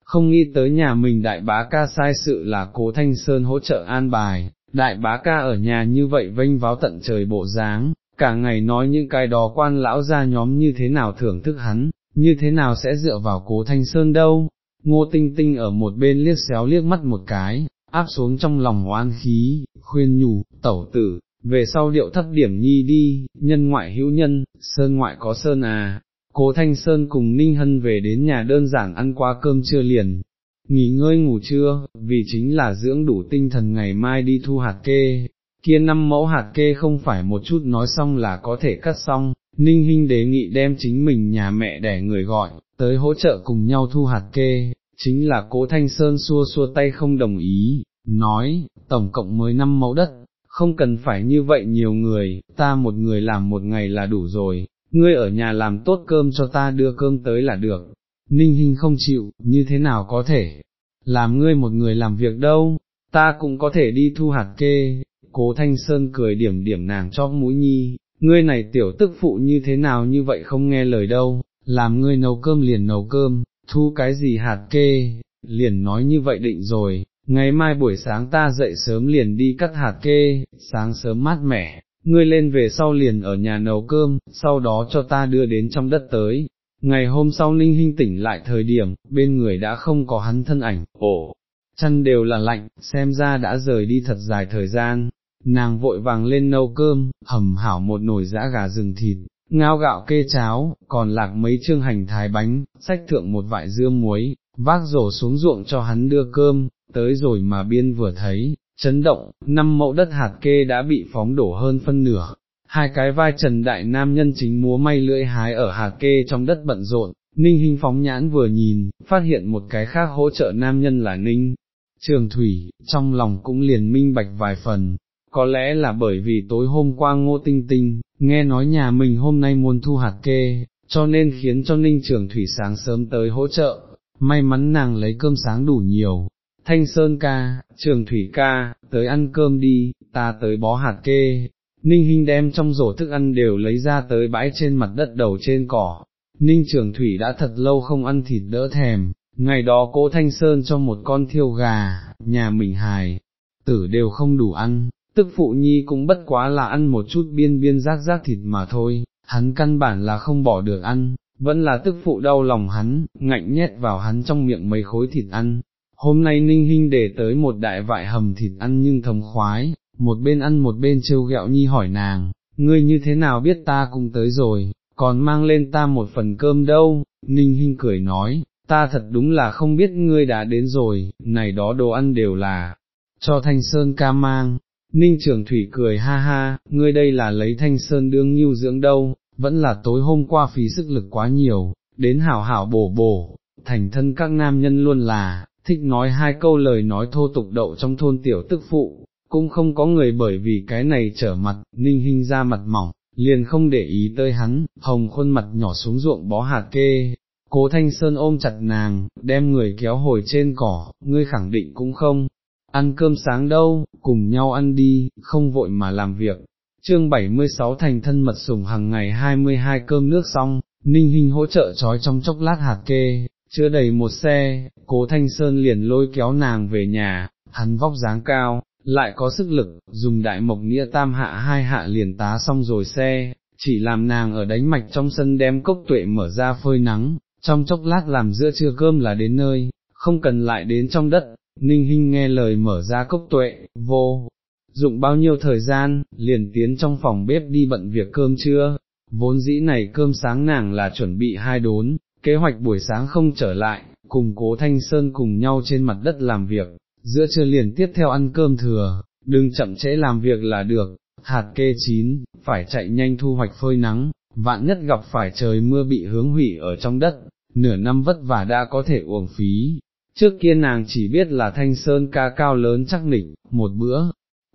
không nghĩ tới nhà mình đại bá ca sai sự là Cố Thanh Sơn hỗ trợ an bài, đại bá ca ở nhà như vậy vênh váo tận trời bộ dáng, cả ngày nói những cái đó quan lão gia nhóm như thế nào thưởng thức hắn, như thế nào sẽ dựa vào Cố Thanh Sơn đâu. Ngô Tinh Tinh ở một bên liếc xéo liếc mắt một cái, áp xuống trong lòng oán khí, khuyên nhủ, tẩu tử, về sau điệu thấp điểm nhi đi, nhân ngoại hữu nhân, sơn ngoại có sơn à. Cố Thanh Sơn cùng Ninh Hân về đến nhà đơn giản ăn qua cơm trưa liền nghỉ ngơi ngủ trưa, vì chính là dưỡng đủ tinh thần ngày mai đi thu hạt kê, kia năm mẫu hạt kê không phải một chút nói xong là có thể cắt xong, Ninh Hinh đề nghị đem chính mình nhà mẹ đẻ người gọi tới hỗ trợ cùng nhau thu hạt kê, chính là Cố Thanh Sơn xua xua tay không đồng ý, nói, tổng cộng mới năm mẫu đất, không cần phải như vậy nhiều người, ta một người làm một ngày là đủ rồi, ngươi ở nhà làm tốt cơm cho ta đưa cơm tới là được. Ninh Hinh không chịu, như thế nào có thể, làm ngươi một người làm việc đâu, ta cũng có thể đi thu hạt kê. Cố Thanh Sơn cười điểm điểm nàng chóp mũi nhi, ngươi này tiểu tức phụ như thế nào như vậy không nghe lời đâu, làm ngươi nấu cơm liền nấu cơm, thu cái gì hạt kê, liền nói như vậy định rồi, ngày mai buổi sáng ta dậy sớm liền đi cắt hạt kê, sáng sớm mát mẻ, ngươi lên về sau liền ở nhà nấu cơm, sau đó cho ta đưa đến trong đất tới. Ngày hôm sau Ninh Hinh tỉnh lại thời điểm, bên người đã không có hắn thân ảnh, ổ, chân đều là lạnh, xem ra đã rời đi thật dài thời gian. Nàng vội vàng lên nấu cơm, hầm hảo một nồi giã gà rừng thịt, ngao gạo kê cháo, còn lạc mấy chương hành thái bánh, xách thượng một vại dưa muối, vác rổ xuống ruộng cho hắn đưa cơm. Tới rồi mà biên vừa thấy, chấn động, năm mẫu đất hạt kê đã bị phóng đổ hơn phân nửa, hai cái vai trần đại nam nhân chính múa may lưỡi hái ở hạt kê trong đất bận rộn. Ninh Hinh phóng nhãn vừa nhìn, phát hiện một cái khác hỗ trợ nam nhân là Ninh Trường Thủy, trong lòng cũng liền minh bạch vài phần. Có lẽ là bởi vì tối hôm qua Ngô Tinh Tinh nghe nói nhà mình hôm nay muốn thu hạt kê, cho nên khiến cho Ninh Trường Thủy sáng sớm tới hỗ trợ, may mắn nàng lấy cơm sáng đủ nhiều. Thanh Sơn ca, Trường Thủy ca, tới ăn cơm đi, ta tới bó hạt kê. Ninh Hinh đem trong rổ thức ăn đều lấy ra tới bãi trên mặt đất đầu trên cỏ. Ninh Trường Thủy đã thật lâu không ăn thịt đỡ thèm, ngày đó Cố Thanh Sơn cho một con thiêu gà, nhà mình hài tử đều không đủ ăn. Tức phụ nhi cũng bất quá là ăn một chút biên biên rác rác thịt mà thôi, hắn căn bản là không bỏ được ăn, vẫn là tức phụ đau lòng hắn, ngạnh nhét vào hắn trong miệng mấy khối thịt ăn. Hôm nay Ninh Hinh để tới một đại vại hầm thịt ăn nhưng thấm khoái, một bên ăn một bên trêu ghẹo nhi hỏi nàng, ngươi như thế nào biết ta cũng tới rồi, còn mang lên ta một phần cơm đâu. Ninh Hinh cười nói, ta thật đúng là không biết ngươi đã đến rồi, này đó đồ ăn đều là cho Thanh Sơn ca mang. Ninh Trường Thủy cười ha ha, ngươi đây là lấy Thanh Sơn đương nhu dưỡng đâu, vẫn là tối hôm qua phí sức lực quá nhiều, đến hảo hảo bổ bổ, thành thân các nam nhân luôn là, thích nói hai câu lời nói thô tục đậu trong thôn tiểu tức phụ, cũng không có người bởi vì cái này trở mặt. Ninh Hinh ra mặt mỏng, liền không để ý tới hắn, hồng khuôn mặt nhỏ xuống ruộng bó hạt kê. Cố Thanh Sơn ôm chặt nàng, đem người kéo hồi trên cỏ, ngươi khẳng định cũng không ăn cơm sáng đâu, cùng nhau ăn đi, không vội mà làm việc. Chương bảy mươi sáu thành thân mật sủng hàng ngày hai mươi hai cơm nước xong, Ninh Hinh hỗ trợ trói trong chốc lát hạt kê, chưa đầy một xe, Cố Thanh Sơn liền lôi kéo nàng về nhà. Hắn vóc dáng cao, lại có sức lực, dùng đại mộc nghĩa tam hạ hai hạ liền tá xong rồi xe, chỉ làm nàng ở đánh mạch trong sân đem cốc tuệ mở ra phơi nắng, trong chốc lát làm giữa trưa cơm là đến nơi, không cần lại đến trong đất. Ninh Hinh nghe lời mở ra cốc tuệ, vô dụng bao nhiêu thời gian, liền tiến trong phòng bếp đi bận việc cơm trưa. Vốn dĩ này cơm sáng nàng là chuẩn bị hai đốn, kế hoạch buổi sáng không trở lại, cùng Cố Thanh Sơn cùng nhau trên mặt đất làm việc, giữa trưa liền tiếp theo ăn cơm thừa, đừng chậm trễ làm việc là được. Hạt kê chín, phải chạy nhanh thu hoạch phơi nắng, vạn nhất gặp phải trời mưa bị hướng hủy ở trong đất, nửa năm vất vả đã có thể uổng phí. Trước kia nàng chỉ biết là Thanh Sơn ca cao lớn chắc nịch, một bữa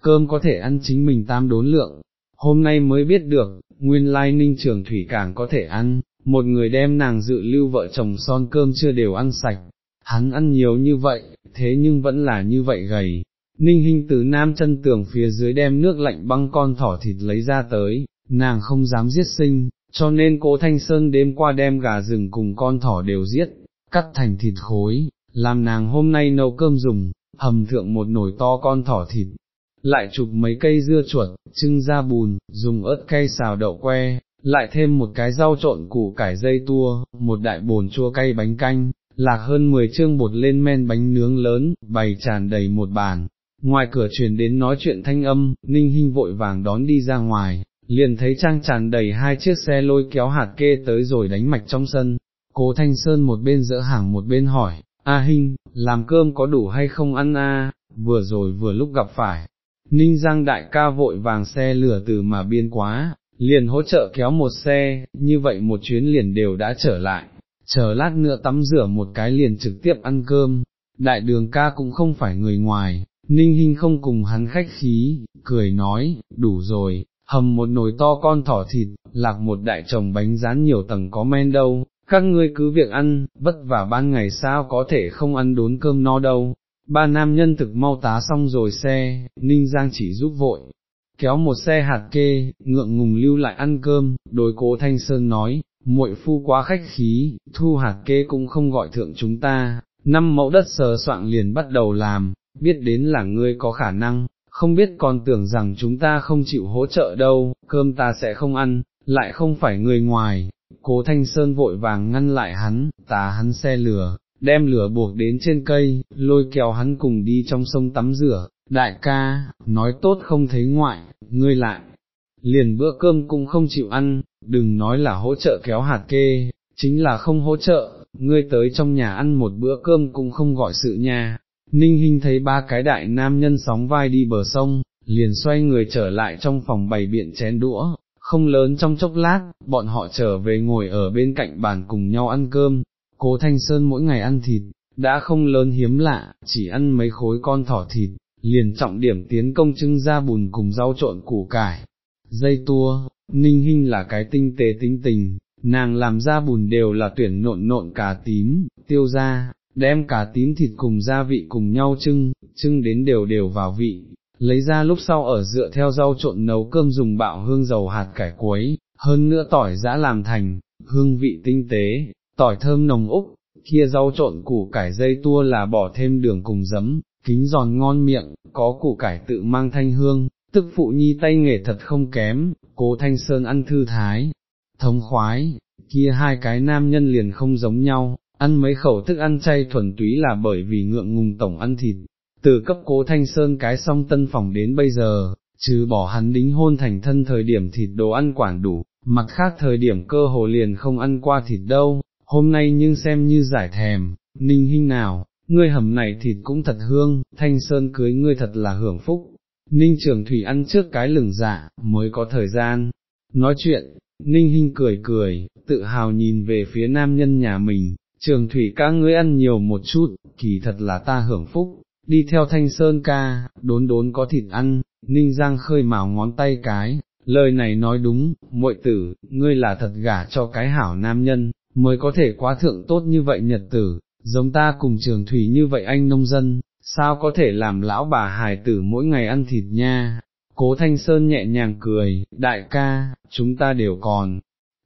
cơm có thể ăn chính mình tam đốn lượng, hôm nay mới biết được, nguyên lai Ninh Trường Thủy càng có thể ăn, một người đem nàng dự lưu vợ chồng son cơm chưa đều ăn sạch. Hắn ăn nhiều như vậy, thế nhưng vẫn là như vậy gầy. Ninh Hinh từ nam chân tường phía dưới đem nước lạnh băng con thỏ thịt lấy ra tới, nàng không dám giết sinh, cho nên Cố Thanh Sơn đêm qua đem gà rừng cùng con thỏ đều giết, cắt thành thịt khối, làm nàng hôm nay nấu cơm dùng. Hầm thượng một nồi to con thỏ thịt, lại chụp mấy cây dưa chuột, trưng ra bùn, dùng ớt cay xào đậu que, lại thêm một cái rau trộn củ cải dây tua, một đại bồn chua cay bánh canh, lạc hơn mười chương bột lên men bánh nướng lớn, bày tràn đầy một bàn. Ngoài cửa truyền đến nói chuyện thanh âm, Ninh Hinh vội vàng đón đi ra ngoài, liền thấy trang tràn đầy hai chiếc xe lôi kéo hạt kê tới rồi đánh mạch trong sân. Cố Thanh Sơn một bên dỡ hàng một bên hỏi, A Hinh, làm cơm có đủ hay không ăn a? À? Vừa rồi vừa lúc gặp phải, Ninh Giang đại ca vội vàng xe lửa từ mà biên quá, liền hỗ trợ kéo một xe, như vậy một chuyến liền đều đã trở lại, chờ lát nữa tắm rửa một cái liền trực tiếp ăn cơm. Đại đường ca cũng không phải người ngoài. Ninh Hinh không cùng hắn khách khí, cười nói, đủ rồi, hầm một nồi to con thỏ thịt, lạc một đại chồng bánh rán nhiều tầng có men đâu, các ngươi cứ việc ăn, vất vả ban ngày sao có thể không ăn đốn cơm no đâu. Ba nam nhân thực mau tá xong rồi xe, Ninh Giang chỉ giúp vội kéo một xe hạt kê, ngượng ngùng lưu lại ăn cơm, đối Cố Thanh Sơn nói, muội phu quá khách khí, thu hạt kê cũng không gọi thượng chúng ta, năm mẫu đất sờ soạng liền bắt đầu làm. Biết đến là ngươi có khả năng, không biết còn tưởng rằng chúng ta không chịu hỗ trợ đâu, cơm ta sẽ không ăn, lại không phải người ngoài. Cố Thanh Sơn vội vàng ngăn lại hắn, tá hắn xe lửa, đem lửa buộc đến trên cây, lôi kéo hắn cùng đi trong sông tắm rửa. Đại ca, nói tốt không thấy ngoại, ngươi lại liền bữa cơm cũng không chịu ăn, đừng nói là hỗ trợ kéo hạt kê, chính là không hỗ trợ, ngươi tới trong nhà ăn một bữa cơm cũng không gọi sự nha. Ninh Hinh thấy ba cái đại nam nhân sóng vai đi bờ sông, liền xoay người trở lại trong phòng bày biện chén đũa, không lớn trong chốc lát, bọn họ trở về ngồi ở bên cạnh bàn cùng nhau ăn cơm. Cố Thanh Sơn mỗi ngày ăn thịt, đã không lớn hiếm lạ, chỉ ăn mấy khối con thỏ thịt, liền trọng điểm tiến công trưng ra bùn cùng rau trộn củ cải, dây tua. Ninh Hinh là cái tinh tế tính tình, nàng làm ra bùn đều là tuyển nộn nộn cá tím, tiêu ra. Đem cả tím thịt cùng gia vị cùng nhau trưng, trưng đến đều đều vào vị, lấy ra lúc sau ở dựa theo rau trộn nấu cơm dùng bạo hương dầu hạt cải quấy, hơn nữa tỏi giã làm thành, hương vị tinh tế, tỏi thơm nồng úc. Kia rau trộn củ cải dây tua là bỏ thêm đường cùng giấm, kính giòn ngon miệng, có củ cải tự mang thanh hương, tức phụ nhi tay nghề thật không kém. Cố Thanh Sơn ăn thư thái, thống khoái, kia hai cái nam nhân liền không giống nhau. Ăn mấy khẩu thức ăn chay thuần túy là bởi vì ngượng ngùng tổng ăn thịt. Từ cấp Cố Thanh Sơn cái xong tân phòng đến bây giờ, trừ bỏ hắn đính hôn thành thân thời điểm thịt đồ ăn quản đủ, mặt khác thời điểm cơ hồ liền không ăn qua thịt đâu. Hôm nay nhưng xem như giải thèm. Ninh Hinh nào, ngươi hầm này thịt cũng thật hương, Thanh Sơn cưới ngươi thật là hưởng phúc. Ninh Trường Thủy ăn trước cái lửng dạ, mới có thời gian nói chuyện. Ninh Hinh cười cười, tự hào nhìn về phía nam nhân nhà mình, Trường Thủy ca ngươi ăn nhiều một chút, kỳ thật là ta hưởng phúc, đi theo Thanh Sơn ca, đốn đốn có thịt ăn. Ninh Giang khơi mào ngón tay cái, lời này nói đúng, muội tử, ngươi là thật gả cho cái hảo nam nhân, mới có thể quá thượng tốt như vậy nhật tử, giống ta cùng Trường Thủy như vậy anh nông dân, sao có thể làm lão bà hài tử mỗi ngày ăn thịt nha. Cố Thanh Sơn nhẹ nhàng cười, đại ca, chúng ta đều còn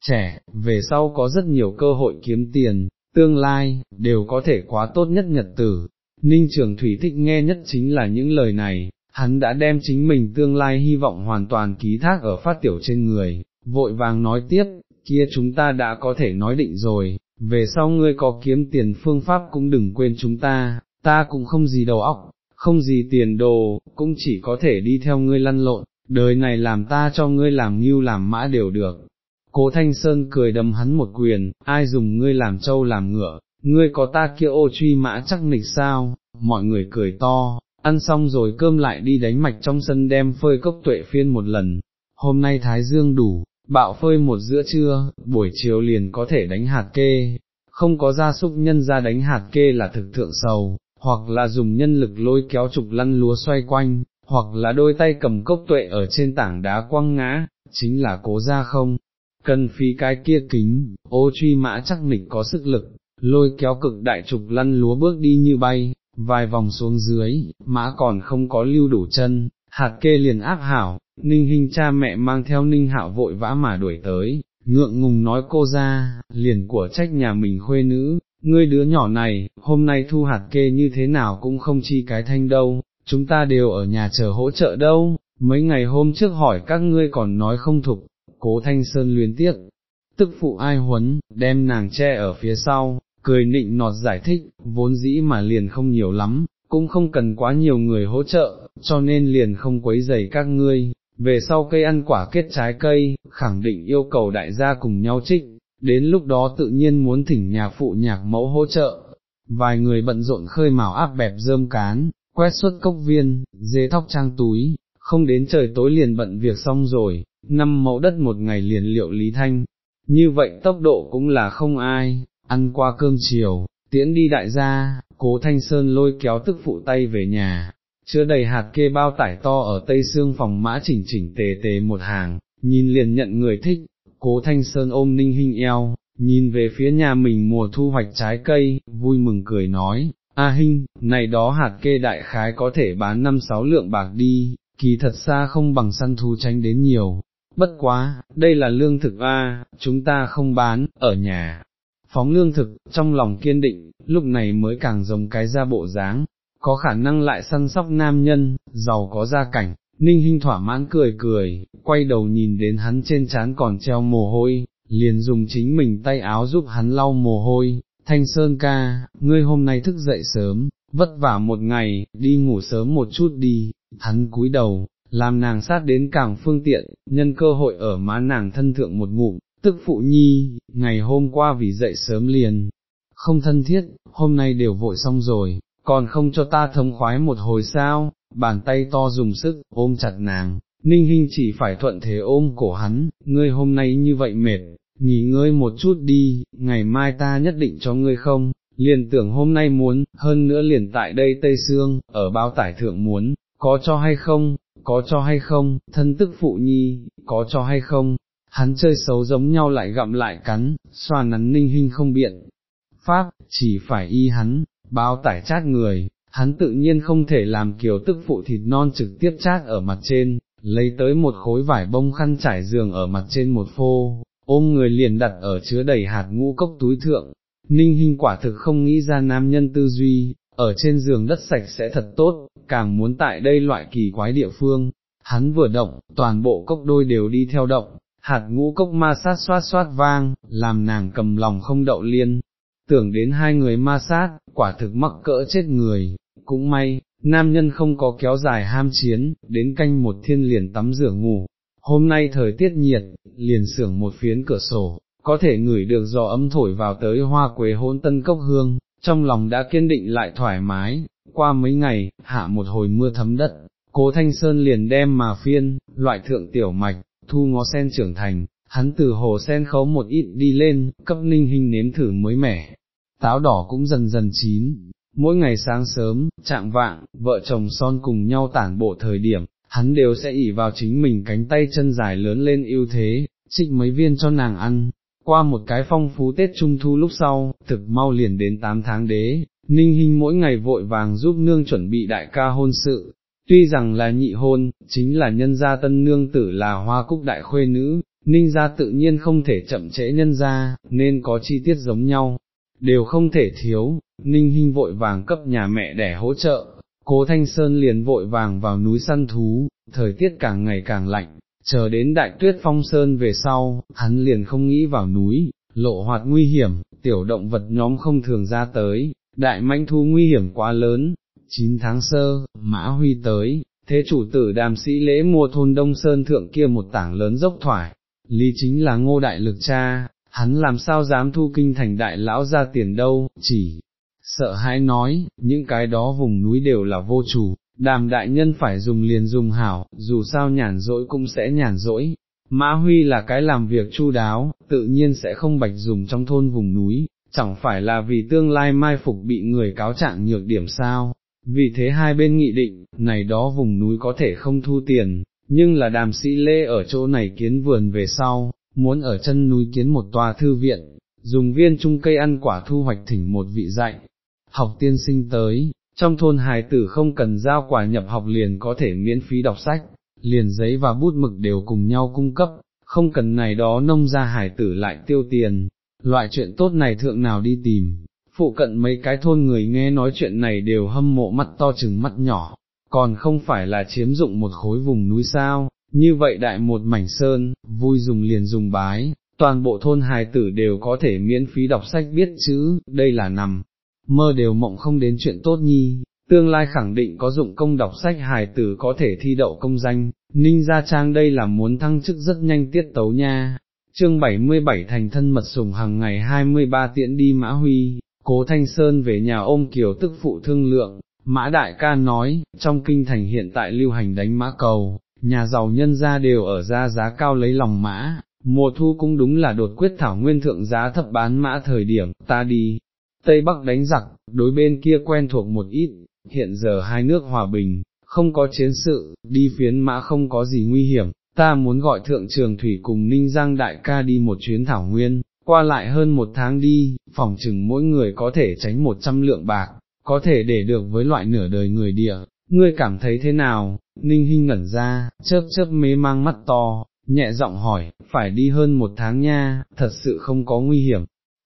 trẻ, về sau có rất nhiều cơ hội kiếm tiền, tương lai, đều có thể quá tốt nhất nhật tử. Ninh Trường Thủy thích nghe nhất chính là những lời này, hắn đã đem chính mình tương lai hy vọng hoàn toàn ký thác ở Phát Tiểu trên người, vội vàng nói tiếp, kia chúng ta đã có thể nói định rồi, về sau ngươi có kiếm tiền phương pháp cũng đừng quên chúng ta, ta cũng không gì đầu óc, không gì tiền đồ, cũng chỉ có thể đi theo ngươi lăn lộn, đời này làm ta cho ngươi làm ngưu làm mã đều được. Cố Thanh Sơn cười đấm hắn một quyền, ai dùng ngươi làm trâu làm ngựa, ngươi có ta kia ô truy mã chắc nịch sao. Mọi người cười to, ăn xong rồi cơm lại đi đánh mạch trong sân đem phơi cốc tuệ phiên một lần, hôm nay thái dương đủ, bạo phơi một giữa trưa, buổi chiều liền có thể đánh hạt kê, không có gia súc nhân ra đánh hạt kê là thực thượng sầu. Hoặc là dùng nhân lực lôi kéo trục lăn lúa xoay quanh, hoặc là đôi tay cầm cốc tuệ ở trên tảng đá quăng ngã, chính là Cố gia không cần phí cái kia kính, ô truy mã chắc nịch có sức lực, lôi kéo cực đại trục lăn lúa bước đi như bay, vài vòng xuống dưới, mã còn không có lưu đủ chân, hạt kê liền áp hảo. Ninh Hinh cha mẹ mang theo Ninh Hạo vội vã mà đuổi tới, ngượng ngùng nói cô ra, liền của trách nhà mình khuê nữ. Ngươi đứa nhỏ này, hôm nay thu hạt kê như thế nào cũng không chi cái thanh đâu, chúng ta đều ở nhà chờ hỗ trợ đâu, mấy ngày hôm trước hỏi các ngươi còn nói không thục. Cố Thanh Sơn luyến tiếc, tức phụ ai huấn, đem nàng che ở phía sau, cười nịnh nọt giải thích, vốn dĩ mà liền không nhiều lắm, cũng không cần quá nhiều người hỗ trợ, cho nên liền không quấy rầy các ngươi, về sau cây ăn quả kết trái cây, khẳng định yêu cầu đại gia cùng nhau trích. Đến lúc đó tự nhiên muốn thỉnh nhạc phụ nhạc mẫu hỗ trợ. Vài người bận rộn khơi mào áp bẹp rơm cán, quét suốt cốc viên, dê thóc trang túi, không đến trời tối liền bận việc xong rồi, năm mẫu đất một ngày liền liệu lý thanh. Như vậy tốc độ cũng là không ai, ăn qua cơm chiều, tiễn đi đại gia, Cố Thanh Sơn lôi kéo tức phụ tay về nhà, chứa đầy hạt kê bao tải to ở tây xương phòng mã chỉnh chỉnh tề tề một hàng, nhìn liền nhận người thích. Cố Thanh Sơn ôm Ninh Hinh eo, nhìn về phía nhà mình mùa thu hoạch trái cây, vui mừng cười nói, A Hinh, này đó hạt kê đại khái có thể bán năm sáu lượng bạc đi, kỳ thật xa không bằng săn thú tránh đến nhiều, bất quá, đây là lương thực a, chúng ta không bán, ở nhà phóng lương thực. Trong lòng kiên định, lúc này mới càng giống cái ra bộ dáng, có khả năng lại săn sóc nam nhân, giàu có gia cảnh. Ninh Hinh thỏa mãn cười cười, quay đầu nhìn đến hắn trên trán còn treo mồ hôi, liền dùng chính mình tay áo giúp hắn lau mồ hôi. Thanh Sơn ca, ngươi hôm nay thức dậy sớm, vất vả một ngày, đi ngủ sớm một chút đi. Hắn cúi đầu, làm nàng sát đến càng phương tiện, nhân cơ hội ở má nàng thân thượng một ngụm. Tức phụ nhi, ngày hôm qua vì dậy sớm liền không thân thiết, hôm nay đều vội xong rồi, còn không cho ta thống khoái một hồi sao. Bàn tay to dùng sức, ôm chặt nàng, Ninh Hinh chỉ phải thuận thế ôm cổ hắn, ngươi hôm nay như vậy mệt, nghỉ ngơi một chút đi, ngày mai ta nhất định cho ngươi không, liền tưởng hôm nay muốn, hơn nữa liền tại đây Tây Sương, ở bao tải thượng muốn, có cho hay không, có cho hay không, thân tức phụ nhi, có cho hay không. Hắn chơi xấu giống nhau lại gặm lại cắn, xoa nắn Ninh Hinh không biện pháp, chỉ phải y hắn, bao tải chát người. Hắn tự nhiên không thể làm kiểu tức phụ thịt non trực tiếp chát ở mặt trên, lấy tới một khối vải bông khăn trải giường ở mặt trên một phô, ôm người liền đặt ở chứa đầy hạt ngũ cốc túi thượng. Ninh Hinh quả thực không nghĩ ra nam nhân tư duy, ở trên giường đất sạch sẽ thật tốt, càng muốn tại đây loại kỳ quái địa phương. Hắn vừa động, toàn bộ cốc đôi đều đi theo động, hạt ngũ cốc ma sát xoát xoát vang, làm nàng cầm lòng không đậu liên. Tưởng đến hai người ma sát, quả thực mắc cỡ chết người. Cũng may, nam nhân không có kéo dài ham chiến, đến canh một thiên liền tắm rửa ngủ. Hôm nay thời tiết nhiệt, liền xưởng một phiến cửa sổ, có thể ngửi được gió ấm thổi vào tới hoa quế hỗn tân cốc hương, trong lòng đã kiên định lại thoải mái. Qua mấy ngày, hạ một hồi mưa thấm đất, Cố Thanh Sơn liền đem mà phiên, loại thượng tiểu mạch, thu ngó sen trưởng thành, hắn từ hồ sen khấu một ít đi lên, cấp Ninh Hinh nếm thử mới mẻ. Táo đỏ cũng dần dần chín, mỗi ngày sáng sớm, chạng vạng, vợ chồng son cùng nhau tản bộ thời điểm, hắn đều sẽ ỷ vào chính mình cánh tay chân dài lớn lên ưu thế, trích mấy viên cho nàng ăn. Qua một cái phong phú Tết Trung Thu lúc sau, thực mau liền đến tám tháng đế, Ninh Hinh mỗi ngày vội vàng giúp nương chuẩn bị đại ca hôn sự. Tuy rằng là nhị hôn, chính là nhân gia tân nương tử là hoa cúc đại khuê nữ, Ninh gia tự nhiên không thể chậm trễ nhân gia, nên có chi tiết giống nhau, đều không thể thiếu. Ninh Hinh vội vàng cấp nhà mẹ đẻ hỗ trợ, Cố Thanh Sơn liền vội vàng vào núi săn thú, thời tiết càng ngày càng lạnh, chờ đến đại tuyết phong sơn về sau, hắn liền không nghĩ vào núi, lộ hoạt nguy hiểm, tiểu động vật nhóm không thường ra tới, đại manh thú nguy hiểm quá lớn. chín tháng sơ, Mã Huy tới, thế chủ tử Đàm Sĩ Lễ mua thôn Đông Sơn thượng kia một tảng lớn dốc thoải, Lý chính là Ngô Đại Lực cha, hắn làm sao dám thu kinh thành đại lão ra tiền đâu, chỉ sợ hãi nói, những cái đó vùng núi đều là vô chủ, Đàm đại nhân phải dùng liền dùng hảo, dù sao nhàn rỗi cũng sẽ nhàn rỗi. Mã Huy là cái làm việc chu đáo, tự nhiên sẽ không bạch dùng trong thôn vùng núi, chẳng phải là vì tương lai mai phục bị người cáo trạng nhược điểm sao. Vì thế hai bên nghị định, này đó vùng núi có thể không thu tiền, nhưng là Đàm Sĩ Lê ở chỗ này kiến vườn về sau, muốn ở chân núi kiến một tòa thư viện, dùng viên trung cây ăn quả thu hoạch thỉnh một vị dạy học tiên sinh tới, trong thôn hài tử không cần giao quả nhập học liền có thể miễn phí đọc sách, liền giấy và bút mực đều cùng nhau cung cấp, không cần này đó nông gia hài tử lại tiêu tiền, loại chuyện tốt này thượng nào đi tìm. Phụ cận mấy cái thôn người nghe nói chuyện này đều hâm mộ mắt to chừng mắt nhỏ, còn không phải là chiếm dụng một khối vùng núi sao, như vậy đại một mảnh sơn, vui dùng liền dùng bái, toàn bộ thôn hài tử đều có thể miễn phí đọc sách biết chữ, đây là nằm mơ đều mộng không đến chuyện tốt nhi, tương lai khẳng định có dụng công đọc sách hài tử có thể thi đậu công danh, Ninh gia trang đây là muốn thăng chức rất nhanh tiết tấu nha. Chương bảy mươi bảy thành thân mật sùng hàng ngày hai mươi ba tiễn đi Mã Huy. Cố Thanh Sơn về nhà ôm Kiều tức phụ thương lượng, Mã đại ca nói, trong kinh thành hiện tại lưu hành đánh mã cầu, nhà giàu nhân gia đều ở ra giá cao lấy lòng mã, mùa thu cũng đúng là đột quyết thảo nguyên thượng giá thấp bán mã thời điểm, ta đi Tây Bắc đánh giặc, đối bên kia quen thuộc một ít, hiện giờ hai nước hòa bình, không có chiến sự, đi phiến mã không có gì nguy hiểm, ta muốn gọi thượng Trường Thủy cùng Ninh Giang đại ca đi một chuyến thảo nguyên. Qua lại hơn một tháng đi, phỏng chừng mỗi người có thể tránh một trăm lượng bạc, có thể để được với loại nửa đời người địa, ngươi cảm thấy thế nào? Ninh Hinh ngẩn ra, chớp chớp mê mang mắt to, nhẹ giọng hỏi, phải đi hơn một tháng nha, thật sự không có nguy hiểm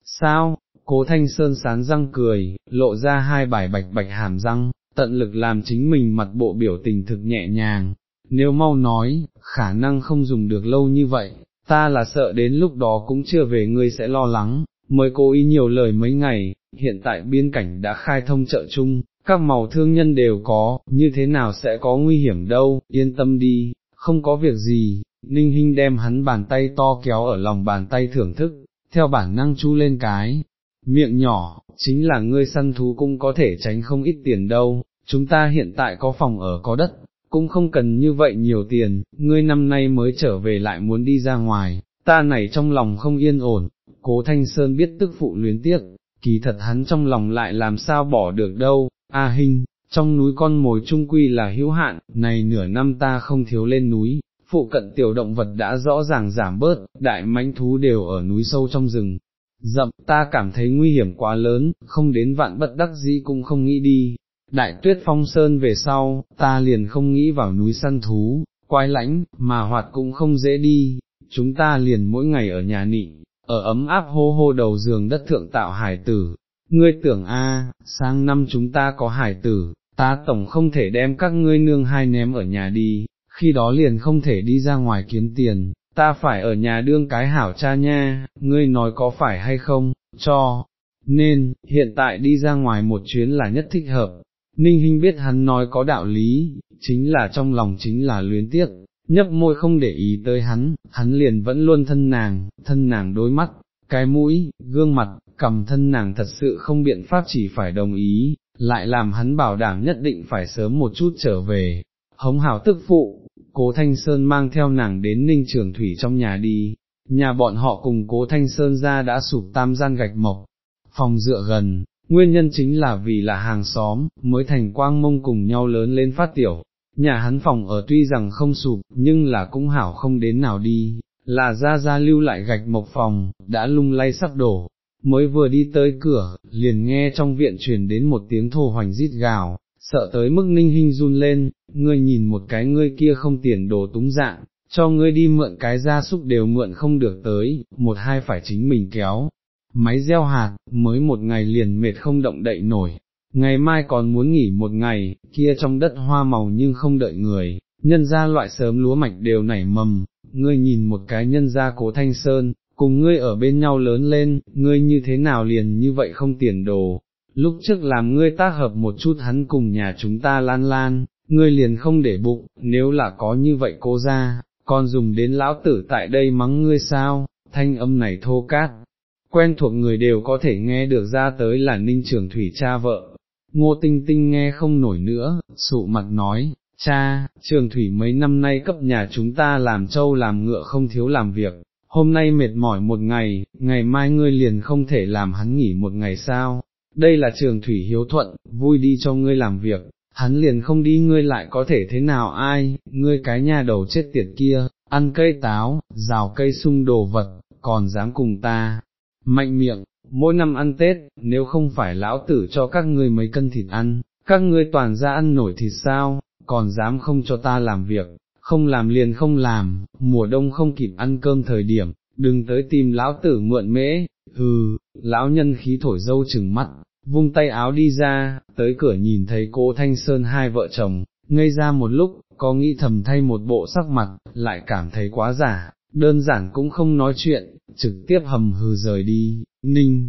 sao? Cố Thanh Sơn sán răng cười, lộ ra hai bài bạch bạch hàm răng, tận lực làm chính mình mặt bộ biểu tình thực nhẹ nhàng, nếu mau nói, khả năng không dùng được lâu như vậy. Ta là sợ đến lúc đó cũng chưa về ngươi sẽ lo lắng, mới cố ý nhiều lời mấy ngày, hiện tại biên cảnh đã khai thông chợ chung, các màu thương nhân đều có, như thế nào sẽ có nguy hiểm đâu, yên tâm đi, không có việc gì. Ninh Hinh đem hắn bàn tay to kéo ở lòng bàn tay thưởng thức, theo bản năng chu lên cái miệng nhỏ, chính là ngươi săn thú cũng có thể tránh không ít tiền đâu, chúng ta hiện tại có phòng ở có đất. Cũng không cần như vậy nhiều tiền, ngươi năm nay mới trở về lại muốn đi ra ngoài, ta này trong lòng không yên ổn. Cố Thanh Sơn biết tức phụ luyến tiếc, kỳ thật hắn trong lòng lại làm sao bỏ được đâu. A à Hinh, trong núi con mồi trung quy là hữu hạn, này nửa năm ta không thiếu lên núi, phụ cận tiểu động vật đã rõ ràng giảm bớt, đại mãnh thú đều ở núi sâu trong rừng rậm, ta cảm thấy nguy hiểm quá lớn, không đến vạn bất đắc dĩ cũng không nghĩ đi. Đại tuyết phong sơn về sau, ta liền không nghĩ vào núi săn thú, quái lãnh, mà hoạt cũng không dễ đi, chúng ta liền mỗi ngày ở nhà nị, ở ấm áp hô hô đầu giường đất thượng tạo hải tử. Ngươi tưởng a, à, sang năm chúng ta có hải tử, ta tổng không thể đem các ngươi nương hai ném ở nhà đi, khi đó liền không thể đi ra ngoài kiếm tiền, ta phải ở nhà đương cái hảo cha nha, ngươi nói có phải hay không, cho nên, hiện tại đi ra ngoài một chuyến là nhất thích hợp. Ninh Hinh biết hắn nói có đạo lý, chính là trong lòng chính là luyến tiếc, nhấp môi không để ý tới hắn, hắn liền vẫn luôn thân nàng, thân nàng đôi mắt, cái mũi, gương mặt, cầm thân nàng thật sự không biện pháp chỉ phải đồng ý, lại làm hắn bảo đảm nhất định phải sớm một chút trở về. hống hảo tức phụ, Cố Thanh Sơn mang theo nàng đến Ninh Trường Thủy trong nhà đi, nhà bọn họ cùng Cố Thanh Sơn ra đã sụp tam gian gạch mộc, phòng dựa gần, nguyên nhân chính là vì là hàng xóm, mới thành Quang Mông cùng nhau lớn lên phát tiểu, nhà hắn phòng ở tuy rằng không sụp, nhưng là cũng hảo không đến nào đi, là ra ra lưu lại gạch mộc phòng, đã lung lay sắp đổ. Mới vừa đi tới cửa, liền nghe trong viện truyền đến một tiếng thô hoành rít gào, sợ tới mức Ninh Hinh run lên, ngươi nhìn một cái ngươi kia không tiền đồ túng dạng, cho ngươi đi mượn cái gia súc đều mượn không được tới, một hai phải chính mình kéo, máy gieo hạt, mới một ngày liền mệt không động đậy nổi, ngày mai còn muốn nghỉ một ngày, kia trong đất hoa màu nhưng không đợi người, nhân gia loại sớm lúa mạch đều nảy mầm, ngươi nhìn một cái nhân gia Cố Thanh Sơn. Cùng ngươi ở bên nhau lớn lên, ngươi như thế nào liền như vậy không tiền đồ, lúc trước làm ngươi tác hợp một chút hắn cùng nhà chúng ta lan lan, ngươi liền không để bụng, nếu là có như vậy cô ra, còn dùng đến lão tử tại đây mắng ngươi sao, thanh âm này thô cát, quen thuộc người đều có thể nghe được ra tới là Ninh Trường Thủy cha vợ, Ngô Tinh Tinh nghe không nổi nữa, sụ mặt nói, cha, Trường Thủy mấy năm nay cấp nhà chúng ta làm trâu làm ngựa không thiếu làm việc. Hôm nay mệt mỏi một ngày, ngày mai ngươi liền không thể làm hắn nghỉ một ngày sao, đây là Trường Thủy hiếu thuận, vui đi cho ngươi làm việc, hắn liền không đi ngươi lại có thể thế nào ai, ngươi cái nhà đầu chết tiệt kia, ăn cây táo, rào cây sung đồ vật, còn dám cùng ta, mạnh miệng, mỗi năm ăn Tết, nếu không phải lão tử cho các ngươi mấy cân thịt ăn, các ngươi toàn ra ăn nổi thịt sao, còn dám không cho ta làm việc. Không làm liền không làm, mùa đông không kịp ăn cơm thời điểm, đừng tới tìm lão tử mượn mễ, hừ, lão nhân khí thổi dâu chừng mắt, vung tay áo đi ra, tới cửa nhìn thấy Cố Thanh Sơn hai vợ chồng, ngây ra một lúc, có nghĩ thầm thay một bộ sắc mặt, lại cảm thấy quá giả, đơn giản cũng không nói chuyện, trực tiếp hầm hừ rời đi. Ninh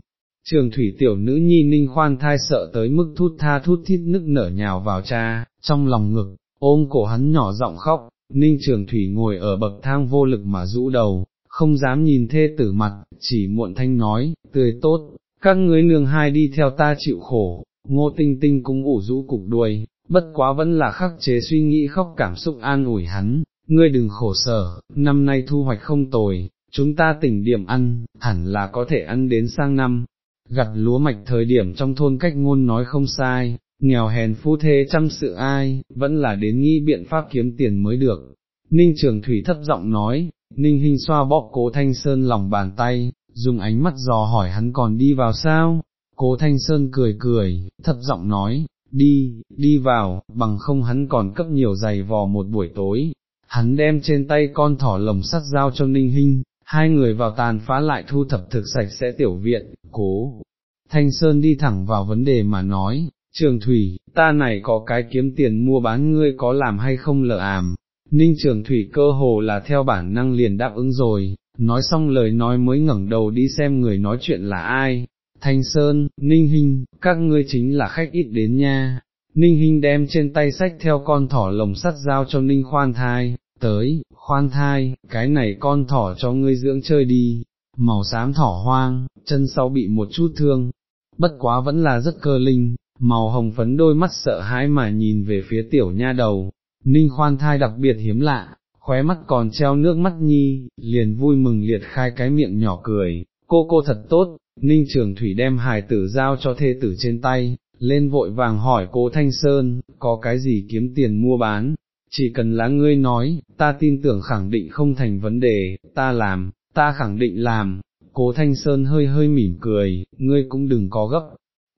Trường Thủy tiểu nữ nhi Ninh Khoan Thai sợ tới mức thút tha thút thít nức nở nhào vào cha, trong lòng ngực, ôm cổ hắn nhỏ giọng khóc. Ninh Trường Thủy ngồi ở bậc thang vô lực mà rũ đầu, không dám nhìn thê tử mặt, chỉ muộn thanh nói, tươi tốt, các ngươi nương hai đi theo ta chịu khổ. Ngô Tinh Tinh cũng ủ rũ cục đuôi, bất quá vẫn là khắc chế suy nghĩ khóc cảm xúc an ủi hắn, ngươi đừng khổ sở, năm nay thu hoạch không tồi, chúng ta tỉnh điểm ăn, hẳn là có thể ăn đến sang năm, gặt lúa mạch thời điểm trong thôn cách ngôn nói không sai. Nghèo hèn phu thế chăm sự ai, vẫn là đến nghĩ biện pháp kiếm tiền mới được. Ninh Trường Thủy thấp giọng nói, Ninh Hinh xoa bóp Cố Thanh Sơn lòng bàn tay, dùng ánh mắt dò hỏi hắn còn đi vào sao. Cố Thanh Sơn cười cười, thấp giọng nói, đi, đi vào, bằng không hắn còn cấp nhiều giày vò một buổi tối. Hắn đem trên tay con thỏ lồng sắt giao cho Ninh Hinh, hai người vào tàn phá lại thu thập thực sạch sẽ tiểu viện. Cố Thanh Sơn đi thẳng vào vấn đề mà nói. Trường Thủy, ta này có cái kiếm tiền mua bán ngươi có làm hay không lờ ảm. Ninh Trường Thủy cơ hồ là theo bản năng liền đáp ứng rồi, nói xong lời nói mới ngẩng đầu đi xem người nói chuyện là ai. Thanh Sơn, Ninh Hinh, các ngươi chính là khách ít đến nha. Ninh Hinh đem trên tay sách theo con thỏ lồng sắt giao cho Ninh Khoan Thai, tới, Khoan Thai, cái này con thỏ cho ngươi dưỡng chơi đi, màu xám thỏ hoang, chân sau bị một chút thương, bất quá vẫn là rất cơ linh. Màu hồng phấn đôi mắt sợ hãi mà nhìn về phía tiểu nha đầu. Ninh Khoan Thai đặc biệt hiếm lạ, khóe mắt còn treo nước mắt nhi, liền vui mừng liệt khai cái miệng nhỏ cười, cô cô thật tốt. Ninh Trường Thủy đem hài tử giao cho thê tử trên tay, lên vội vàng hỏi Cố Thanh Sơn, có cái gì kiếm tiền mua bán, chỉ cần là ngươi nói, ta tin tưởng khẳng định không thành vấn đề, ta làm, ta khẳng định làm. Cố Thanh Sơn hơi hơi mỉm cười, ngươi cũng đừng có gấp.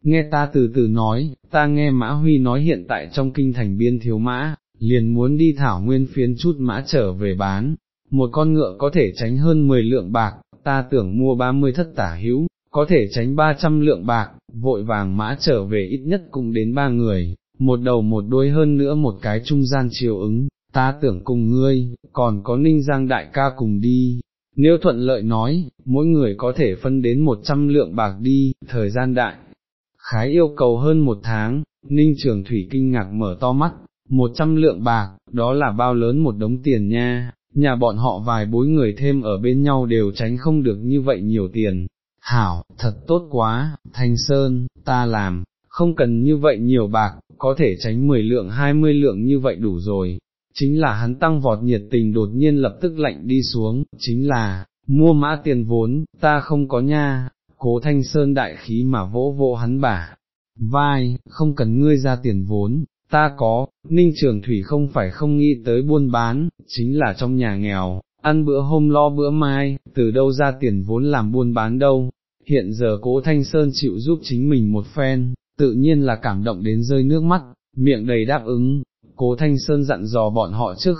Nghe ta từ từ nói, ta nghe Mã Huy nói hiện tại trong kinh thành biên thiếu mã, liền muốn đi thảo nguyên phiến chút mã trở về bán, một con ngựa có thể tránh hơn mười lượng bạc, ta tưởng mua ba mươi thất tả hữu, có thể tránh ba trăm lượng bạc, vội vàng mã trở về ít nhất cũng đến ba người, một đầu một đuôi hơn nữa một cái trung gian chiều ứng, ta tưởng cùng ngươi, còn có Ninh Giang đại ca cùng đi. Nếu thuận lợi nói, mỗi người có thể phân đến một trăm lượng bạc đi, thời gian đại khái yêu cầu hơn một tháng. Ninh Trường Thủy kinh ngạc mở to mắt, một trăm lượng bạc, đó là bao lớn một đống tiền nha, nhà bọn họ vài bối người thêm ở bên nhau đều tránh không được như vậy nhiều tiền. Hảo, thật tốt quá, Thanh Sơn, ta làm, không cần như vậy nhiều bạc, có thể tránh mười lượng hai mươi lượng như vậy đủ rồi. Chính là hắn tăng vọt nhiệt tình đột nhiên lập tức lạnh đi xuống, chính là, mua mã tiền vốn, ta không có nha. Cố Thanh Sơn đại khí mà vỗ vỗ hắn bả vai, không cần ngươi ra tiền vốn, ta có. Ninh Trường Thủy không phải không nghĩ tới buôn bán, chính là trong nhà nghèo, ăn bữa hôm lo bữa mai, từ đâu ra tiền vốn làm buôn bán đâu. Hiện giờ Cố Thanh Sơn chịu giúp chính mình một phen, tự nhiên là cảm động đến rơi nước mắt, miệng đầy đáp ứng. Cố Thanh Sơn dặn dò bọn họ trước